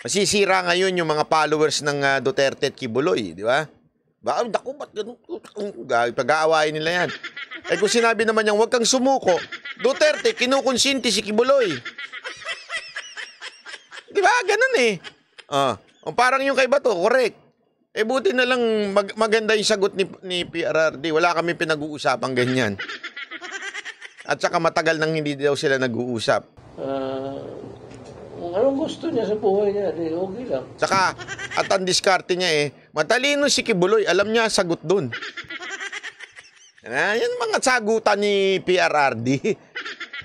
Masisira ngayon yung mga followers ng Duterte at Quiboloy. Di ba? Bakit ako, ba't ganun? Pag-aawain nila yan. Eh kung sinabi naman niyang huwag kang sumuko, Duterte, kinukonsinti si Quiboloy. Di ba? Ganun eh. Parang yung kay Bato, correct. Eh buti na lang maganda yung sagot ni PRRD. Wala kami pinag-uusapang ganyan. At saka matagal nang hindi daw sila nag-uusap. Anong gusto niya sa buhay niya? Okay lang. Saka, at ang diskarte niya eh, matalino si Quiboloy, alam niya sagot dun. Yan mga sagutan ni PRRD.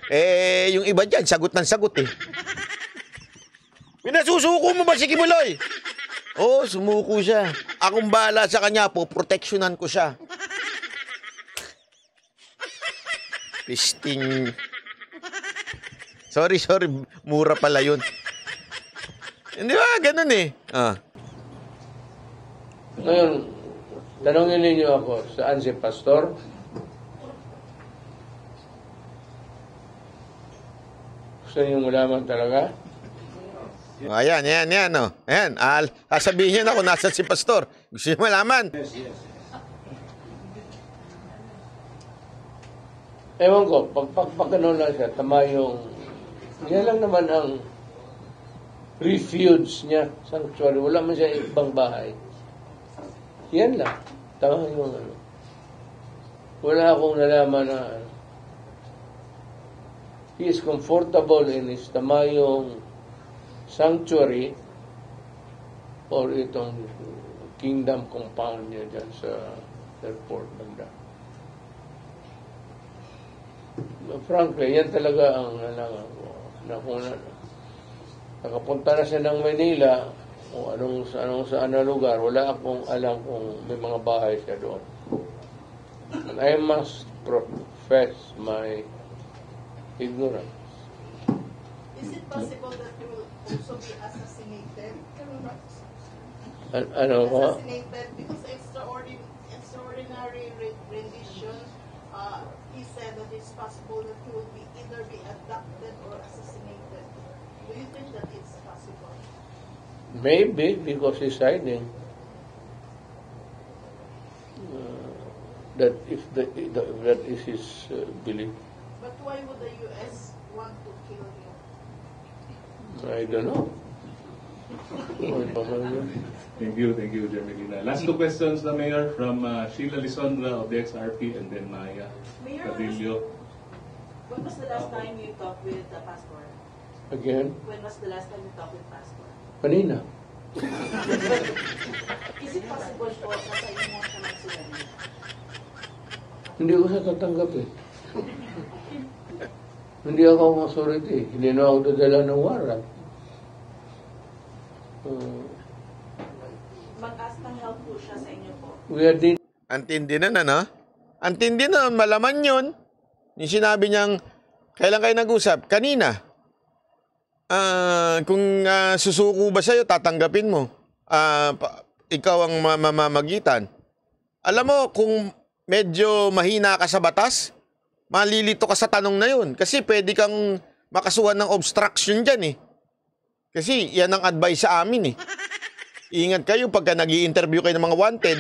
Eh, yung iba dyan, sagot ng sagot eh. Pinasusuko mo ba si Quiboloy? Oo, sumuko siya. Akong bahala sa kanya po, proteksyonan ko siya. Pisting. Sorry, mura pala yun. Hindi ba, ganun eh. Ngayon, tanongin ninyo ako, saan si Pastor? Gusto niyo malaman talaga? Ayan, no? Ayan, sasabihin niyo ako, nasa si Pastor. Gusto niyo malaman? Yes. Ewan ko, pagpagpagano lang siya, tama yung... Yan lang naman ang refuge niya, sanctuary. Wala man siya ibang bahay. Yan lang. Tama yung ano. Wala akong nalaman na ano. He is comfortable in his tamayong sanctuary or itong kingdom compound niya dyan sa airport banda. Frankly, yan talaga ang nalaman ko. Nakapunta na siya ng Manila, kung saan na lugar, wala akong alam kung may mga bahay siya doon. And I must profess my ignorance. Is it possible that you will also be assassinated? Assassinated because extraordinary rendition, he said that it's possible that he will be either be abducted or assassinated. Do you think that it's possible? Maybe because he's hiding. That is his belief. But why would the U.S. want to kill him? I don't know. Thank you, Jeremy. Last two questions, the Mayor, from Sheila Lisondra of the XRP and then Maya Cadillo. When was the last time you talked with the pastor? Again? When was the last time you talked with pastor? Kanina. Is it possible po na sa inyo sa magsulami? Hindi ko siya tatanggap eh. Hindi ako ang authority. Hindi na ako dadala ng warrant. Mag-ask ng help po siya sa inyo po. Antindi na na, no? Antindi na, malaman yun. Yung sinabi niyang, kailan kayo nag-usap? Kanina. Kung susuko ba sa'yo, tatanggapin mo. Ikaw ang mamamagitan. Alam mo, kung medyo mahina ka sa batas, malilito ka sa tanong na yun. Kasi pwede kang makasuhan ng obstruction dyan eh. Kasi yan ang advice sa amin eh. Ingat kayo pagka nag-i-interview kayo ng mga wanted.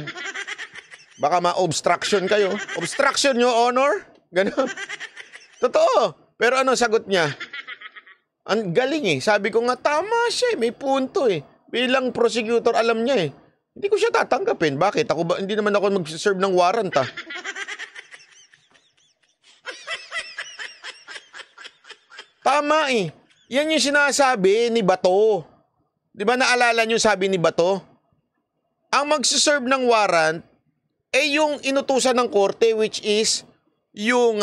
Baka ma-obstruction kayo. Obstruction, Your Honor? Ganun. Totoo. Pero ano sagot niya? Ang galing eh. Sabi ko nga, tama siya eh. May punto eh. Bilang prosecutor, alam niya eh. Hindi ko siya tatanggapin. Bakit? Ako ba? Hindi naman ako mag-serve ng warrant ah. Tama eh. Yan yung sinasabi ni Bato. Di ba naalala niyo sabi ni Bato? Ang mag-serve ng warrant ay yung inutusan ng korte, which is yung...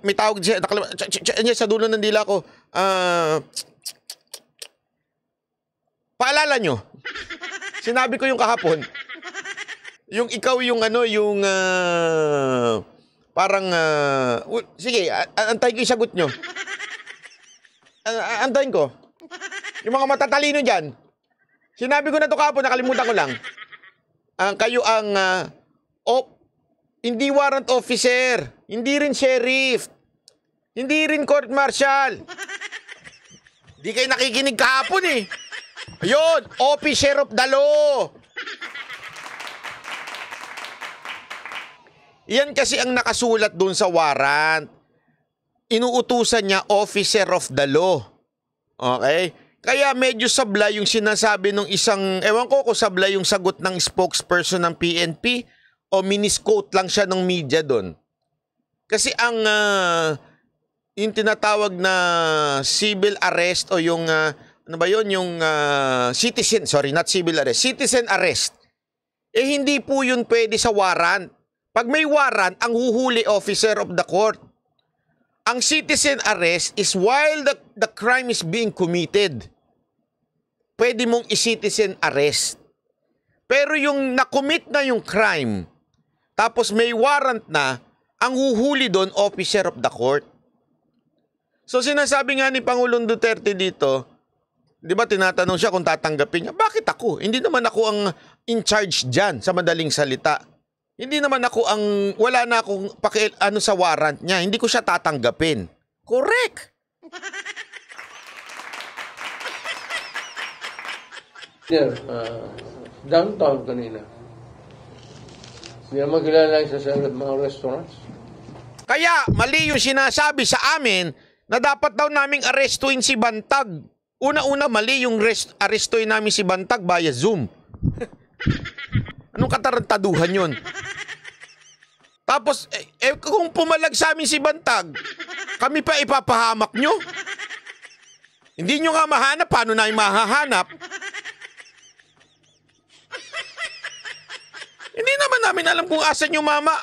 may tawag siya, sa dulo ng dila ko. Paalala nyo. Sinabi ko yung kahapon. Yung ikaw yung ano, yung parang, sige, antayin ko yung sagot nyo. Antayin ko. Yung mga matatalino dyan. Sinabi ko na to kahapon, nakalimutan ko lang. Kayo ang, hindi warrant officer, hindi rin sheriff, hindi rin court martial. Hindi kayo nakikinig kahapon eh. Ayun, officer of the law. Yan kasi ang nakasulat dun sa warrant. Inuutusan niya officer of the law. Okay? Kaya medyo sablay yung sinasabi ng isang, ewan ko kung sablay yung sagot ng spokesperson ng PNP, o minisquote lang siya ng media doon. Kasi ang yung tinatawag na civil arrest o yung ano ba yun? Yung citizen arrest. Eh hindi po yun pwede sa warrant. Pag may warrant, ang huhuli officer of the court. Ang citizen arrest is while the crime is being committed. Pwede mong i-citizen arrest. Pero yung na-commit na yung crime, tapos may warrant na, ang huhuli doon, officer of the court. So sinasabi nga ni Pangulong Duterte dito, di ba tinatanong siya kung tatanggapin niya, bakit ako? Hindi naman ako ang in charge dyan, sa madaling salita. Hindi naman ako ang, wala na akong ano sa warrant niya, hindi ko siya tatanggapin. Correct! Downtown kanina. Hindi naman kilala sa mga restaurants. Kaya mali yung sinasabi sa amin na dapat daw naming arestuin si Bantag. Una-una mali yung arestuin namin si Bantag via Zoom. Anong katarantaduhan yun? Tapos kung pumalag sa amin si Bantag, kami pa ipapahamak nyo? Hindi nyo nga mahanap, paano na yung mahahanap? Hindi naman namin alam kung asan yung mama.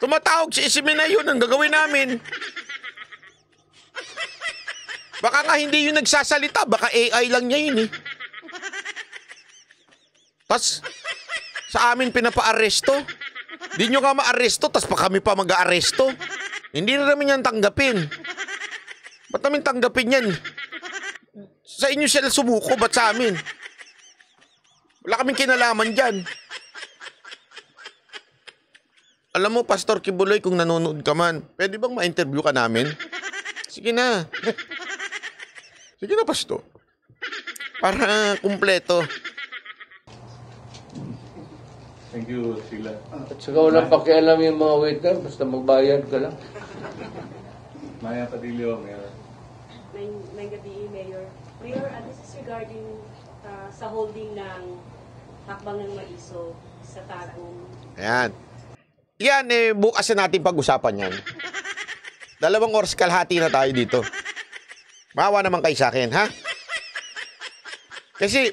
Tumatawag si SMNI, yun ang gagawin namin. Baka nga hindi yung nagsasalita, baka AI lang niya yun eh. Tapos, sa amin pinapa-aresto. Di nyo nga ma-aresto, tapos pa kami pa mag-aresto. Hindi na namin yan tanggapin. Ba't namin tanggapin yan? Sa inyo sila sumuko, ba't sa amin? Wala kaming kinalaman dyan. Alam mo, Pastor Quiboloy, kung nanonood ka man, pwede bang ma-interview ka namin? Sige na. Sige na, Pastor. Para kumpleto. Thank you, Sila. At saka walang pakialam yung mga waiter, basta magbayad ka lang. Maya Padillo, Mayor. May gabi, Mayor. Mayor, this is regarding sa holding ng hakbang ng Maiso sa Tagum. Ayan. Yan, eh, bukas na natin pag-usapan yan. 2 oras kalahati na tayo dito. Maawa naman kayo sa akin, ha? Kasi,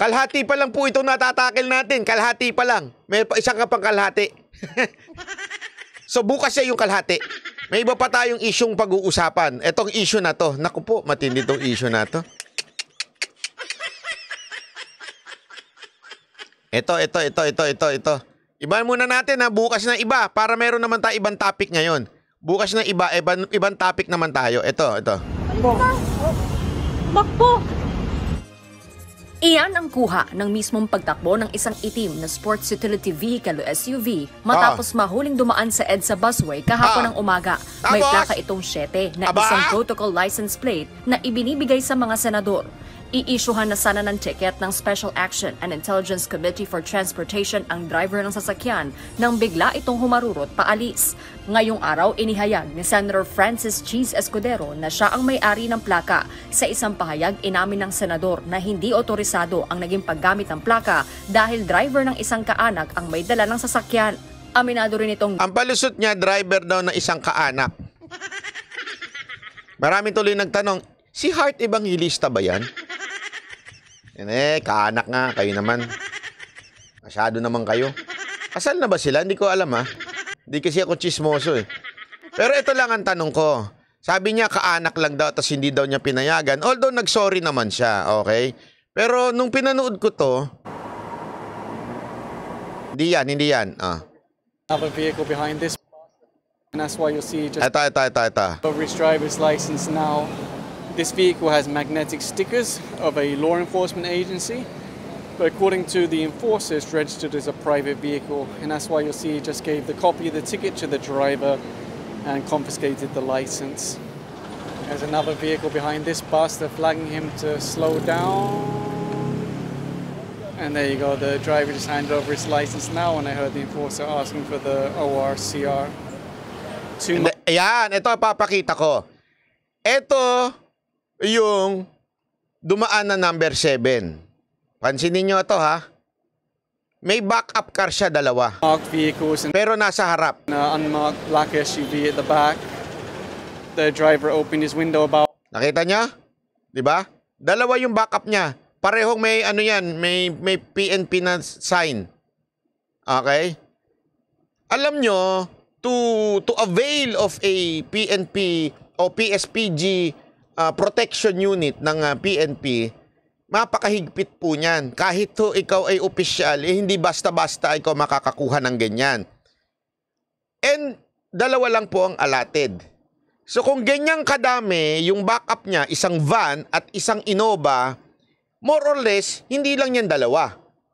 kalahati pa lang po ito natatakil natin. Kalahati pa lang. May isang kapang kalahati. So, bukas na yung kalahati. May iba pa tayong isyong pag-uusapan. Etong issue na to. Naku po, matindi tong issue na to. Ito. Iba muna natin ha. Bukas na iba. Para meron naman tayo ibang topic ngayon. Bukas na iba. Ibang topic naman tayo. Ito. Bakbo! Iyan ang kuha ng mismong pagtakbo ng isang itim na sports utility vehicle o SUV matapos mahuling dumaan sa EDSA busway kahapon ng umaga. May plaka itong 7 na isang protocol license plate na ibinibigay sa mga senador. I-isyuhan na sana ng ticket ng Special Action and Intelligence Committee for Transportation ang driver ng sasakyan nang bigla itong humarurot paalis. Ngayong araw, inihayag ni Senator Francis G. Escudero na siya ang may-ari ng plaka. Sa isang pahayag, inamin ng senador na hindi otorisado ang naging paggamit ng plaka dahil driver ng isang kaanak ang may dala ng sasakyan. Aminado rin itong... Ang palusot niya, driver daw ng isang kaanak. Marami tuloy nagtanong, si Heart Evangelista ba yan? Yan eh, kaanak nga, kayo naman. Masyado naman kayo. Kasal na ba sila? Hindi ko alam ha. Hindi kasi ako chismoso eh. Pero ito lang ang tanong ko. Sabi niya kaanak lang daw tapos hindi daw niya pinayagan. Although nagsorry naman siya, okay? Pero nung pinanood ko to, hindi yan. Have a vehicle behind this. And that's why you see just ito. Every driver's license now. This vehicle has magnetic stickers of a law enforcement agency. But according to the enforcers, registered as a private vehicle, and that's why you'll see he just gave the copy of the ticket to the driver and confiscated the license. There's another vehicle behind this bus, they're flagging him to slow down. And there you go, the driver just handed over his license now, and I heard the enforcer asking for the ORCR. Ayan, ito papakita ko. Ito yung dumaan na number 7. Pansinin nyo ito ha. May backup car siya, 2. Pero nasa harap. Unmarked black SUV at the back. The driver opened his window about... Nakita niya? Diba? 2 yung backup niya. Parehong may ano yan, may PNP na sign. Okay? Alam nyo, to avail of a PNP o PSPG protection unit ng PNP, mapakahigpit po niyan. Kahit to ikaw ay opisyal, eh, hindi basta-basta ikaw makakakuha ng ganyan. And 2 lang po ang allotted. So kung ganyang kadami yung backup niya, isang van at isang Innova, more or less, hindi lang yan 2.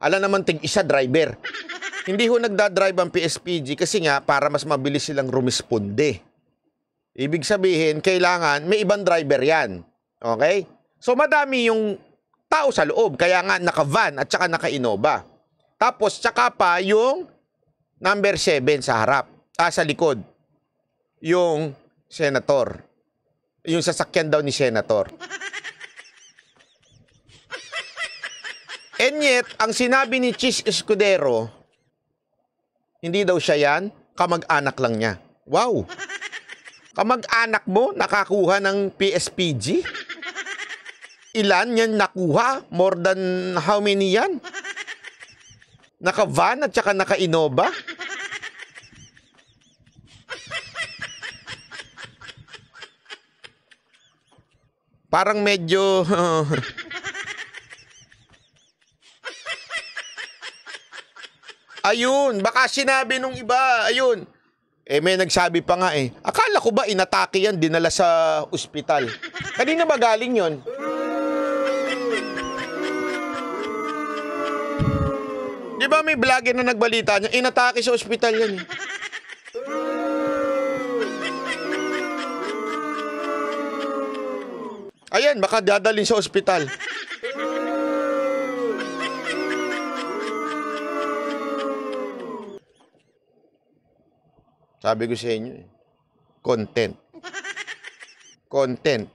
Alam naman tig-isa driver. Hindi ho nagdadrive ang PSPG kasi nga para mas mabilis silang rumisponde. Ibig sabihin, kailangan may ibang driver yan. Okay? So madami yung tao sa loob, kaya nga naka-van at saka naka-Innova. Tapos saka pa yung number 7 sa harap, sa likod. Yung senator. Yung sasakyan daw ni senator. And yet, ang sinabi ni Chis Escudero, hindi daw siya yan, kamag-anak lang niya. Wow! Kamag-anak mo nakakuha ng PSPG? Ilan yan nakuha? More than how many yan? Naka-van at saka naka-Innova? Parang medyo... Ayun, baka sinabi nung iba, ayun. Eh, may nagsabi pa nga eh. Akala ko ba inatake yan, dinala sa ospital? Kanina ba galing yun? Di ba may vlogger na nagbalita niya, inatake sa ospital yan eh. Ayan, baka dadalhin sa ospital. Sabi ko sa inyo, content. Content.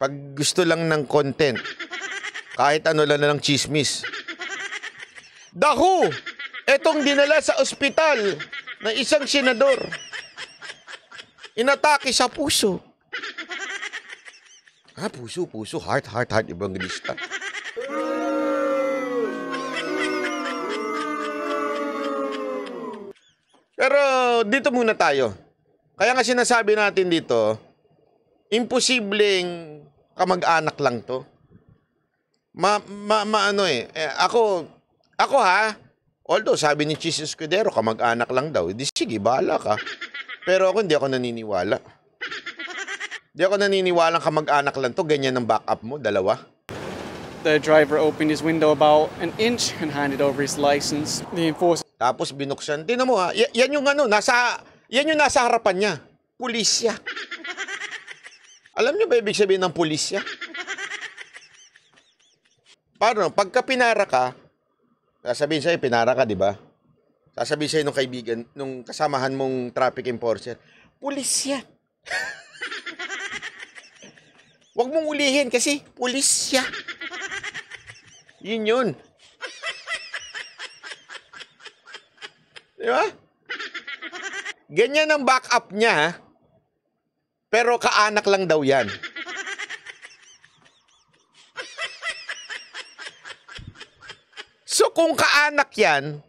Pag gusto lang ng content, kahit ano lang ng chismis. Dahu! Etong dinala sa ospital na isang senador. Inatake sa puso. Ah, puso, puso. Heart, heart, heart. Evangelista. Pero dito muna tayo. Kaya nga sinasabi natin dito, imposibleng kamag-anak lang to. Ako ha, although sabi ni Jesus Escudero, kamag-anak lang daw. Hindi, sige, bahala ka. Pero ako, hindi ako naniniwala. Hindi ako naniniwala kamag-anak lang to. Ganyan ang backup mo, dalawa. The driver opened his window about an inch and handed over his license. The enforcer... Tapos binuksan. Tingnan mo ha. Yan yung ano, yan yung nasa harapan niya. Pulisya. Alam niyo ba ibig sabihin ng pulisya? Paano? Pagka pinara ka, sasabihin sa'yo, pinara ka, di ba? Sasabihin sa'yo nung kaibigan, nung kasamahan mong traffic enforcer, pulisya. Huwag mong ulihin kasi pulisya. Yun yun. Diba? Ganyan ang backup niya, ha? Pero kaanak lang daw yan. So kung kaanak yan,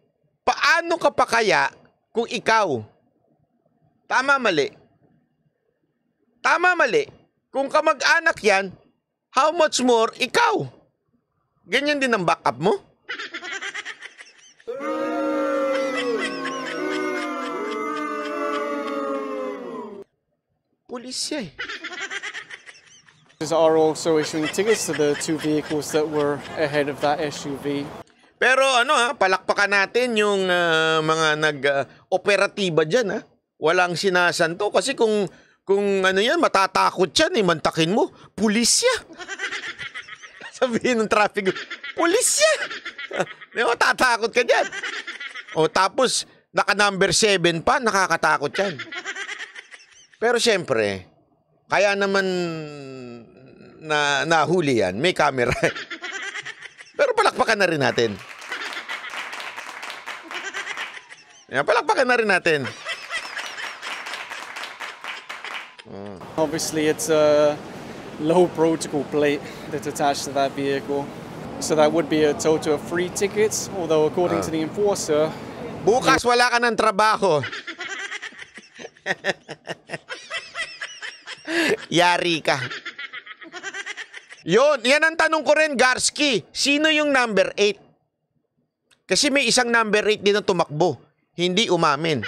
paano ka pa kaya kung ikaw? Tama, mali. Tama, mali. Kung kamag-anak yan, how much more ikaw? Ganyan din ang backup mo? Police. Are also issuing tickets to the two vehicles that were ahead of that SUV. Pero ano ha, palakpakan natin yung mga nag-operatiba diyan ha. Walang sinasanto kasi kung ano yan, matatakot yan eh, mantakin mo, pulisya. Sabihin ng traffic, pulisya. Di ba, tatakot ka diyan. O tapos naka-number 7 pa, nakakatakot yan. Pero siyempre, kaya naman na nahuli yan, may camera. Pero palakpakan na rin natin. Yan, palakpakan na rin natin. Obviously, it's a low protocol plate that's attached to that vehicle. So that would be a total of 3 tickets, although according to the enforcer... Bukas wala ka ng trabaho. Yari ka. Yun, yan ang tanong ko rin, Garski. Sino yung number 8? Kasi may isang number 8 din na tumakbo. Hindi umamin.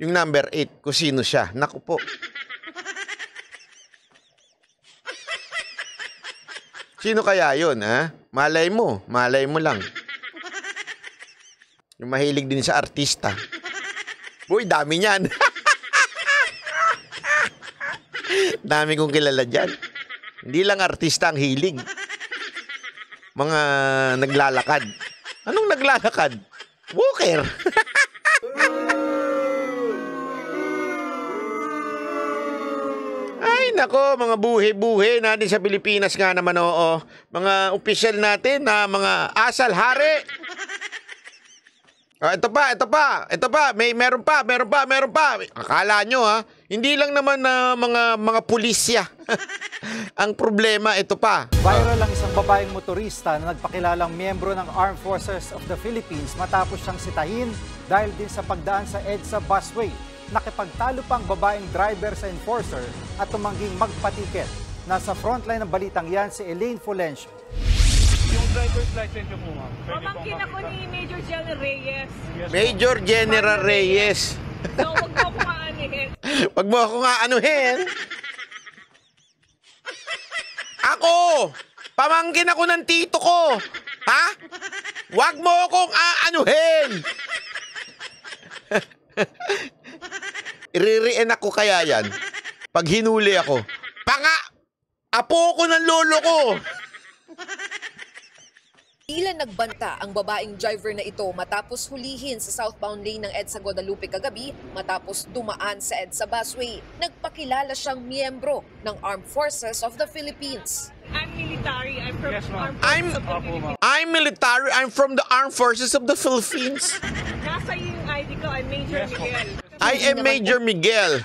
Yung number 8, kung sino siya. Naku po. Sino kaya yun, ha? Malay mo lang. Yung mahilig din sa artista. Uy, dami niyan. Dami kong kilala dyan. Hindi lang artista ang hilig. Mga naglalakad. Anong naglalakad? Walker. Ay nako, mga buhe-buhe natin sa Pilipinas nga naman, oo. Mga opisyal natin na mga asal hari. Oh, ito pa, meron pa. Akala nyo ha, hindi lang naman na mga pulisya. Ang problema, ito pa. Viral lang isang babaeng motorista na nagpakilalang miyembro ng Armed Forces of the Philippines matapos siyang sitahin dahil din sa pagdaan sa EDSA busway. nakipagtalo pang babaeng driver sa enforcer at tumangging magpatiket. Nasa frontline ng balitang yan si Elaine Folencio. Yung driver's license niyo po, ma'am. Pamangkin ako ni Major General Reyes. Major General Reyes. No, wag mo akong aanuhin. Wag mo akong aanuhin. Ako! Pamangkin ako ng tito ko. Ha? Wag mo akong aanuhin. Irereenak ko kaya yan. Pag hinuli ako. Panga! Apo ko ng lolo ko! Tila nagbanta ang babaeng driver na ito matapos hulihin sa southbound lane ng EDSA Guadalupe kagabi matapos dumaan sa EDSA busway. Nagpakilala siyang miyembro ng Armed Forces of the Philippines. I'm military. I'm from I'm military. I'm from the Armed Forces of the Philippines. Nasa yung ID ko, I'm Major Miguel. I am Major Miguel.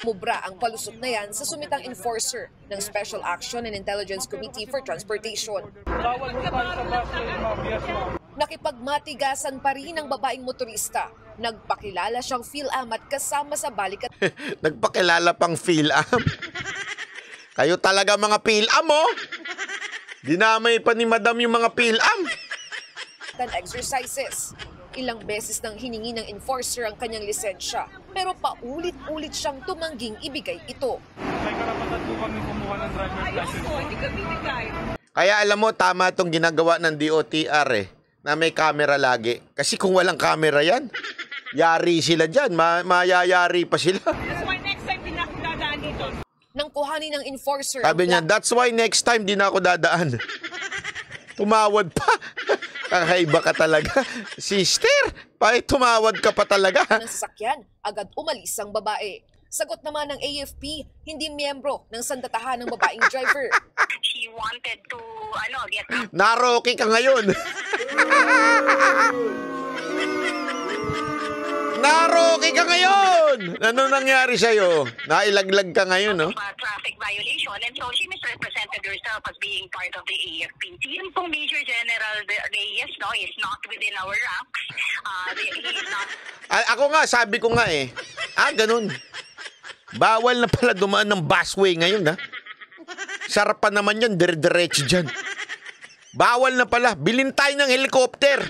Mubra ang palusot na yan sa sumitang enforcer ng Special Action and Intelligence Committee for Transportation. Nakipagmatigasan pa rin ang babaeng motorista. Nagpakilala siyang PhilAm at kasama sa balikat. Nagpakilala pang PhilAm? Kayo talaga mga PhilAm, oh! Dinamay pa ni Madam yung mga PhilAm! Exercises. Ilang beses nang hiningi ng enforcer ang kanyang lisensya, pero paulit-ulit siyang tumangging ibigay ito. May karapatan po kami kumuha ng driver's license. Ayoko, hindi ka binigay. Kaya alam mo, tama itong ginagawa ng DOTR eh, na may camera lagi. Kasi kung walang camera yan, yari sila dyan, mayayari pa sila. That's why next time di na ako dadaan dito. Nang kuhanin ng enforcer. Sabi niya, that's why next time di na ako dadaan. Tumawad pa. Kakaiba ka talaga. Sister, tumawad ka pa talaga. Ng sasakyan, agad umalis ang babae. Sagot naman ng AFP, hindi miyembro ng sandatahan ng babaeng driver. She wanted to, get... Naroki ka ngayon. Naroki ka ngayon! Ano nangyari sa'yo? Nailaglag ka ngayon, no? Traffic violation, and so she misrepresented herself as being part of the AFP. Yung pong Major General Reyes, no, is not within our ranks. He is not... Ako nga, sabi ko nga eh. Ah, ganun. Bawal na pala dumaan ng busway ngayon, ha? Sarapan naman yan, dire-diretso dyan. Bawal na pala. Bilin tayo ng helicopter.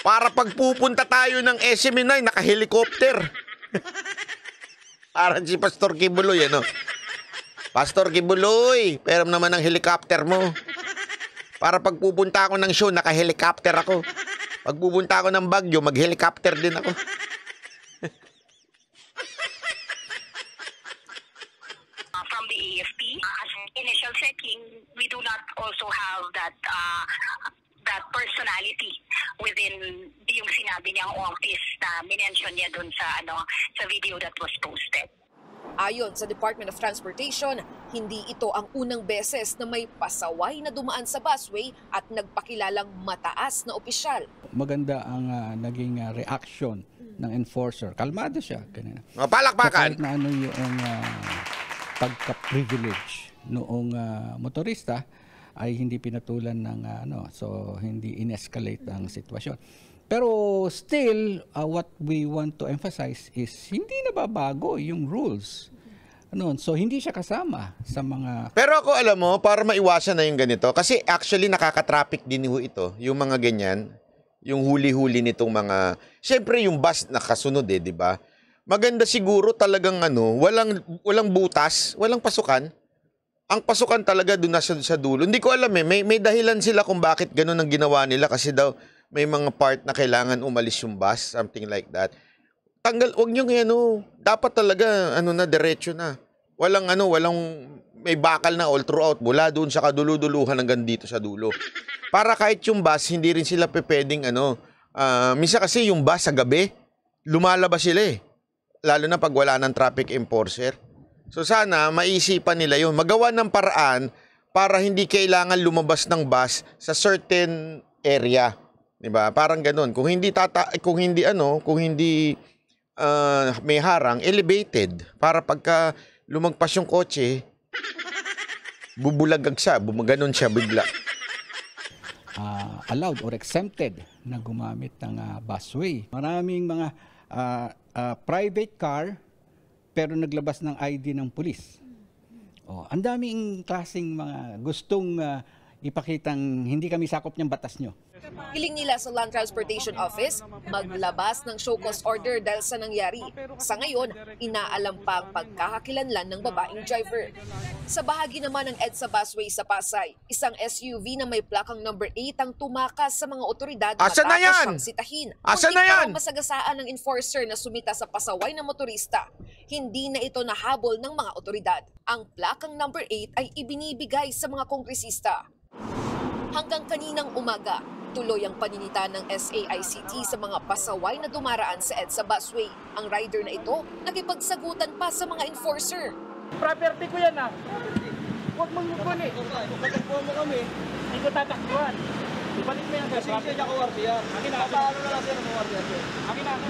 Para pagpupunta tayo ng SMNI, naka-helicopter. Parang si Pastor Quiboloy, ano? Pastor Quiboloy, pero naman ang helicopter mo. Para pagpupunta ako ng show, naka-helicopter ako. Pagpupunta ako ng Baguio, mag-helicopter din ako. From the AFP, as initial checking, we do not also have that personality within yung sinabi niyang office na minention niya dun sa, sa video that was posted. Ayon sa Department of Transportation, hindi ito ang unang beses na may pasaway na dumaan sa busway at nagpakilalang mataas na opisyal. Maganda ang naging reaction ng enforcer. Kalmado siya. Palakpakan! Kahit na ano yung pagka-privilege noong motorista, ay hindi pinatulan ng so hindi in-escalate ang sitwasyon. Pero still, what we want to emphasize is hindi nababago yung rules. So hindi siya kasama sa mga... Pero ako alam mo, para maiwasan na yung ganito, kasi actually nakaka-traffic din ito, yung mga ganyan, yung huli-huli nitong mga... Siyempre yung bus nakasunod eh, di ba? Maganda siguro talagang walang butas, walang pasukan. Ang pasukan talaga doon na sa dulo. Hindi ko alam eh, may dahilan sila kung bakit ganun ang ginawa nila kasi daw may mga part na kailangan umalis yung bus, something like that. Huwag nyo ngayon, dapat talaga, diretso na. Walang, may bakal na all throughout, mula doon sa kaduluduluhan hanggang dito sa dulo. Para kahit yung bus, hindi rin sila pwedeng, minsan kasi yung bus sa gabi, lumalabas sila eh. Lalo na pag wala ng traffic enforcer. So sana maisipan nila yun. Magawa ng paraan para hindi kailangan lumabas ng bus sa certain area, 'di ba? Parang ganoon. Kung hindi may harang elevated para pagka lumagpas yung kotse, bubulagag siya, bumaganon siya bigla. allowed or exempted na gumamit ng busway. Maraming mga private car pero naglabas ng ID ng pulis. Oh, ang daming klaseng mga gustong ipakitang hindi kami sakop ng batas nyo. Hiling nila sa Land Transportation Office maglabas ng show cause order dahil sa nangyari. Sa ngayon, inaalam pa ang pagkakakilanlan ng babaeng driver. Sa bahagi naman ng EDSA busway sa Pasay, isang SUV na may plakang number 8 ang tumakas sa mga otoridad matapos ang sitahin. Asan na yan? Masagasaan ng enforcer na sumita sa pasaway ng motorista. Hindi na ito nahabol ng mga otoridad. Ang plakang number 8 ay ibinibigay sa mga kongresista. Hanggang kaninang umaga, tuloy ang paninita ng SAICT sa mga pasaway na dumaraan sa EDSA busway. Ang rider na ito, nakipagsagutan pa sa mga enforcer. Property ko yan ah. Huwag mong mukuni. Pagkakbuhan mo kami. Hindi ko tatakbuhan.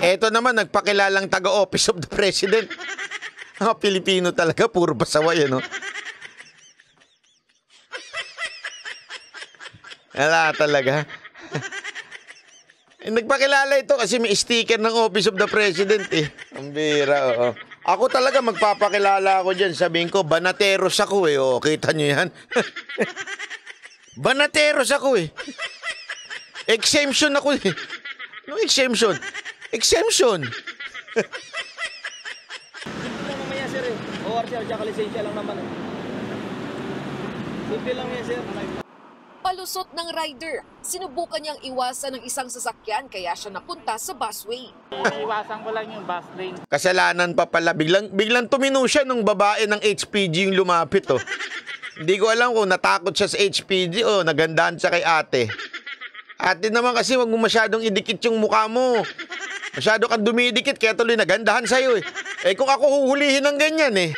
Ito naman, nagpakilalang taga-office of the president. Ang Pilipino talaga, puro pasaway ano. Wala talaga. Nagpakilala ito kasi may sticker ng Office of the President eh. Ang bira, oo. Ako talaga magpapakilala ako dyan. Sabihin ko, banateros ako eh. Oo, kita nyo yan. Banateros ako eh. Exemption ako eh. No exemption. Exemption. Simple lang mamaya sir eh. OR sir, tsaka lisensya lang naman eh. Simple lang yan sir. Palusot ng rider. Sinubukan niyang iwasan ng isang sasakyan kaya siya napunta sa busway. Iwasan ko lang yung bus lane. Kasalanan pa pala. Biglang tumino siya nung babae ng HPG yung lumapit. Oh. Hindi ko alam kung natakot siya sa HPG o nagandaan siya kay ate. Ate naman kasi wag mo masyadong idikit yung mukha mo. Masyado kang dumidikit kaya tuloy nagandahan sa'yo. Eh. Eh kung ako huhulihin ng ganyan eh.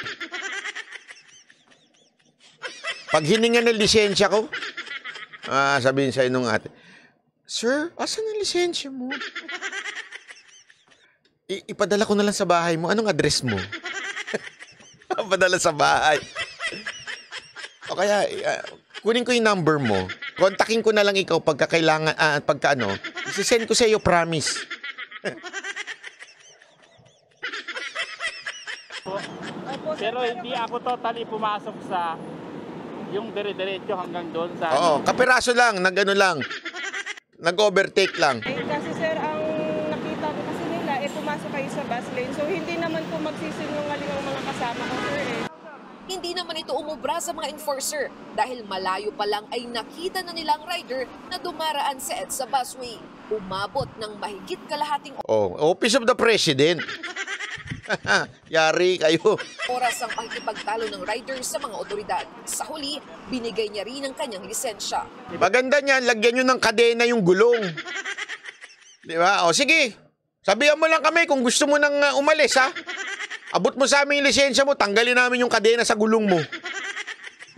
Pag hiningan ng lisensya ko, sabihin sa'yo nung ate, sir, asan ang lisensya mo? Ipadala ko na lang sa bahay mo. Anong address mo? Padala sa bahay. O kaya, kunin ko yung number mo. Kontakin ko na lang ikaw pagkakailangan, pagka ano. Isisend ko sa'yo, promise. Pero hindi ako totally pumasok sa yung dire-diretso hanggang doon sa... Oo, kapiraso lang, nag-ano lang, nag-overtake lang. Kasi sir, ang nakita ko kasi nila, pumasok kayo sa bus lane. So, hindi naman po magsisinungaling ang mga kasama ko, sir. Eh. Hindi naman ito umubra sa mga enforcer dahil malayo pa lang ay nakita na nilang rider na dumaraan sa EDSA busway. Umabot ng mahigit kalahating... Oh, Office of the President. Yari kayo. Oras ang pakikipagtalo ng riders sa mga otoridad. Sa huli, binigay niya rin ang kanyang lisensya. Maganda niyan, lagyan niyo ng kadena yung gulong. Di ba? O sige, sabihan mo lang kami kung gusto mo nang umalis ha. Abot mo sa aming lisensya mo, tanggalin namin yung kadena sa gulong mo.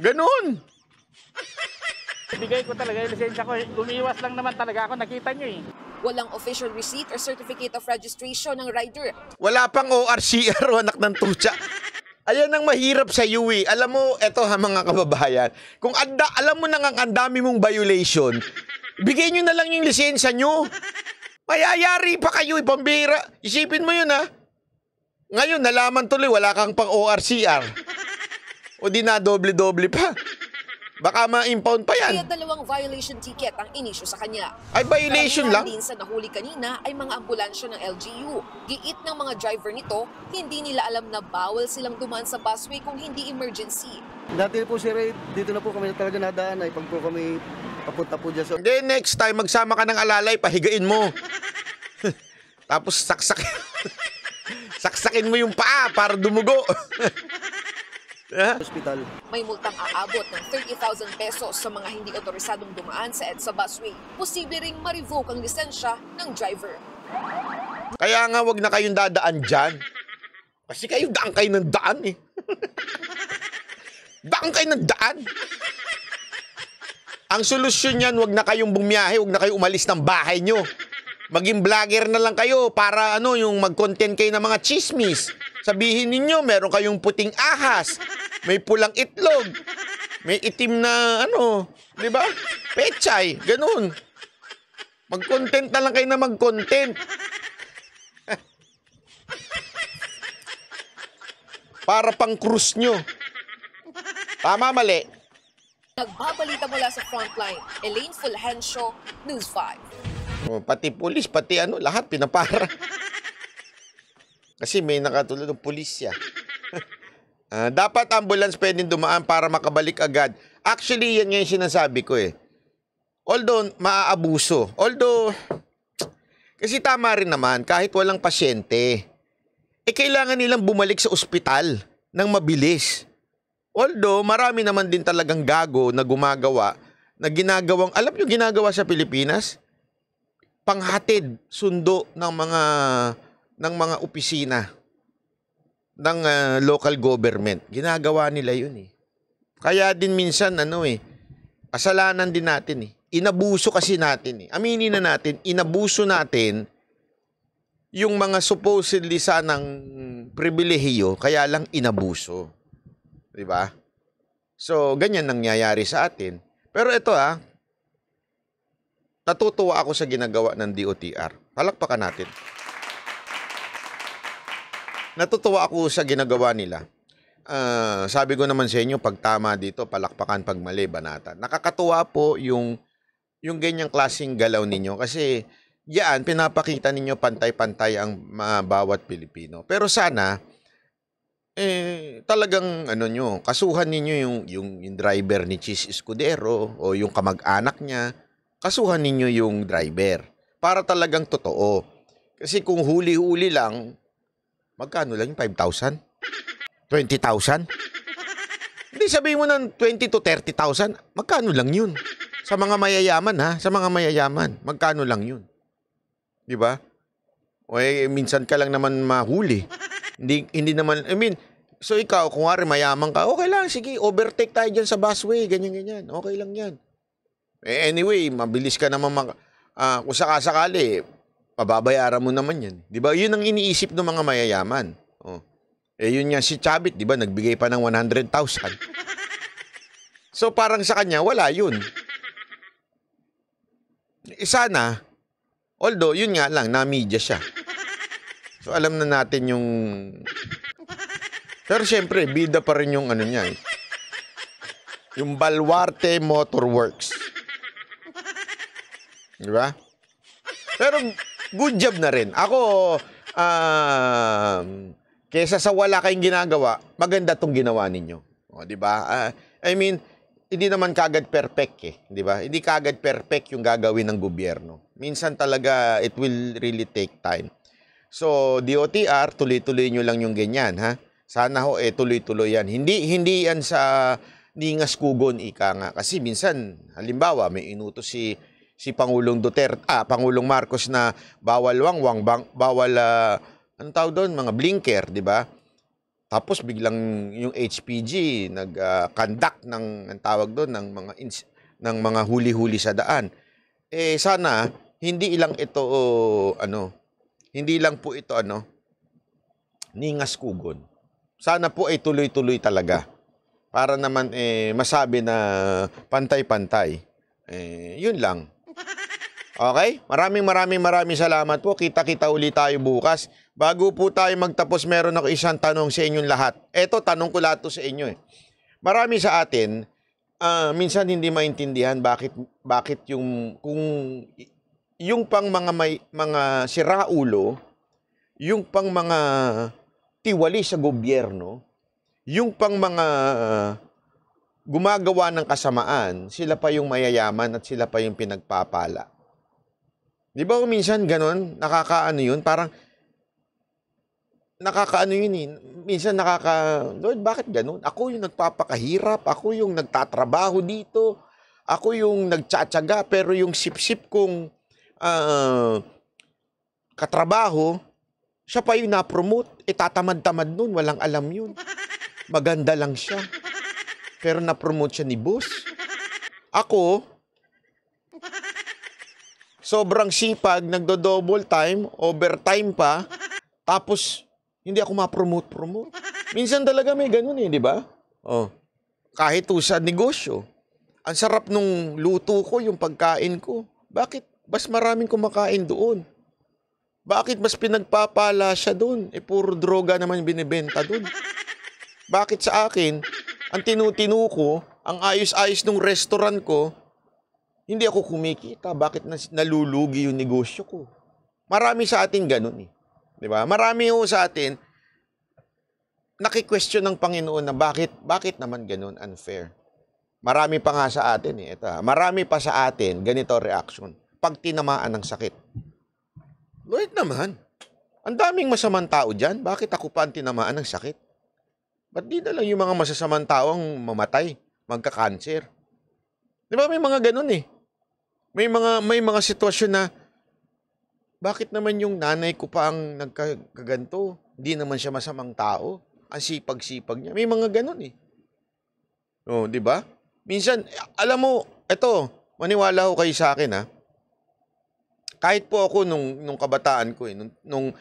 Ganun. Bigay ko talaga yung lisensya ko. Umiwas lang naman talaga ako, nakita niyo eh. Walang official receipt or certificate of registration ng rider. Wala pang ORCR, anak ng tutsa. Ayan ang mahirap sa UE. Alam mo, eto ha mga kababayan, kung alam mo nang ang dami mong violation, bigay nyo na lang yung lisensya nyo. Mayayari pa kayo, ipambira. Isipin mo yun ha. Ngayon, nalaman tuloy, wala kang pang ORCR. O di na doble-doble pa. Baka ma-impound pa yan. Kaya dalawang violation ticket ang inisyu sa kanya. Ay, violation lang? Din sa nahuli kanina ay mga ambulansya ng LGU. Giit ng mga driver nito, hindi nila alam na bawal silang dumaan sa busway kung hindi emergency. Dati po si Ray, dito na po kami talaga nadaan ay pag po kami papunta po dyan. And then next time, magsama ka ng alalay, pahigain mo. Tapos saksak. Saksakin mo yung paa para dumugo. Hospital. May multang aabot ng 30,000 pesos sa mga hindi otorisadong dumaan sa EDSA busway. Posible ring ma-revoke ang lisensya ng driver. Kaya nga wag na kayong dadaan dyan. Kasi kayo daan kayo ng daan eh. Daan kayo ng daan. Ang solusyon yan, wag na kayong bumiyahe, wag na kayong umalis ng bahay nyo. Maging vlogger na lang kayo para ano, yung mag-content kayo ng mga chismis. Sabihin ninyo, meron kayong puting ahas, may pulang itlog, May itim na ano, 'di ba? Pechay, ganun. Mag-content na lang kayo na mag-content. Para pang cruise nyo. Tama, mali. Nagbabalita mula sa Frontline, Elaine Fulgencio, News 5. Oh, pati pulis, pati ano, lahat pinapara. Kasi may nakatulad ng pulisya. Dapat ambulance pwedeng dumaan para makabalik agad. Actually, yan nga yung sinasabi ko eh. Although, maaabuso. Although, kasi tama rin naman, kahit walang pasyente, eh kailangan nilang bumalik sa ospital ng mabilis. Although, marami naman din talagang gago na gumagawa, na ginagawang, alam nyo ginagawa sa Pilipinas? Panghatid, sundo ng mga opisina ng local government. Ginagawa nila yun eh. Kaya din minsan ano eh, kasalanan din natin eh. Inabuso kasi natin eh. Aminin na natin, inabuso natin yung mga supposedly sanang pribilehiyo, kaya lang inabuso. Diba? So, ganyan nangyayari sa atin. Pero ito ah, natutuwa ako sa ginagawa ng DOTR. Palakpakan natin. Natutuwa ako sa ginagawa nila. Sabi ko naman sa inyo, pag tama dito, palakpakan, pag mali, banatan. Nakakatuwa po yung ganyang klaseng galaw ninyo. Kasi yan, pinapakita ninyo pantay-pantay ang bawat Pilipino. Pero sana, eh, talagang ano nyo, kasuhan ninyo yung driver ni Jesus Escudero o yung kamag-anak niya. Kasuhan ninyo yung driver. Para talagang totoo. Kasi kung huli-huli lang, magkano lang yung 5,000? 20,000? Hindi, sabihin mo ng 20 to 30,000. Magkano lang yun? Sa mga mayayaman, ha? Sa mga mayayaman. Magkano lang yun? Diba? O eh, minsan ka lang naman mahuli. Hindi naman, I mean, so ikaw, kung wari mayaman ka, okay lang, sige, overtake tayo dyan sa busway, ganyan-ganyan. Okay lang yan. Eh, anyway, mabilis ka naman, kung sakasakali, pababayaran mo naman yan. Diba? Yun ang iniisip ng mga mayayaman. Oh. Eh, yun nga si Chavit, diba? Nagbigay pa ng 100,000. So, parang sa kanya, wala yun. Eh, sana, although, yun nga lang, na-media siya. So, alam na natin yung... Pero, syempre, bida pa rin yung ano niya eh. Yung Balwarte Motorworks. Diba? Pero, good job na rin. Ako, kesa sa wala kayong ginagawa, maganda tong ginawa ninyo. O, diba? I mean, hindi naman kagad perfect eh. Diba? Hindi kagad perfect yung gagawin ng gobyerno. Minsan talaga, it will really take time. So, DOTR, tuloy-tuloy nyo lang yung ganyan, ha? Sana ho, eh, tuloy-tuloy yan. Hindi yan sa ningas kugon, ika nga. Kasi minsan, halimbawa, may inuto si Pangulong Duterte, Pangulong Marcos na bawal wangwang, bawal anong tawag doon, mga blinker, 'di ba? Tapos biglang yung HPG nag-conduct ng ang tawag doon ng mga huli-huli sa daan. Eh sana hindi lang ito ningas kugon. Sana po ay tuloy-tuloy talaga para naman eh masabi na pantay-pantay. Eh yun lang. Okay? Maraming salamat po. Kita-kita ulit tayo bukas. Bago po tayo magtapos, meron ako isang tanong sa inyong lahat. Eto, tanong ko lahat to sa inyo eh. Marami sa atin, minsan hindi maintindihan bakit yung pang mga siraulo, yung pang mga tiwali sa gobyerno, yung pang mga... gumagawa ng kasamaan, sila pa yung mayayaman at sila pa yung pinagpapala. Di ba minsan ganun, nakakaano yun, parang, nakakaano yun eh, minsan Lord, bakit ganun? Ako yung nagpapakahirap, ako yung nagtatrabaho dito, ako yung nagtsatsaga, pero yung sip-sip kong katrabaho, siya pa yung napromote, itatamad-tamad nun, walang alam yun. Maganda lang siya. Pero na-promote siya ni boss. Ako, sobrang sipag, nagdo-double time, overtime pa, tapos hindi ako ma-promote. Minsan talaga may ganun eh, di ba? Oh. kahit to sa negosyo. Ang sarap nung luto ko, yung pagkain ko. Bakit mas maraming kumakain doon? Bakit mas pinagpapala siya doon? Eh, puro droga naman binibenta doon. Bakit sa akin, ang tinutinu ko, ang ayos-ayos nung restaurant ko, hindi ako kumikita. Bakit nalulugi yung negosyo ko? Marami sa atin ganun eh. Diba? Marami ho sa atin, naki-question ng Panginoon na bakit naman ganun unfair? Marami pa nga sa atin eh. Ito, marami pa sa atin, ganito reaction. Pag tinamaan ng sakit. Lord naman, ang daming masamang tao dyan. Bakit ako pa ang tinamaan ng sakit? Ba't di na lang yung mga masasamang tao ang mamatay, magka-cancer? Di ba may mga ganun eh. May mga sitwasyon na, bakit naman yung nanay ko pa ang nagkaganto? Di naman siya masamang tao. Ang sipag-sipag niya. May mga ganun eh. O, di ba? Minsan, alam mo, eto, maniwala ko kayo sa akin ha. Kahit po ako nung kabataan ko, eh, nung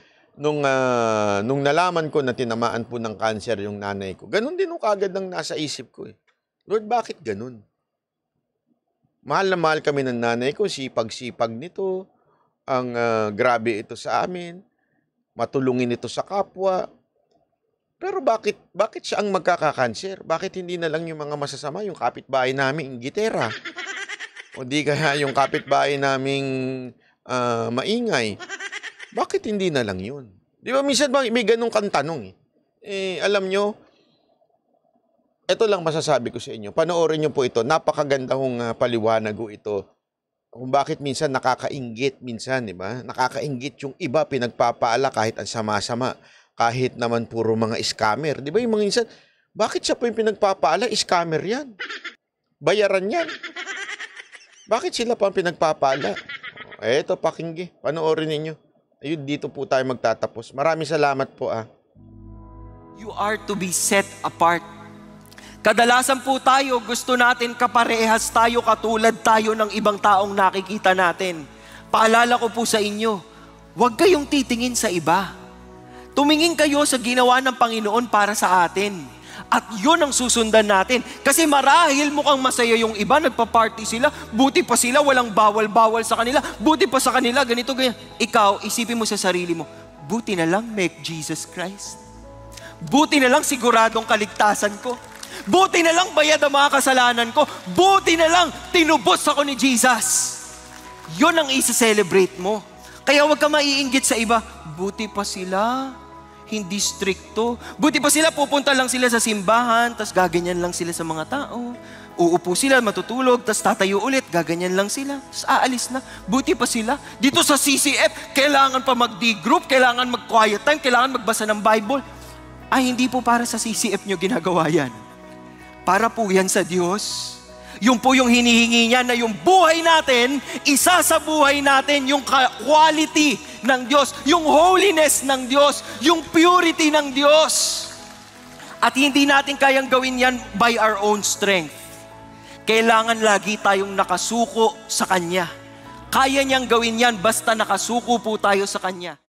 nalaman ko na tinamaan po ng cancer yung nanay ko, ganun din kagad ang nasa isip ko. Eh. Lord, bakit ganun? Mahal na mahal kami ng nanay ko, sipag-sipag nito, ang grabe ito sa amin, matulungin ito sa kapwa. Pero bakit siya ang magkaka-cancer? Bakit hindi na lang yung mga masasama, yung kapitbahay namin, yung gitera? O di kaya yung kapitbahay naming maingay. Bakit hindi na lang yun? Di ba minsan may ganun kang tanong eh. Eh, alam nyo, ito lang masasabi ko sa inyo. Panoorin nyo po ito. Napakaganda hong paliwanag ko ito. Kung bakit minsan nakakainggit minsan, di ba? Nakakainggit yung iba, pinagpapaala kahit ang sama-sama. Kahit naman puro mga scammer. Di ba yung mga minsan, bakit siya po yung pinagpapaala? Scammer yan. Bayaran yan. Bakit sila pa ang pinagpapaala? Eto, pakinggi. Panoorin ninyo. Ayun, dito po tayo magtatapos. Maraming salamat po ah. You are to be set apart. Kadalasan po tayo, gusto natin kaparehas tayo, katulad tayo ng ibang taong nakikita natin. Paalala ko po sa inyo, huwag kayong titingin sa iba. Tumingin kayo sa ginawa ng Panginoon para sa atin. At yun ang susundan natin. Kasi marahil mukhang masaya yung iba, nagpa-party sila, buti pa sila, walang bawal-bawal sa kanila, buti pa sa kanila, ganito, ganyan. Ikaw, isipin mo sa sarili mo, buti na lang may Jesus Christ. Buti na lang siguradong kaligtasan ko. Buti na lang bayad ang mga kasalanan ko. Buti na lang tinubos ako ni Jesus. Yun ang isa-celebrate mo. Kaya huwag ka maiinggit sa iba, buti pa sila, hindi strikto. Buti pa sila, pupunta lang sila sa simbahan, tas gaganyan lang sila sa mga tao. Uupo sila, matutulog, tas tatayo ulit, gaganyan lang sila, tas aalis na. Buti pa sila. Dito sa CCF, kailangan pa mag-D-group, kailangan mag-quiet time, kailangan magbasa ng Bible. Ay, hindi po para sa CCF nyo ginagawa yan. Para po yan sa Diyos. Yung po yung hinihingi niya na yung buhay natin, isa sa buhay natin, yung quality ng Diyos, yung holiness ng Diyos, yung purity ng Diyos. At hindi natin kayang gawin yan by our own strength. Kailangan lagi tayong nakasuko sa Kanya. Kaya niyang gawin yan basta nakasuko po tayo sa Kanya.